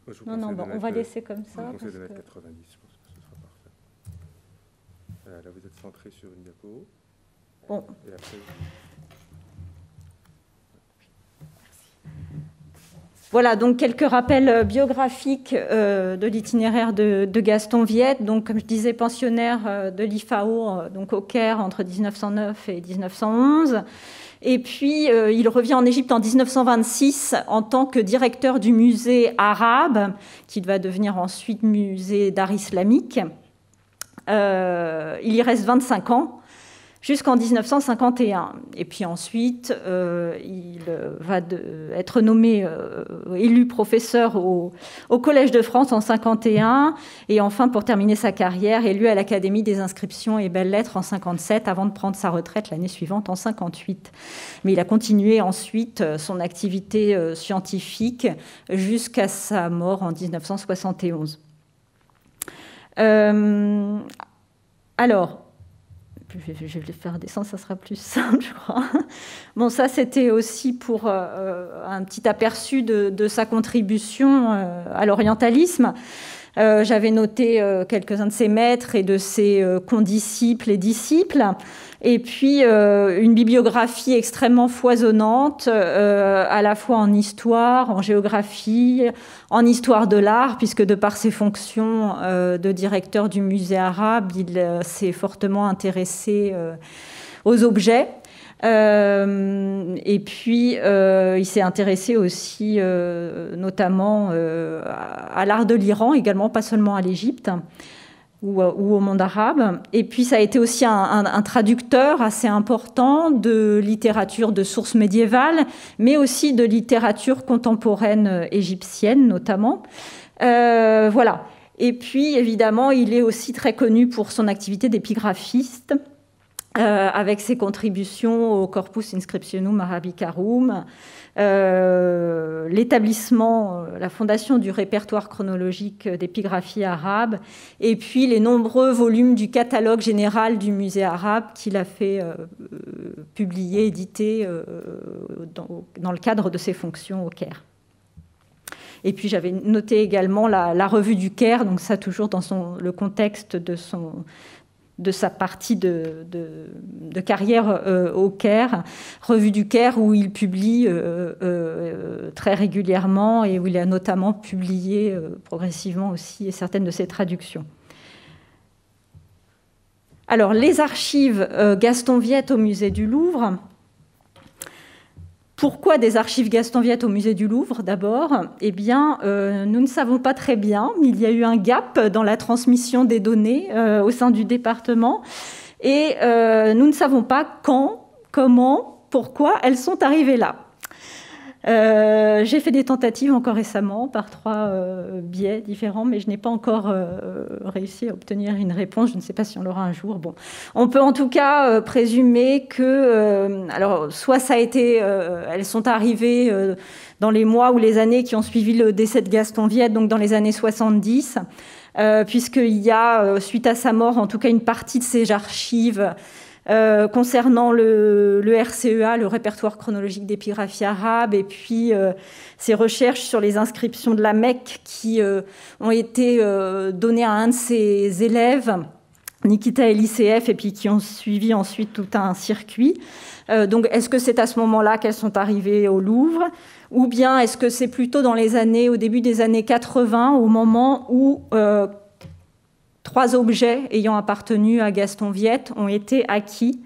je vous non, non, bon, mettre... on va laisser comme ça. Je vous conseille de mettre quatre-vingt-dix, que... je pense que ce sera parfait. Voilà, là, vous êtes centré sur une diapo. Bon. Et après... Voilà, donc quelques rappels biographiques euh, de l'itinéraire de, de Gaston Viette. Donc, comme je disais, pensionnaire de l'I F A O, donc au Caire, entre mille neuf cent neuf et mille neuf cent onze. Et puis, euh, il revient en Égypte en mille neuf cent vingt-six en tant que directeur du musée arabe, qui va devenir ensuite musée d'art islamique. Euh, il y reste vingt-cinq ans, jusqu'en mille neuf cent cinquante et un. Et puis ensuite, euh, il va de, être nommé, euh, élu professeur au, au Collège de France en mille neuf cent cinquante et un. Et enfin, pour terminer sa carrière, élu à l'Académie des inscriptions et belles-lettres en mille neuf cent cinquante-sept, avant de prendre sa retraite l'année suivante en mille neuf cent cinquante-huit. Mais il a continué ensuite son activité scientifique jusqu'à sa mort en mille neuf cent soixante et onze. Euh, alors... Je vais les faire descendre, ça sera plus simple, je crois. Bon, ça, c'était aussi pour euh, un petit aperçu de, de sa contribution euh, à l'orientalisme. Euh, J'avais noté euh, quelques-uns de ses maîtres et de ses euh, condisciples et disciples. Et puis, euh, une bibliographie extrêmement foisonnante, euh, à la fois en histoire, en géographie, en histoire de l'art, puisque de par ses fonctions euh, de directeur du musée arabe, il euh, s'est fortement intéressé euh, aux objets. Euh, et puis, euh, il s'est intéressé aussi euh, notamment euh, à l'art de l'Iran, également, pas seulement à l'Égypte. Ou, ou au monde arabe. Et puis, ça a été aussi un, un, un traducteur assez important de littérature de sources médiévales, mais aussi de littérature contemporaine égyptienne, notamment. Euh, voilà. Et puis, évidemment, il est aussi très connu pour son activité d'épigraphiste, euh, avec ses contributions au Corpus Inscriptionum Arabicarum, Euh, l'établissement, la fondation du répertoire chronologique d'épigraphie arabe, et puis les nombreux volumes du catalogue général du musée arabe qu'il a fait euh, publier, éditer euh, dans, dans le cadre de ses fonctions au Caire. Et puis j'avais noté également la, la revue du Caire, donc ça toujours dans son, le contexte de son... de sa partie de, de, de carrière euh, au Caire, Revue du Caire, où il publie euh, euh, très régulièrement et où il a notamment publié euh, progressivement aussi certaines de ses traductions. Alors, les archives euh, Gaston Viette au musée du Louvre. Pourquoi des archives Gaston Viette au musée du Louvre, d'abord? Eh bien, euh, nous ne savons pas très bien. Il y a eu un gap dans la transmission des données euh, au sein du département. Et euh, nous ne savons pas quand, comment, pourquoi elles sont arrivées là. Euh, j'ai fait des tentatives encore récemment par trois euh, biais différents, mais je n'ai pas encore euh, réussi à obtenir une réponse. Je ne sais pas si on l'aura un jour. Bon. On peut en tout cas euh, présumer que, euh, alors, soit ça a été, euh, elles sont arrivées euh, dans les mois ou les années qui ont suivi le décès de Gaston Viette, donc dans les années soixante-dix, euh, puisqu'il y a, euh, suite à sa mort, en tout cas une partie de ces archives Euh, concernant le, le R C E A, le répertoire chronologique d'épigraphie arabe, et puis euh, ses recherches sur les inscriptions de la Mecque qui euh, ont été euh, données à un de ses élèves, Nikita Elisseev, et puis qui ont suivi ensuite tout un circuit. Euh, donc, est-ce que c'est à ce moment-là qu'elles sont arrivées au Louvre? Ou bien est-ce que c'est plutôt dans les années, au début des années quatre-vingts, au moment où Euh, trois objets ayant appartenu à Gaston Viette ont été acquis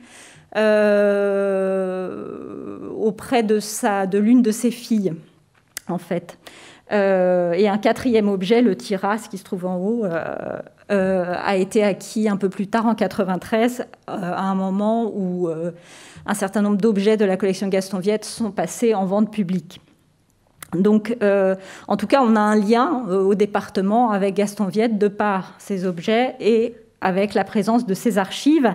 euh, auprès de, sa, de l'une de ses filles, en fait. Euh, et un quatrième objet, le tiras, qui se trouve en haut, euh, euh, a été acquis un peu plus tard, en quatre-vingt-treize, euh, à un moment où euh, un certain nombre d'objets de la collection Gaston Viette sont passés en vente publique. Donc, euh, en tout cas, on a un lien euh, au département avec Gaston Viette de par ses objets et avec la présence de ses archives.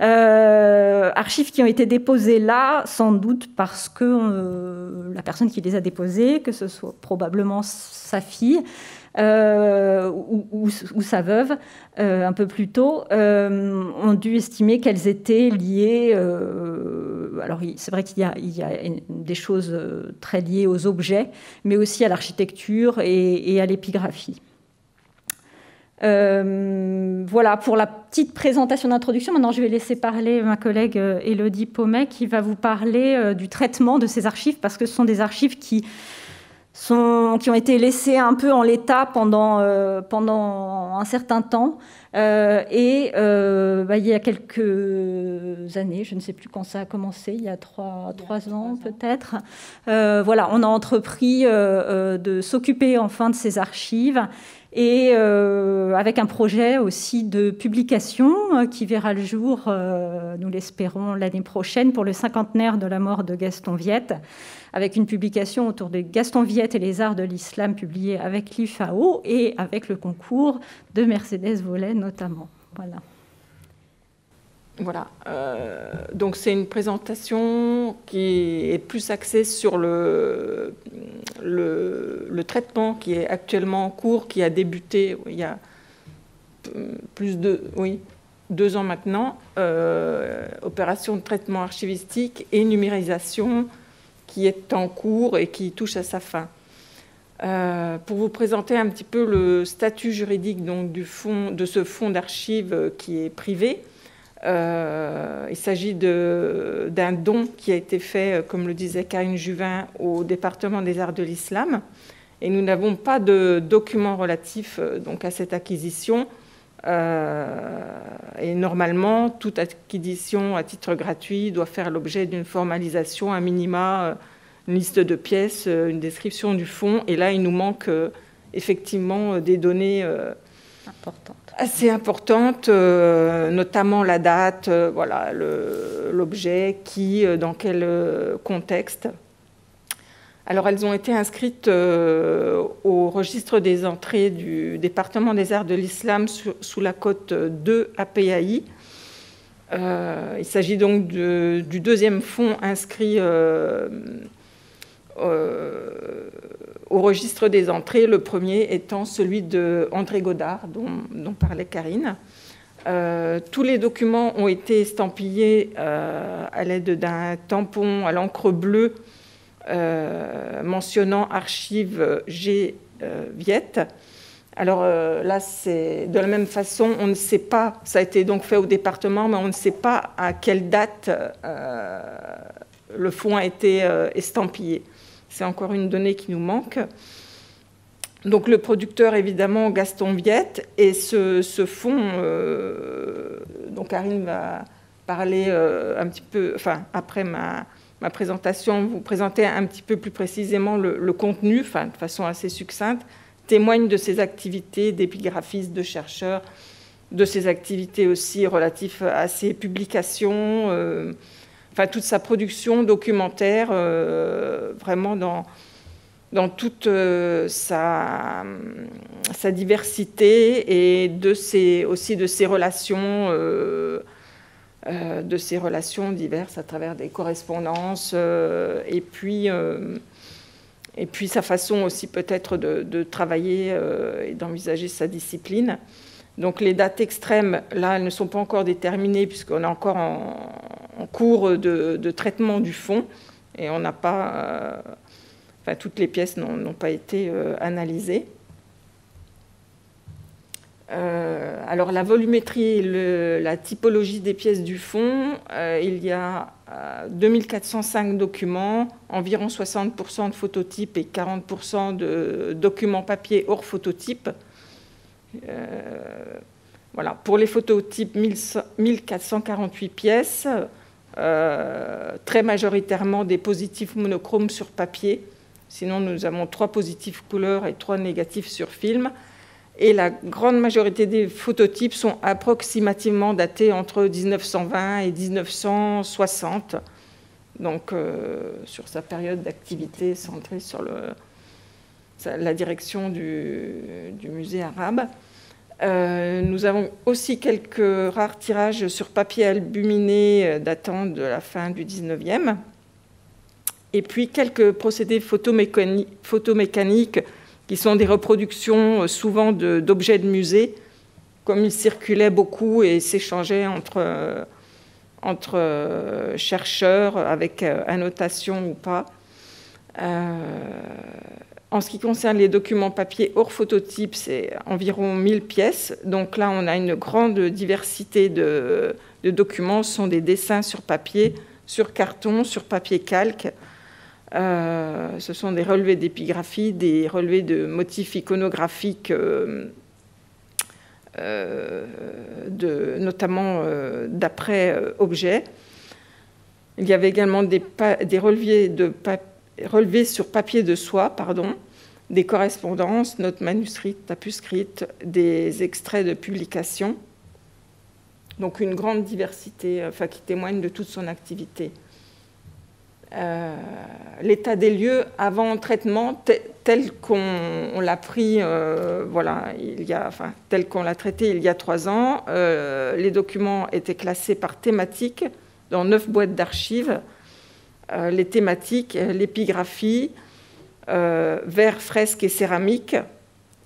Euh, archives qui ont été déposées là, sans doute parce que euh, la personne qui les a déposées, que ce soit probablement sa fille euh, ou, ou, ou sa veuve, euh, un peu plus tôt, euh, ont dû estimer qu'elles étaient liées. Euh, alors, c'est vrai qu'il y a, il y a des choses très liées aux objets, mais aussi à l'architecture et, et à l'épigraphie. Euh, voilà pour la petite présentation d'introduction. Maintenant, je vais laisser parler ma collègue Élodie Paumet qui va vous parler euh, du traitement de ces archives, parce que ce sont des archives qui, sont, qui ont été laissées un peu en l'état pendant, euh, pendant un certain temps. Euh, et euh, bah, il y a quelques années, je ne sais plus quand ça a commencé, il y a trois, il y a trois ans peut-être, euh, voilà, on a entrepris euh, de s'occuper enfin de ces archives, et euh, avec un projet aussi de publication euh, qui verra le jour, euh, nous l'espérons, l'année prochaine, pour le cinquantenaire de la mort de Gaston Viette, avec une publication autour de Gaston Viette et les arts de l'islam, publiée avec l'I F A O et avec le concours de Mercedes Volet notamment. Voilà. Voilà. Euh, donc c'est une présentation qui est plus axée sur le, le, le traitement qui est actuellement en cours, qui a débuté il y a plus de oui, deux ans maintenant, euh, opération de traitement archivistique et numérisation qui est en cours et qui touche à sa fin. Euh, pour vous présenter un petit peu le statut juridique donc, du fonds, de ce fonds d'archives qui est privé. Euh, il s'agit d'un don qui a été fait, comme le disait Karine Juvin, au département des arts de l'islam. Et nous n'avons pas de documents relatifs donc, à cette acquisition. Euh, et normalement, toute acquisition à titre gratuit doit faire l'objet d'une formalisation, un minima, une liste de pièces, une description du fonds. Et là, il nous manque euh, effectivement des données euh, importantes. assez importantes, euh, notamment la date, euh, voilà, l'objet, qui, euh, dans quel euh, contexte. Alors, elles ont été inscrites euh, au registre des entrées du département des arts de l'islam sous la cote deux A P A I. Euh, il s'agit donc de, du deuxième fonds inscrit Euh, Euh, au registre des entrées, le premier étant celui d'André Godard, dont, dont parlait Karine. Euh, tous les documents ont été estampillés euh, à l'aide d'un tampon à l'encre bleue euh, mentionnant archives G. Viette, Alors euh, là, c'est de la même façon, on ne sait pas, ça a été donc fait au département, mais on ne sait pas à quelle date euh, le fonds a été euh, estampillé. C'est encore une donnée qui nous manque. Donc le producteur, évidemment, Gaston Viette, et ce, ce fonds, euh, donc Karine va parler euh, un petit peu, enfin après ma... ma présentation, vous présenter un petit peu plus précisément le, le contenu, enfin, de façon assez succincte, témoigne de ses activités d'épigraphiste, de chercheur, de ses activités aussi relatives à ses publications, euh, enfin toute sa production documentaire, euh, vraiment dans, dans toute euh, sa, sa diversité et de ses, aussi de ses relations euh, Euh, de ces relations diverses à travers des correspondances euh, et, puis, euh, et puis sa façon aussi peut-être de, de travailler euh, et d'envisager sa discipline. Donc les dates extrêmes, là, elles ne sont pas encore déterminées puisqu'on est encore en, en cours de, de traitement du fond et on n'a pas... Euh, enfin, toutes les pièces n'ont pas été euh, analysées. Euh, alors la volumétrie, le, la typologie des pièces du fond, euh, il y a euh, deux mille quatre cent cinq documents, environ soixante pour cent de phototypes et quarante pour cent de documents papier hors phototypes. Euh, voilà. Pour les phototypes, mille quatre cent quarante-huit pièces, euh, très majoritairement des positifs monochromes sur papier. Sinon, nous avons trois positifs couleurs et trois négatifs sur film. Et la grande majorité des phototypes sont approximativement datés entre mille neuf cent vingt et mille neuf cent soixante, donc euh, sur sa période d'activité centrée sur le, la direction du, du musée arabe. Euh, nous avons aussi quelques rares tirages sur papier albuminé datant de la fin du dix-neuvième, et puis quelques procédés photomécaniques, photomécaniques qui sont des reproductions souvent d'objets de, de musée, comme ils circulaient beaucoup et s'échangeaient entre, entre chercheurs, avec annotation ou pas. Euh, en ce qui concerne les documents papier hors phototype, c'est environ mille pièces. Donc là, on a une grande diversité de, de documents. Ce sont des dessins sur papier, sur carton, sur papier calque. Euh, ce sont des relevés d'épigraphie, des relevés de motifs iconographiques, euh, euh, de, notamment euh, d'après euh, objet. Il y avait également des, des relevés, de relevés sur papier de soie, pardon, des correspondances, notes manuscrites, tapuscrites, des extraits de publications. Donc une grande diversité, enfin, qui témoigne de toute son activité. Euh, l'état des lieux avant traitement tel qu'on l'a pris, euh, voilà, il y a, enfin, tel qu'on l'a traité il y a trois ans. Euh, les documents étaient classés par thématique dans neuf boîtes d'archives. Euh, les thématiques, l'épigraphie, euh, verre, fresque et céramique,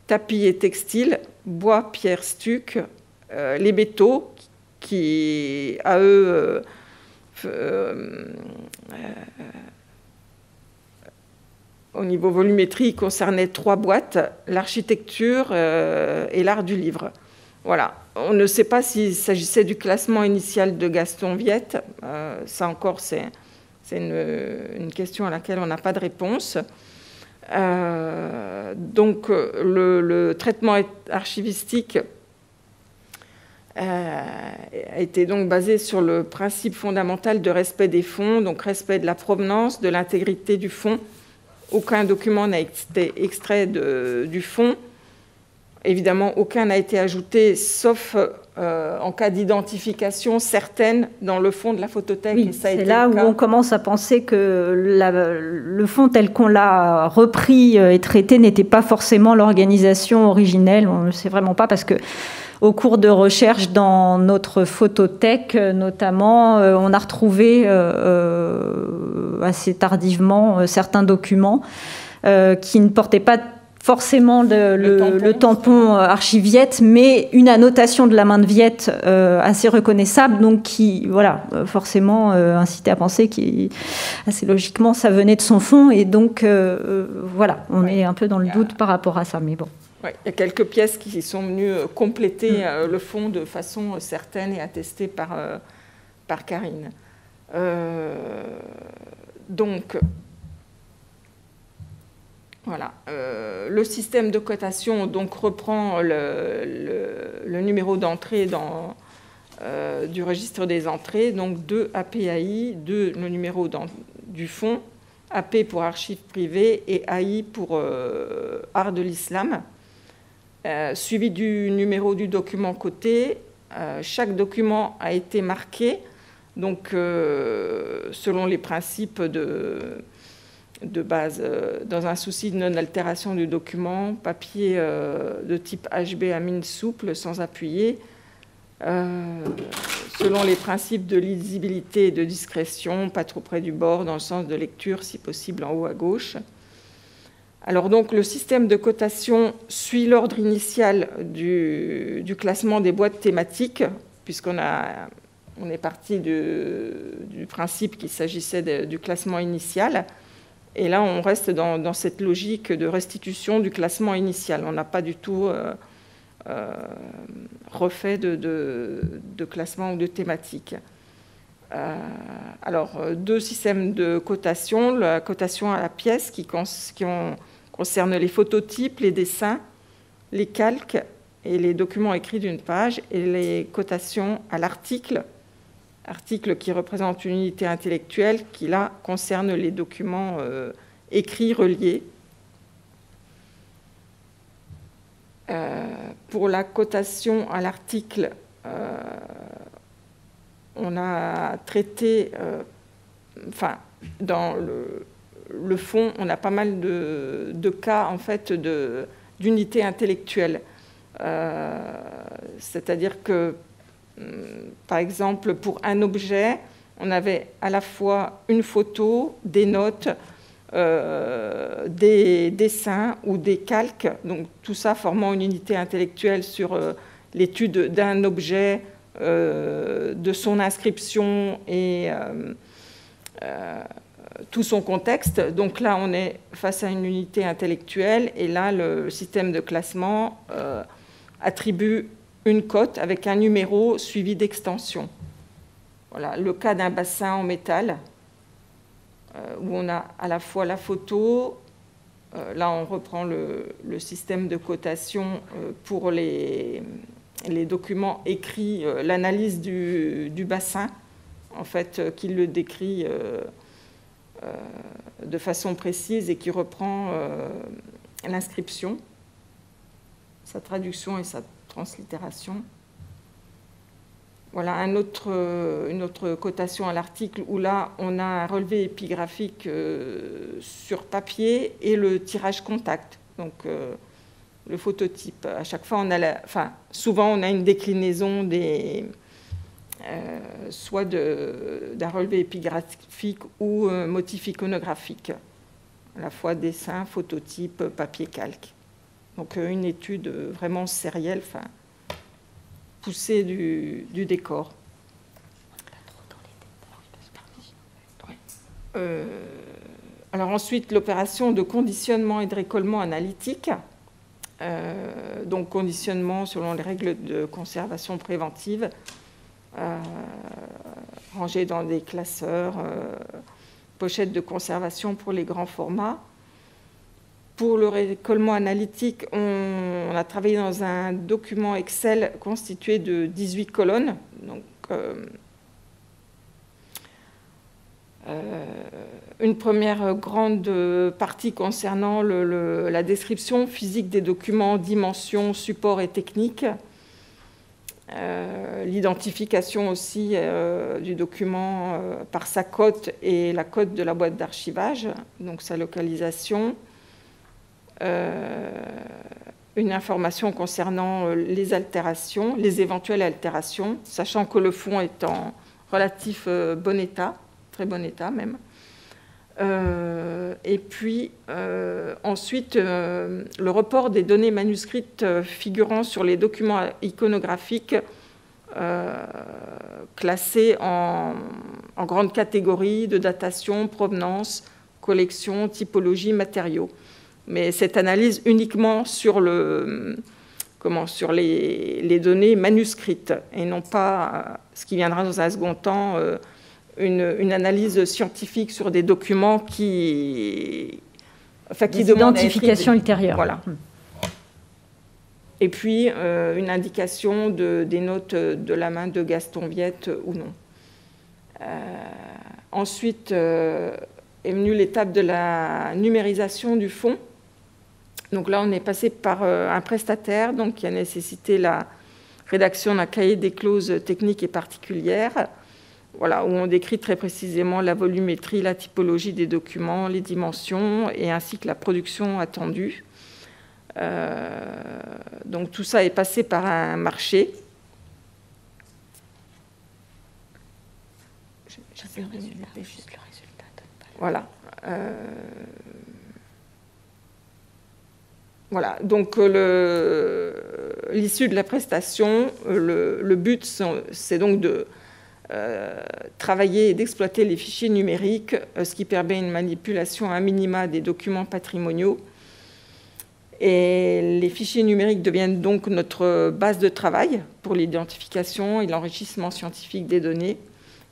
tapis et textile, bois, pierre, stuc, euh, les métaux qui, à eux... Euh, Euh, euh, au niveau volumétrie, il concernait trois boîtes, l'architecture euh, et l'art du livre. Voilà. On ne sait pas s'il s'agissait du classement initial de Gaston Viette. Euh, ça encore, c'est une, une question à laquelle on n'a pas de réponse. Euh, donc, le, le traitement archivistique a été donc basé sur le principe fondamental de respect des fonds, donc respect de la provenance, de l'intégrité du fonds. Aucun document n'a été extrait de, du fonds. Évidemment, aucun n'a été ajouté, sauf euh, en cas d'identification certaine dans le fond de la photothèque. Oui, c'est là où on commence à penser que la, le fond tel qu'on l'a repris et traité n'était pas forcément l'organisation originelle. On ne sait vraiment pas parce que au cours de recherche dans notre photothèque, notamment, on a retrouvé euh, assez tardivement certains documents euh, qui ne portaient pas forcément le, le, le tampon, le tampon archiviette, mais une annotation de la main de Viette euh, assez reconnaissable, donc qui, voilà, forcément euh, incitait à penser qui, assez logiquement, ça venait de son fond, et donc, euh, voilà, on ouais. est un peu dans le doute par rapport à ça, mais bon. Ouais, il y a quelques pièces qui sont venues compléter euh, le fond de façon certaine et attestée par, euh, par Karine. Euh, donc, voilà. Euh, le système de cotation donc, reprend le, le, le numéro d'entrée dans... Euh, du registre des entrées, donc deux A P A I, deux le numéro dans, du fonds, A P pour archives privées et A I pour euh, art de l'islam, euh, suivi du numéro du document coté. Euh, chaque document a été marqué, donc euh, selon les principes de, de base, euh, dans un souci de non-altération du document, papier euh, de type H B à mine souple, sans appuyer, Euh, selon les principes de lisibilité et de discrétion, pas trop près du bord, dans le sens de lecture, si possible, en haut à gauche. Alors donc, le système de cotation suit l'ordre initial du, du classement des boîtes thématiques, puisqu'on a, on est parti du, du principe qu'il s'agissait du classement initial. Et là, on reste dans, dans cette logique de restitution du classement initial. On n'a pas du tout... Euh, Euh, refait de, de, de classement ou de thématique. Euh, alors, deux systèmes de cotation. La cotation à la pièce qui, cons, qui ont, concerne les phototypes, les dessins, les calques et les documents écrits d'une page, et les cotations à l'article, article qui représente une unité intellectuelle qui, là, concerne les documents euh, écrits, reliés. Euh, pour la cotation à l'article, euh, on a traité, euh, enfin, dans le, le fond, on a pas mal de, de cas, en fait, d'unité intellectuelle. Euh, C'est-à-dire que, par exemple, pour un objet, on avait à la fois une photo, des notes, Euh, des dessins ou des calques, donc tout ça formant une unité intellectuelle sur euh, l'étude d'un objet, euh, de son inscription et euh, euh, tout son contexte. Donc là, on est face à une unité intellectuelle, et là, le système de classement euh, attribue une cote avec un numéro suivi d'extension. Voilà, le cas d'un bassin en métal, où on a à la fois la photo, euh, là on reprend le, le système de cotation euh, pour les, les documents écrits, euh, l'analyse du, du bassin, en fait, euh, qui le décrit euh, euh, de façon précise et qui reprend euh, l'inscription, sa traduction et sa translittération. Voilà un autre, une autre cotation à l'article où là, on a un relevé épigraphique euh, sur papier et le tirage contact, donc euh, le phototype. À chaque fois, on a la, enfin, souvent, on a une déclinaison des, euh, soit d'un relevé épigraphique ou euh, motif iconographique, à la fois dessin, phototype, papier calque. Donc euh, une étude vraiment sérielle, enfin, poussée du, du décor. Euh, alors ensuite, l'opération de conditionnement et de récollement analytique. Euh, donc conditionnement selon les règles de conservation préventive, euh, rangées dans des classeurs, euh, pochettes de conservation pour les grands formats. Pour le récollement analytique, on, on a travaillé dans un document Excel constitué de dix-huit colonnes. Donc, euh, euh, une première grande partie concernant le, le, la description physique des documents, dimensions, supports et techniques. Euh, l'identification aussi euh, du document euh, par sa cote et la cote de la boîte d'archivage, donc sa localisation. Euh, une information concernant les altérations, les éventuelles altérations, sachant que le fond est en relatif euh, bon état, très bon état même. Euh, et puis euh, ensuite, euh, le report des données manuscrites euh, figurant sur les documents iconographiques euh, classés en, en grandes catégories de datation, provenance, collection, typologie, matériaux. mais cette analyse uniquement sur, le, comment, sur les, les données manuscrites et non pas, ce qui viendra dans un second temps, une, une analyse scientifique sur des documents qui... Enfin, qui demandent... L'identification ultérieure. Voilà. Hum. Et puis, euh, une indication de, des notes de la main de Gaston Viette ou non. Euh, ensuite euh, est venue l'étape de la numérisation du fonds. Donc là, on est passé par euh, un prestataire donc, qui a nécessité la rédaction d'un cahier des clauses techniques et particulières, voilà, où on décrit très précisément la volumétrie, la typologie des documents, les dimensions, et ainsi que la production attendue. Euh, donc tout ça est passé par un marché. Je, je sais le résultat, le résultat, voilà. Euh, voilà. Donc l'issue de la prestation, le, le but, c'est donc de euh, travailler et d'exploiter les fichiers numériques, ce qui permet une manipulation à minima des documents patrimoniaux. Et les fichiers numériques deviennent donc notre base de travail pour l'identification et l'enrichissement scientifique des données.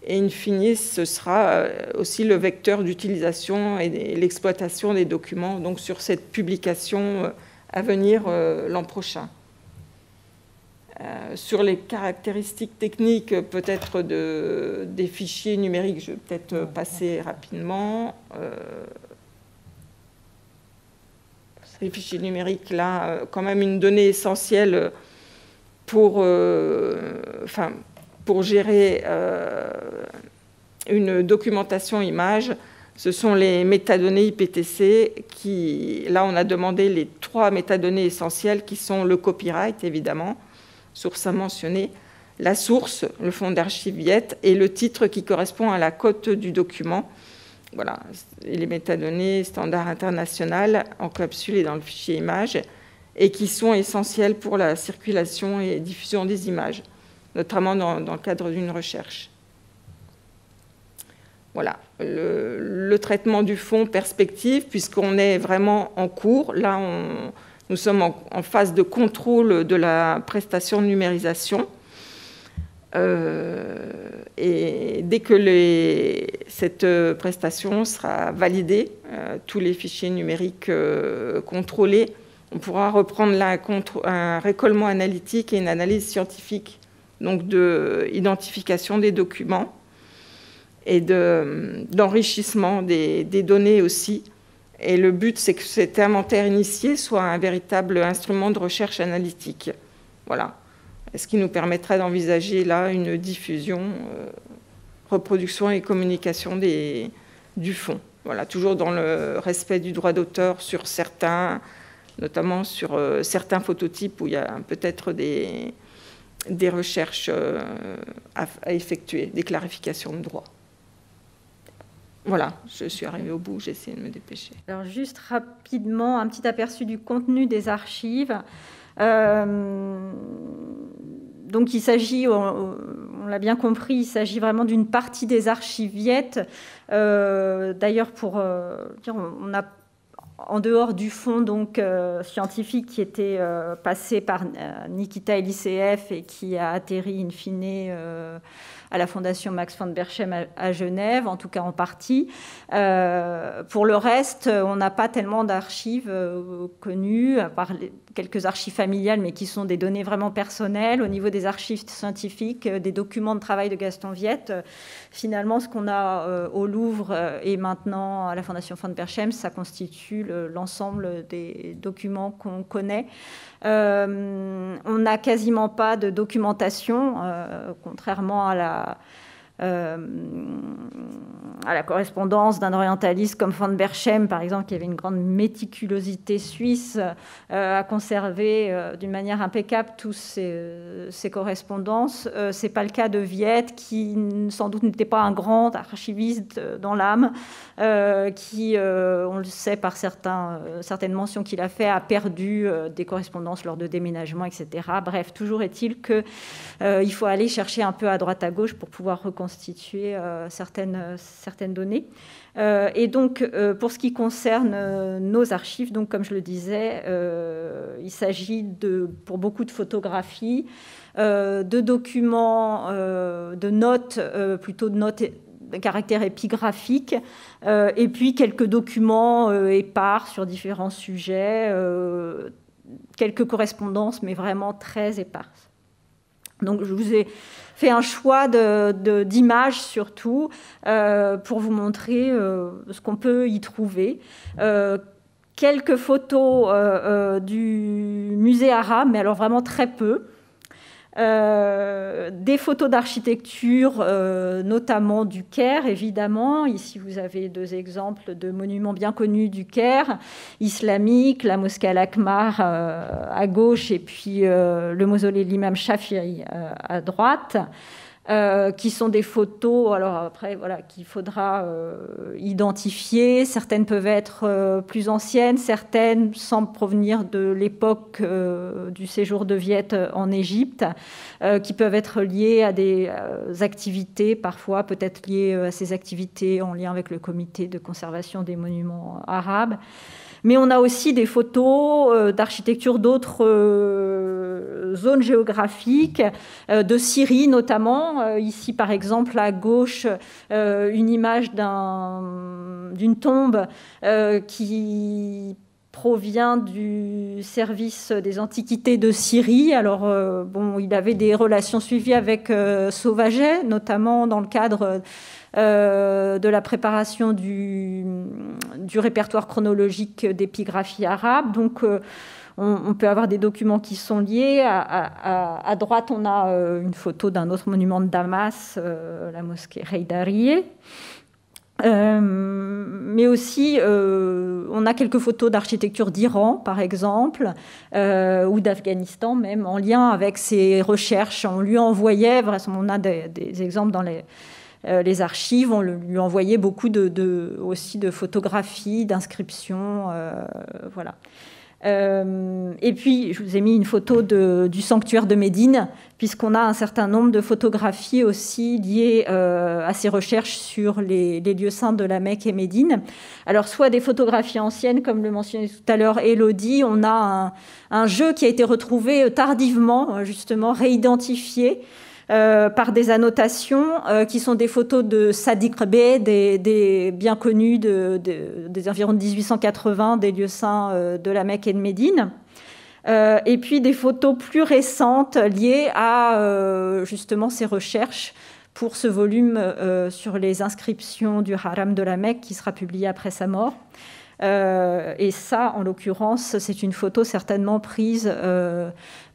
Et in fine, ce sera aussi le vecteur d'utilisation et l'exploitation des documents donc sur cette publication à venir l'an prochain. Euh, sur les caractéristiques techniques peut-être de, des fichiers numériques, je vais peut-être passer rapidement... Euh, les fichiers numériques, là, quand même une donnée essentielle pour, euh, enfin, pour gérer euh, une documentation image, ce sont les métadonnées I P T C qui, là, on a demandé les trois métadonnées essentielles qui sont le copyright, évidemment, source à mentionner, la source, le fonds d'archives Viette, et le titre qui correspond à la cote du document. Voilà, les métadonnées standard international encapsulées dans le fichier image et qui sont essentielles pour la circulation et diffusion des images, notamment dans, dans le cadre d'une recherche. Voilà, le, le traitement du fond perspective, puisqu'on est vraiment en cours. Là, on, nous sommes en, en phase de contrôle de la prestation de numérisation. Euh, et dès que les, cette prestation sera validée, euh, tous les fichiers numériques euh, contrôlés, on pourra reprendre là un, un récollement analytique et une analyse scientifique, donc de identification des documents et de, d'enrichissement des, des données aussi. Et le but, c'est que cet inventaire initié soit un véritable instrument de recherche analytique. Voilà. Ce qui nous permettra d'envisager là une diffusion, euh, reproduction et communication des, du fonds. Voilà, toujours dans le respect du droit d'auteur sur certains, notamment sur euh, certains phototypes où il y a peut-être des, des recherches euh, à, à effectuer, des clarifications de droit. Voilà, je suis arrivée au bout, j'ai essayé de me dépêcher. Alors juste rapidement, un petit aperçu du contenu des archives. Euh, donc il s'agit, on, on l'a bien compris, il s'agit vraiment d'une partie des archives Viette. Euh, D'ailleurs, pour euh, dire, on a en dehors du fonds donc euh, scientifique qui était euh, passé par euh, Nikita et l'I C F et qui a atterri in fine euh, à la Fondation Max van Berchem à, à Genève, en tout cas en partie. Euh, pour le reste, on n'a pas tellement d'archives euh, connues, à part les, quelques archives familiales, mais qui sont des données vraiment personnelles. Au niveau des archives scientifiques, euh, des documents de travail de Gaston Viette, euh, finalement, ce qu'on a euh, au Louvre euh, et maintenant à la Fondation van Berchem, ça constitue l'ensemble des documents qu'on connaît. Euh, on n'a quasiment pas de documentation, euh, contrairement à la, euh, à la correspondance d'un orientaliste comme Van Berchem, par exemple, qui avait une grande méticulosité suisse, euh, à conserver euh, d'une manière impeccable toutes ces, ces correspondances. Euh, ce n'est pas le cas de Viette, qui sans doute n'était pas un grand archiviste dans l'âme, euh, qui, euh, on le sait par certains, euh, certaines mentions qu'il a fait, a perdu euh, des correspondances lors de déménagements, et cetera. Bref, toujours est-il qu'il euh, faut aller chercher un peu à droite à gauche pour pouvoir reconstruire reconstituer euh, certaines, euh, certaines données. Euh, et donc, euh, pour ce qui concerne euh, nos archives, donc, comme je le disais, euh, il s'agit de, pour beaucoup de photographies, euh, de documents, euh, de notes, euh, plutôt de notes de caractère épigraphique, euh, et puis quelques documents euh, épars sur différents sujets, euh, quelques correspondances, mais vraiment très éparses. Donc, je vous ai fait un choix de, de, d'images, surtout, euh, pour vous montrer euh, ce qu'on peut y trouver. Euh, quelques photos euh, euh, du musée arabe, mais alors vraiment très peu. Euh, des photos d'architecture, euh, notamment du Caire, évidemment. Ici, vous avez deux exemples de monuments bien connus du Caire, islamique, la mosquée Al-Akmar euh, à gauche et puis euh, le mausolée de l'imam Shafiri euh, à droite, euh, qui sont des photos, alors après, voilà, qu'il faudra euh, identifier. Certaines peuvent être euh, plus anciennes, certaines semblent provenir de l'époque euh, du séjour de Viette en Égypte, euh, qui peuvent être liées à des euh, activités, parfois peut-être liées à ces activités en lien avec le comité de conservation des monuments arabes. Mais on a aussi des photos euh, d'architecture d'autres euh, zones géographiques, euh, de Syrie notamment. Euh, ici, par exemple, à gauche, euh, une image d'un, d'une tombe euh, qui provient du service des antiquités de Syrie. Alors, euh, bon, il avait des relations suivies avec euh, Sauvaget, notamment dans le cadre Euh, de la préparation du, du répertoire chronologique d'épigraphie arabe. Donc, euh, on, on peut avoir des documents qui sont liés. À, à, à droite, on a euh, une photo d'un autre monument de Damas, euh, la mosquée Heydarieh. Euh, mais aussi, euh, on a quelques photos d'architecture d'Iran, par exemple, euh, ou d'Afghanistan même, en lien avec ses recherches. On lui envoyait, on a des, des exemples dans les... les archives, on lui envoyait beaucoup de, de, aussi de photographies, d'inscriptions, euh, voilà. Euh, et puis, je vous ai mis une photo de, du sanctuaire de Médine, puisqu'on a un certain nombre de photographies aussi liées euh, à ces recherches sur les, les lieux saints de la Mecque et Médine. Alors, soit des photographies anciennes, comme le mentionnait tout à l'heure Elodie, on a un, un jeu qui a été retrouvé tardivement, justement, réidentifié, Euh, par des annotations euh, qui sont des photos de Sadiq Bey, des, des bien connus de, de, des environs de mille huit cent quatre-vingts, des lieux saints euh, de la Mecque et de Médine. Euh, et puis des photos plus récentes liées à euh, justement ces recherches pour ce volume euh, sur les inscriptions du Haram de la Mecque qui sera publié après sa mort. Euh, et ça, en l'occurrence, c'est une photo certainement prise euh,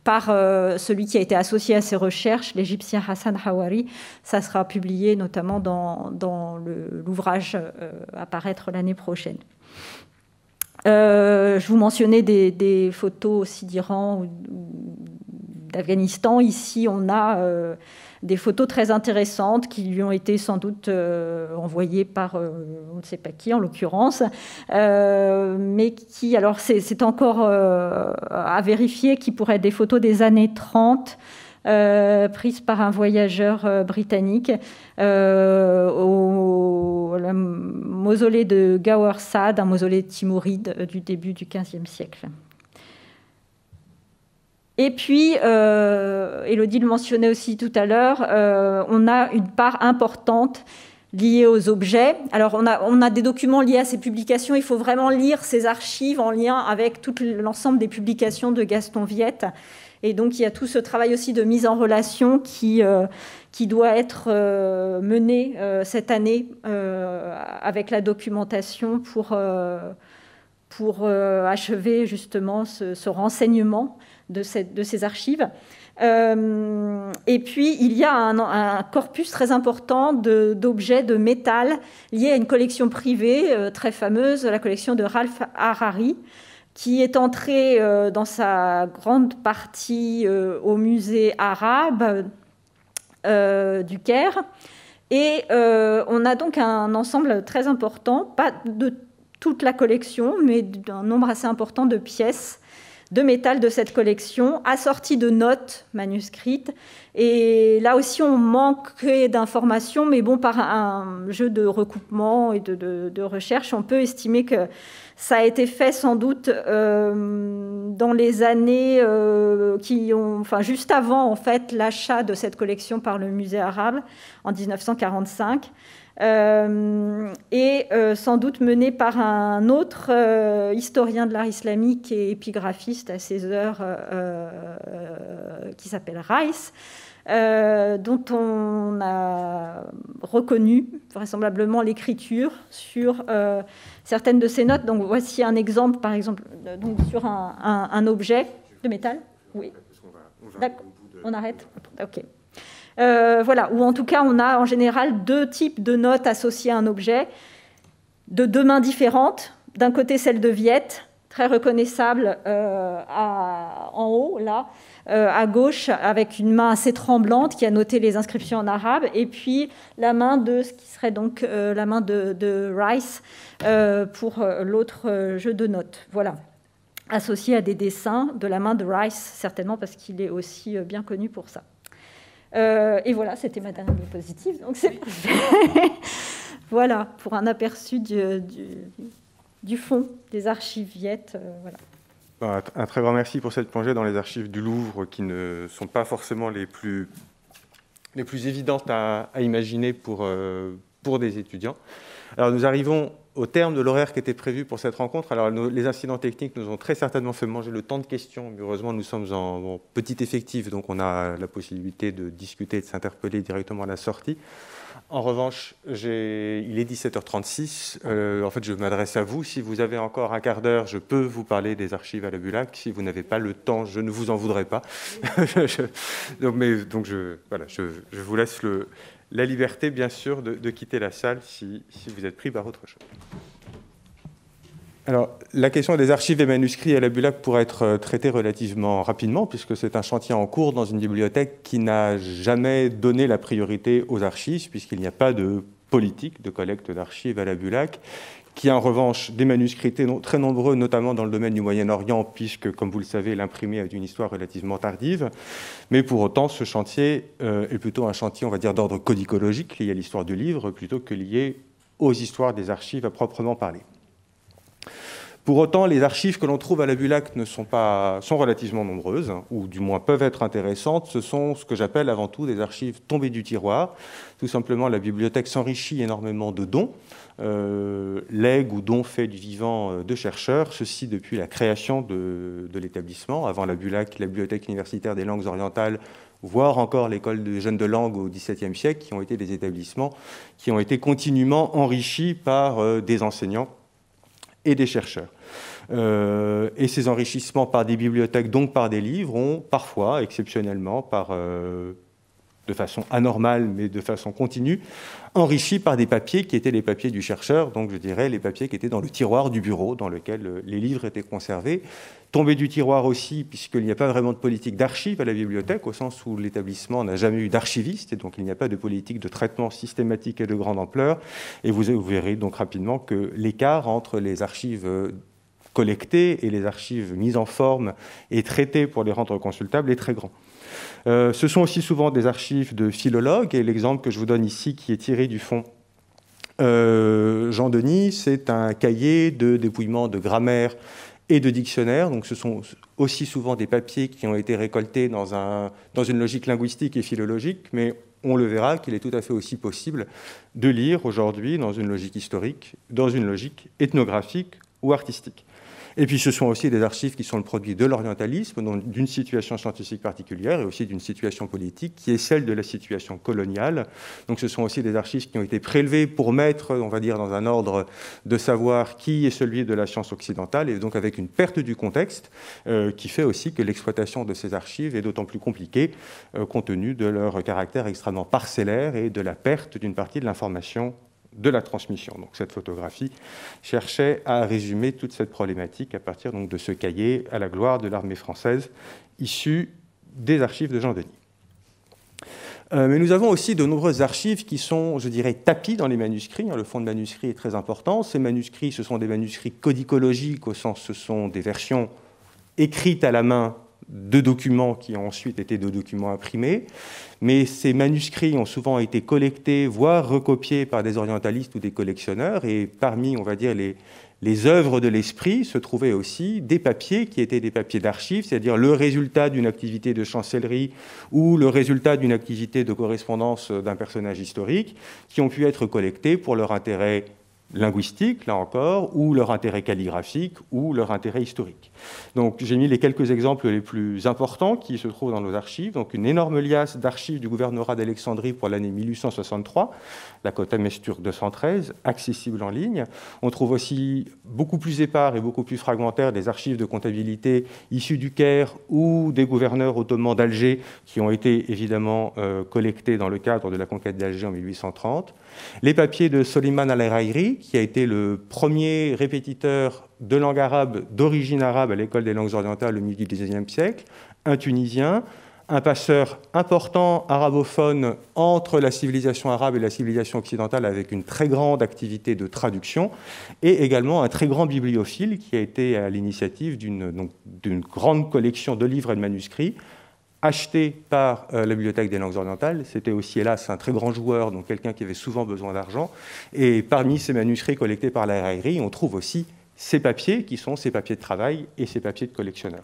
par euh, celui qui a été associé à ces recherches, l'Égyptien Hassan Hawari. Ça sera publié notamment dans, dans le, l'ouvrage euh, à paraître l'année prochaine. Euh, je vous mentionnais des, des photos aussi d'Iran ou d'Afghanistan. Ici, on a euh, des photos très intéressantes qui lui ont été sans doute euh, envoyées par euh, on ne sait pas qui, en l'occurrence, euh, mais qui, alors c'est, c'est encore euh, à vérifier, qui pourraient être des photos des années trente euh, prises par un voyageur euh, britannique euh, au, au mausolée de Gawarsad, un mausolée timouride du début du quinzième siècle. Et puis, euh, Elodie le mentionnait aussi tout à l'heure, euh, on a une part importante liée aux objets. Alors, on a, on a des documents liés à ces publications. Il faut vraiment lire ces archives en lien avec tout l'ensemble des publications de Gaston Viette. Et donc, il y a tout ce travail aussi de mise en relation qui, euh, qui doit être euh, mené euh, cette année euh, avec la documentation pour, euh, pour euh, achever justement ce, ce renseignement de, cette, de ces archives. Euh, et puis, il y a un, un corpus très important de, d'objets de métal liés à une collection privée euh, très fameuse, la collection de Ralph Harari, qui est entrée euh, dans sa grande partie euh, au musée arabe euh, du Caire. Et euh, on a donc un ensemble très important, pas de toute la collection, mais d'un nombre assez important de pièces de métal de cette collection, assorti de notes manuscrites. Et là aussi, on manquait d'informations, mais bon, par un jeu de recoupement et de, de, de recherche, on peut estimer que ça a été fait sans doute euh, dans les années euh, qui ont, enfin, juste avant en fait l'achat de cette collection par le musée arabe en mille neuf cent quarante-cinq. Euh, et euh, sans doute mené par un autre euh, historien de l'art islamique et épigraphiste à ses heures euh, euh, qui s'appelle Reiss, euh, dont on a reconnu vraisemblablement l'écriture sur euh, certaines de ces notes. Donc voici un exemple, par exemple, euh, donc sur un, un, un objet de métal. Oui. D'accord. On arrête. Ok. Euh, voilà, ou en tout cas, on a en général deux types de notes associées à un objet, de deux mains différentes. D'un côté, celle de Viette, très reconnaissable euh, à, en haut, là, euh, à gauche, avec une main assez tremblante qui a noté les inscriptions en arabe, et puis la main de ce qui serait donc euh, la main de, de Reiss euh, pour euh, l'autre euh, jeu de notes. Voilà, associé à des dessins de la main de Reiss, certainement parce qu'il est aussi euh, bien connu pour ça. Euh, et voilà, c'était ma dernière diapositive. Donc c'est parfait. Voilà, pour un aperçu du, du, du fond des archives viettes. Euh, voilà. Un très grand merci pour cette plongée dans les archives du Louvre, qui ne sont pas forcément les plus, les plus évidentes à, à imaginer pour, euh, pour des étudiants. Alors nous arrivons au terme de l'horaire qui était prévu pour cette rencontre. Alors, nos, les incidents techniques nous ont très certainement fait manger le temps de questions, mais heureusement, nous sommes en, en petit effectif, donc on a la possibilité de discuter, de s'interpeller directement à la sortie. En revanche, il est dix-sept heures trente-six. Euh, en fait, je m'adresse à vous. Si vous avez encore un quart d'heure, je peux vous parler des archives à la Bulac. Si vous n'avez pas le temps, je ne vous en voudrais pas. je, donc, mais, donc je, voilà, je, je vous laisse le... la liberté, bien sûr, de, de quitter la salle si, si vous êtes pris par autre chose. Alors, la question des archives et manuscrits à la Bulac pourra être traitée relativement rapidement, puisque c'est un chantier en cours dans une bibliothèque qui n'a jamais donné la priorité aux archives, puisqu'il n'y a pas de politique de collecte d'archives à la Bulac, qui a en revanche des manuscrits très nombreux, notamment dans le domaine du Moyen-Orient, puisque, comme vous le savez, l'imprimé a une histoire relativement tardive. Mais pour autant, ce chantier euh, est plutôt un chantier, on va dire, d'ordre codicologique, lié à l'histoire du livre, plutôt que lié aux histoires des archives à proprement parler. Pour autant, les archives que l'on trouve à la Bulac ne sont pas, sont relativement nombreuses, hein, ou du moins peuvent être intéressantes. Ce sont ce que j'appelle avant tout des archives tombées du tiroir. Tout simplement, la bibliothèque s'enrichit énormément de dons, euh, legs ou dons faits du vivant de chercheurs, ceci depuis la création de, de l'établissement. Avant la Bulac, la Bibliothèque universitaire des langues orientales, voire encore l'école des jeunes de langue au dix-septième siècle, qui ont été des établissements qui ont été continuellement enrichis par euh, des enseignants et des chercheurs. Euh, et ces enrichissements par des bibliothèques, donc par des livres, ont parfois, exceptionnellement, par, euh, de façon anormale, mais de façon continue, enrichi par des papiers qui étaient les papiers du chercheur, donc je dirais les papiers qui étaient dans le tiroir du bureau, dans lequel les livres étaient conservés. Tombés du tiroir aussi, puisqu'il n'y a pas vraiment de politique d'archives à la bibliothèque, au sens où l'établissement n'a jamais eu d'archiviste, et donc il n'y a pas de politique de traitement systématique et de grande ampleur. Et vous, vous verrez donc rapidement que l'écart entre les archives collectées et les archives mises en forme et traitées pour les rendre consultables est très grand. Euh, ce sont aussi souvent des archives de philologues, et l'exemple que je vous donne ici, qui est tiré du fond euh, Jean Denis, c'est un cahier de dépouillement de grammaire et de dictionnaire. Donc ce sont aussi souvent des papiers qui ont été récoltés dans, un, dans une logique linguistique et philologique, mais on le verra qu'il est tout à fait aussi possible de lire aujourd'hui dans une logique historique, dans une logique ethnographique ou artistique. Et puis ce sont aussi des archives qui sont le produit de l'orientalisme, d'une situation scientifique particulière et aussi d'une situation politique qui est celle de la situation coloniale. Donc ce sont aussi des archives qui ont été prélevées pour mettre, on va dire, dans un ordre de savoir qui est celui de la science occidentale, et donc avec une perte du contexte euh, qui fait aussi que l'exploitation de ces archives est d'autant plus compliquée euh, compte tenu de leur caractère extrêmement parcellaire et de la perte d'une partie de l'information de la transmission. Donc cette photographie cherchait à résumer toute cette problématique à partir donc de ce cahier à la gloire de l'armée française, issu des archives de Jean Denis. Euh, mais nous avons aussi de nombreuses archives qui sont, je dirais, tapies dans les manuscrits. Le fond de manuscrits est très important. Ces manuscrits, ce sont des manuscrits codicologiques, au sens ce sont des versions écrite à la main de documents qui ont ensuite été de documents imprimés, mais ces manuscrits ont souvent été collectés, voire recopiés par des orientalistes ou des collectionneurs, et parmi, on va dire, les, les œuvres de l'esprit se trouvaient aussi des papiers qui étaient des papiers d'archives, c'est-à-dire le résultat d'une activité de chancellerie ou le résultat d'une activité de correspondance d'un personnage historique, qui ont pu être collectés pour leur intérêt linguistique, là encore, ou leur intérêt calligraphique, ou leur intérêt historique. Donc j'ai mis les quelques exemples les plus importants qui se trouvent dans nos archives. Donc une énorme liasse d'archives du gouvernorat d'Alexandrie pour l'année mille huit cent soixante-trois, la Cotta Mestur deux cent treize, accessible en ligne. On trouve aussi beaucoup plus épars et beaucoup plus fragmentaires des archives de comptabilité issues du Caire ou des gouverneurs ottomans d'Alger qui ont été évidemment euh, collectés dans le cadre de la conquête d'Alger en mille huit cent trente. Les papiers de Soliman al-Hariri, qui a été le premier répétiteur de langue arabe, d'origine arabe à l'école des langues orientales au milieu du dix-neuvième siècle, un Tunisien, un passeur important arabophone entre la civilisation arabe et la civilisation occidentale avec une très grande activité de traduction, et également un très grand bibliophile qui a été à l'initiative d'une grande collection de livres et de manuscrits acheté par la Bibliothèque des langues orientales. C'était aussi, hélas, un très grand joueur, donc quelqu'un qui avait souvent besoin d'argent. Et parmi ces manuscrits collectés par la Hariri, on trouve aussi ces papiers, qui sont ces papiers de travail et ces papiers de collectionneurs.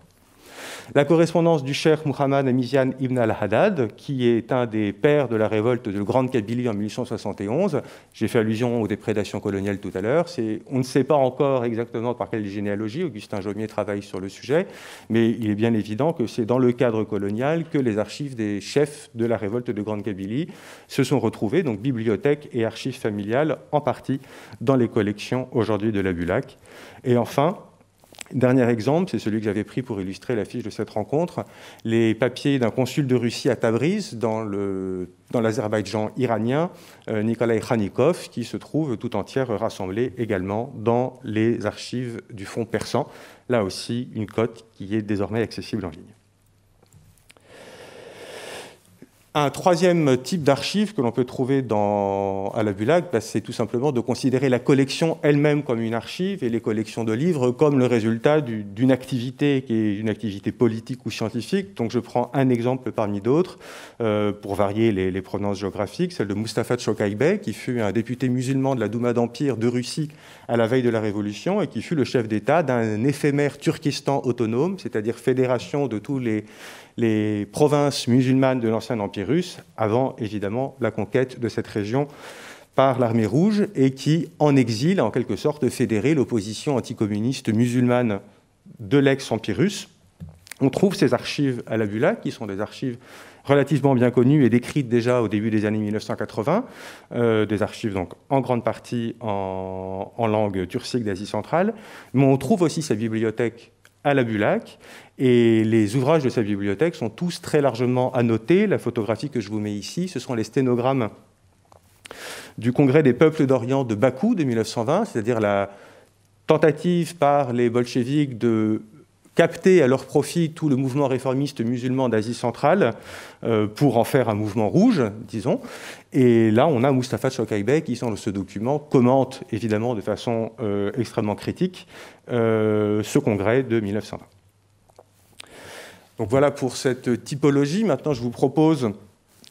La correspondance du cheikh Muhammad Mizyan ibn al-Haddad, qui est un des pères de la révolte de Grande Kabylie en mille huit cent soixante et onze, j'ai fait allusion aux déprédations coloniales tout à l'heure, on ne sait pas encore exactement par quelle généalogie, Augustin Jaumier travaille sur le sujet, mais il est bien évident que c'est dans le cadre colonial que les archives des chefs de la révolte de Grande Kabylie se sont retrouvées, donc bibliothèques et archives familiales en partie dans les collections aujourd'hui de la Bulac. Et enfin, dernier exemple, c'est celui que j'avais pris pour illustrer l'affiche de cette rencontre, les papiers d'un consul de Russie à Tabriz, dans le, dans l'Azerbaïdjan iranien, euh, Nikolai Khanikov, qui se trouve tout entière rassemblée également dans les archives du Fonds persan. Là aussi, une cote qui est désormais accessible en ligne. Un troisième type d'archives que l'on peut trouver dans, à la Bulac, bah, c'est tout simplement de considérer la collection elle-même comme une archive et les collections de livres comme le résultat d'une du, activité qui est une activité politique ou scientifique. Donc je prends un exemple parmi d'autres euh, pour varier les, les provenances géographiques, celle de Mustafa Tshokhaïbeh, qui fut un député musulman de la Douma d'Empire de Russie à la veille de la Révolution et qui fut le chef d'État d'un éphémère Turkestan autonome, c'est-à-dire fédération de tous les... les provinces musulmanes de l'ancien empire russe, avant évidemment la conquête de cette région par l'armée rouge, et qui, en exil, a en quelque sorte fédéré l'opposition anticommuniste musulmane de l'ex-empire russe. On trouve ces archives à la Bulac, qui sont des archives relativement bien connues et décrites déjà au début des années mille neuf cent quatre-vingts, euh, des archives donc en grande partie en, en langue turcique d'Asie centrale, mais on trouve aussi sa bibliothèque à la Bulac, et les ouvrages de sa bibliothèque sont tous très largement annotés. La photographie que je vous mets ici, ce sont les sténogrammes du Congrès des peuples d'Orient de Bakou de mille neuf cent vingt, c'est-à-dire la tentative par les bolcheviques de capter à leur profit tout le mouvement réformiste musulman d'Asie centrale euh, pour en faire un mouvement rouge, disons. Et là, on a Mustafa Tshokhaïbeh qui, dans ce document, commente évidemment de façon euh, extrêmement critique euh, ce congrès de mille neuf cent vingt. Donc voilà pour cette typologie. Maintenant, je vous propose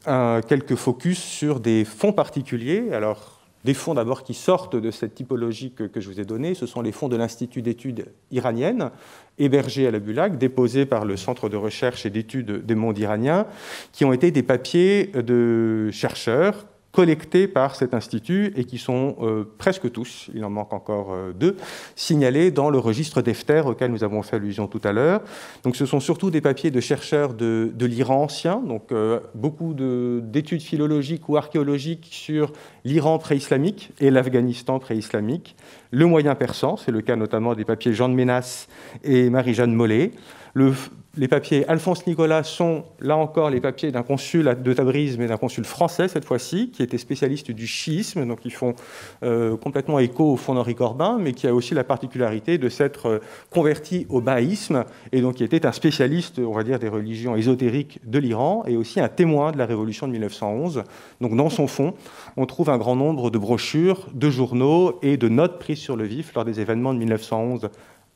euh, quelques focus sur des fonds particuliers. Alors, des fonds d'abord qui sortent de cette typologie que, que je vous ai donnée, ce sont les fonds de l'Institut d'études iraniennes, hébergés à la Bulac, déposés par le Centre de recherche et d'études des mondes iraniens, qui ont été des papiers de chercheurs collectés par cet institut et qui sont euh, presque tous, il en manque encore euh, deux, signalés dans le registre d'Efter auquel nous avons fait allusion tout à l'heure. Donc ce sont surtout des papiers de chercheurs de, de l'Iran ancien, donc euh, beaucoup d'études philologiques ou archéologiques sur l'Iran pré-islamique et l'Afghanistan pré-islamique, le Moyen Persan, c'est le cas notamment des papiers Jean de Ménas et Marie-Jeanne Mollet. Le, les papiers Alphonse Nicolas sont, là encore, les papiers d'un consul de Tabriz, mais d'un consul français cette fois-ci, qui était spécialiste du chiisme, donc ils font euh, complètement écho au fond d'Henri Corbin, mais qui a aussi la particularité de s'être converti au baïsme, et donc qui était un spécialiste, on va dire, des religions ésotériques de l'Iran, et aussi un témoin de la révolution de mille neuf cent onze. Donc dans son fond, on trouve un grand nombre de brochures, de journaux et de notes prises sur le vif lors des événements de mille neuf cent onze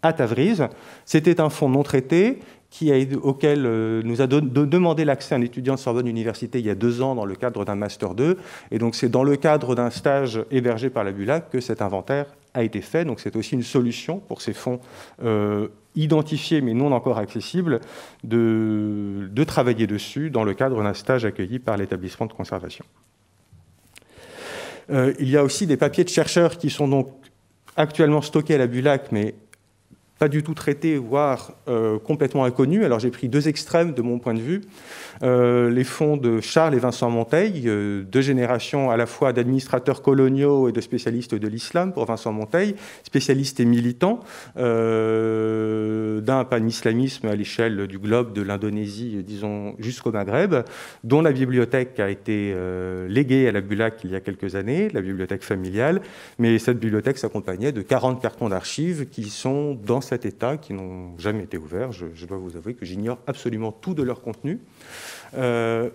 à Tavris. C'était un fonds non traité qui a, auquel euh, nous a de, de demandé l'accès un étudiant de Sorbonne Université il y a deux ans dans le cadre d'un Master deux. Et donc c'est dans le cadre d'un stage hébergé par la Bulac que cet inventaire a été fait. Donc c'est aussi une solution pour ces fonds euh, identifiés mais non encore accessibles de, de travailler dessus dans le cadre d'un stage accueilli par l'établissement de conservation. Euh, il y a aussi des papiers de chercheurs qui sont donc actuellement stockés à la Bulac, mais pas du tout traités, voire euh, complètement inconnus. Alors j'ai pris deux extrêmes de mon point de vue. Euh, les fonds de Charles et Vincent Monteil, euh, deux générations à la fois d'administrateurs coloniaux et de spécialistes de l'islam pour Vincent Monteil, spécialiste et militant, euh, d'un pan-islamisme à l'échelle du globe, de l'Indonésie, disons, jusqu'au Maghreb, dont la bibliothèque a été euh, léguée à la Bulac il y a quelques années, la bibliothèque familiale, mais cette bibliothèque s'accompagnait de quarante cartons d'archives qui sont dans cet état, qui n'ont jamais été ouverts. Je, je dois vous avouer que j'ignore absolument tout de leur contenu. Euh,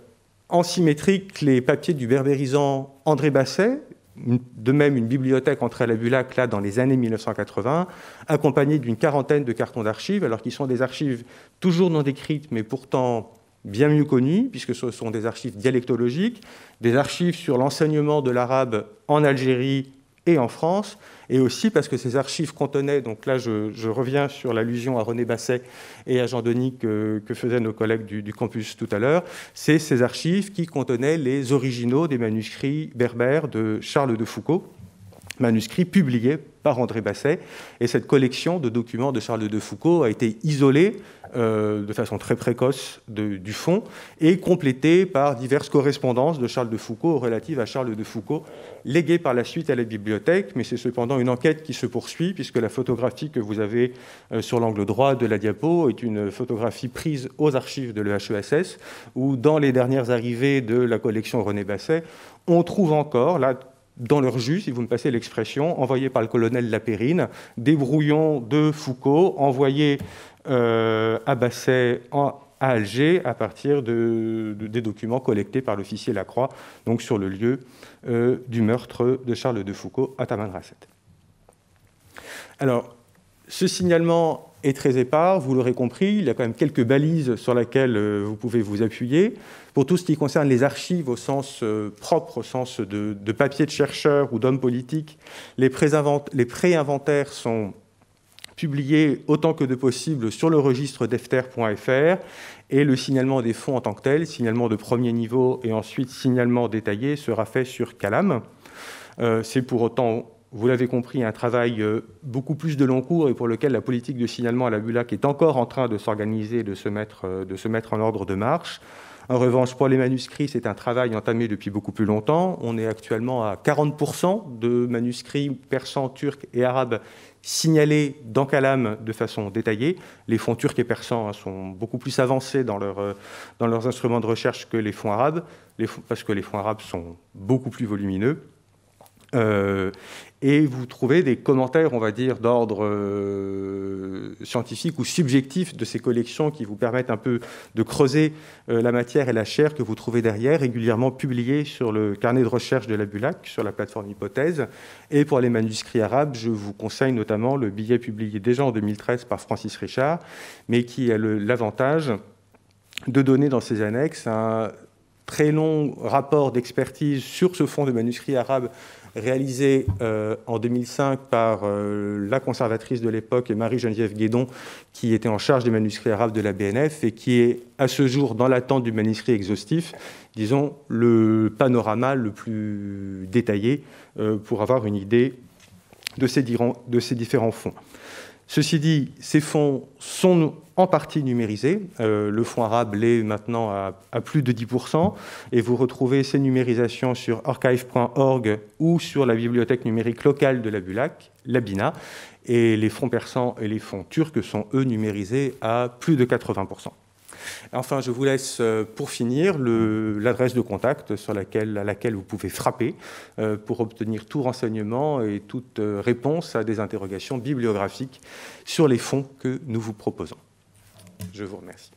en symétrique, les papiers du berbérisant André Basset, une, de même une bibliothèque entrée à la Bulac là, dans les années mille neuf cent quatre-vingts, accompagnée d'une quarantaine de cartons d'archives, alors qu'ils sont des archives toujours non décrites, mais pourtant bien mieux connues, puisque ce sont des archives dialectologiques, des archives sur l'enseignement de l'arabe en Algérie et en France, et aussi parce que ces archives contenaient, donc là je, je reviens sur l'allusion à René Basset et à Jean Denis que, que faisaient nos collègues du, du campus tout à l'heure, c'est ces archives qui contenaient les originaux des manuscrits berbères de Charles de Foucauld, manuscrits publiés par André Basset, et cette collection de documents de Charles de Foucauld a été isolée euh, de façon très précoce de, du fond et complétée par diverses correspondances de Charles de Foucauld relatives à Charles de Foucauld, léguées par la suite à la bibliothèque, mais c'est cependant une enquête qui se poursuit, puisque la photographie que vous avez euh, sur l'angle droit de la diapo est une photographie prise aux archives de l'E H E S S, où dans les dernières arrivées de la collection René Basset, on trouve encore, là, dans leur jus, si vous me passez l'expression, envoyé par le colonel Lapérine, des brouillons de Foucauld envoyés euh, à Basset, en, à Alger, à partir de, de, des documents collectés par l'officier Lacroix, donc sur le lieu euh, du meurtre de Charles de Foucauld à Tamanrasset. Alors, ce signalement est très épars, vous l'aurez compris, il y a quand même quelques balises sur lesquelles vous pouvez vous appuyer. Pour tout ce qui concerne les archives au sens propre, au sens de, de papier de chercheurs ou d'hommes politiques, les pré-inventaires sont publiés autant que de possible sur le registre defter point F R, et le signalement des fonds en tant que tel, signalement de premier niveau et ensuite signalement détaillé, sera fait sur Calam. Euh, C'est pour autant, vous l'avez compris, un travail beaucoup plus de long cours et pour lequel la politique de signalement à la Bulac est encore en train de s'organiser et de se mettre, de se mettre en ordre de marche. En revanche, pour les manuscrits, c'est un travail entamé depuis beaucoup plus longtemps. On est actuellement à quarante pour cent de manuscrits persans, turcs et arabes signalés dans Calam de façon détaillée. Les fonds turcs et persans sont beaucoup plus avancés dans, leur, dans leurs instruments de recherche que les fonds arabes, les fonds, parce que les fonds arabes sont beaucoup plus volumineux. Euh, et vous trouvez des commentaires, on va dire, d'ordre euh, scientifique ou subjectif de ces collections qui vous permettent un peu de creuser euh, la matière et la chair que vous trouvez derrière, régulièrement publiés sur le carnet de recherche de la Bulac, sur la plateforme Hypothèse. Et pour les manuscrits arabes, je vous conseille notamment le billet publié déjà en deux mille treize par Francis Richard, mais qui a l'avantage de donner dans ses annexes un très long rapport d'expertise sur ce fonds de manuscrits arabes réalisé euh, en deux mille cinq par euh, la conservatrice de l'époque, Marie-Geneviève Guédon, qui était en charge des manuscrits arabes de la B N F et qui est, à ce jour, dans l'attente du manuscrit exhaustif, disons, le panorama le plus détaillé euh, pour avoir une idée de ces, de ces différents fonds. Ceci dit, ces fonds sont en partie numérisés. Euh, le fonds arabe l'est maintenant à, à plus de dix pour cent, et vous retrouvez ces numérisations sur archive point org ou sur la bibliothèque numérique locale de la Bulac, la Bina, et les fonds persans et les fonds turcs sont, eux, numérisés à plus de quatre-vingts pour cent. Enfin, je vous laisse pour finir l'adresse de contact sur laquelle, à laquelle vous pouvez frapper euh, pour obtenir tout renseignement et toute euh, réponse à des interrogations bibliographiques sur les fonds que nous vous proposons. Je vous remercie.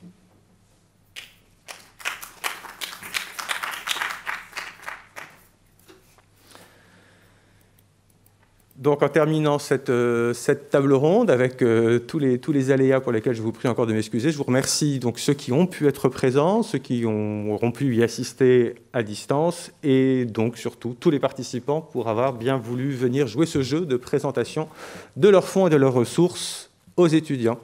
Donc en terminant cette, euh, cette table ronde avec euh, tous, les, tous les aléas pour lesquels je vous prie encore de m'excuser, je vous remercie donc ceux qui ont pu être présents, ceux qui ont, auront pu y assister à distance et donc surtout tous les participants pour avoir bien voulu venir jouer ce jeu de présentation de leurs fonds et de leurs ressources aux étudiants.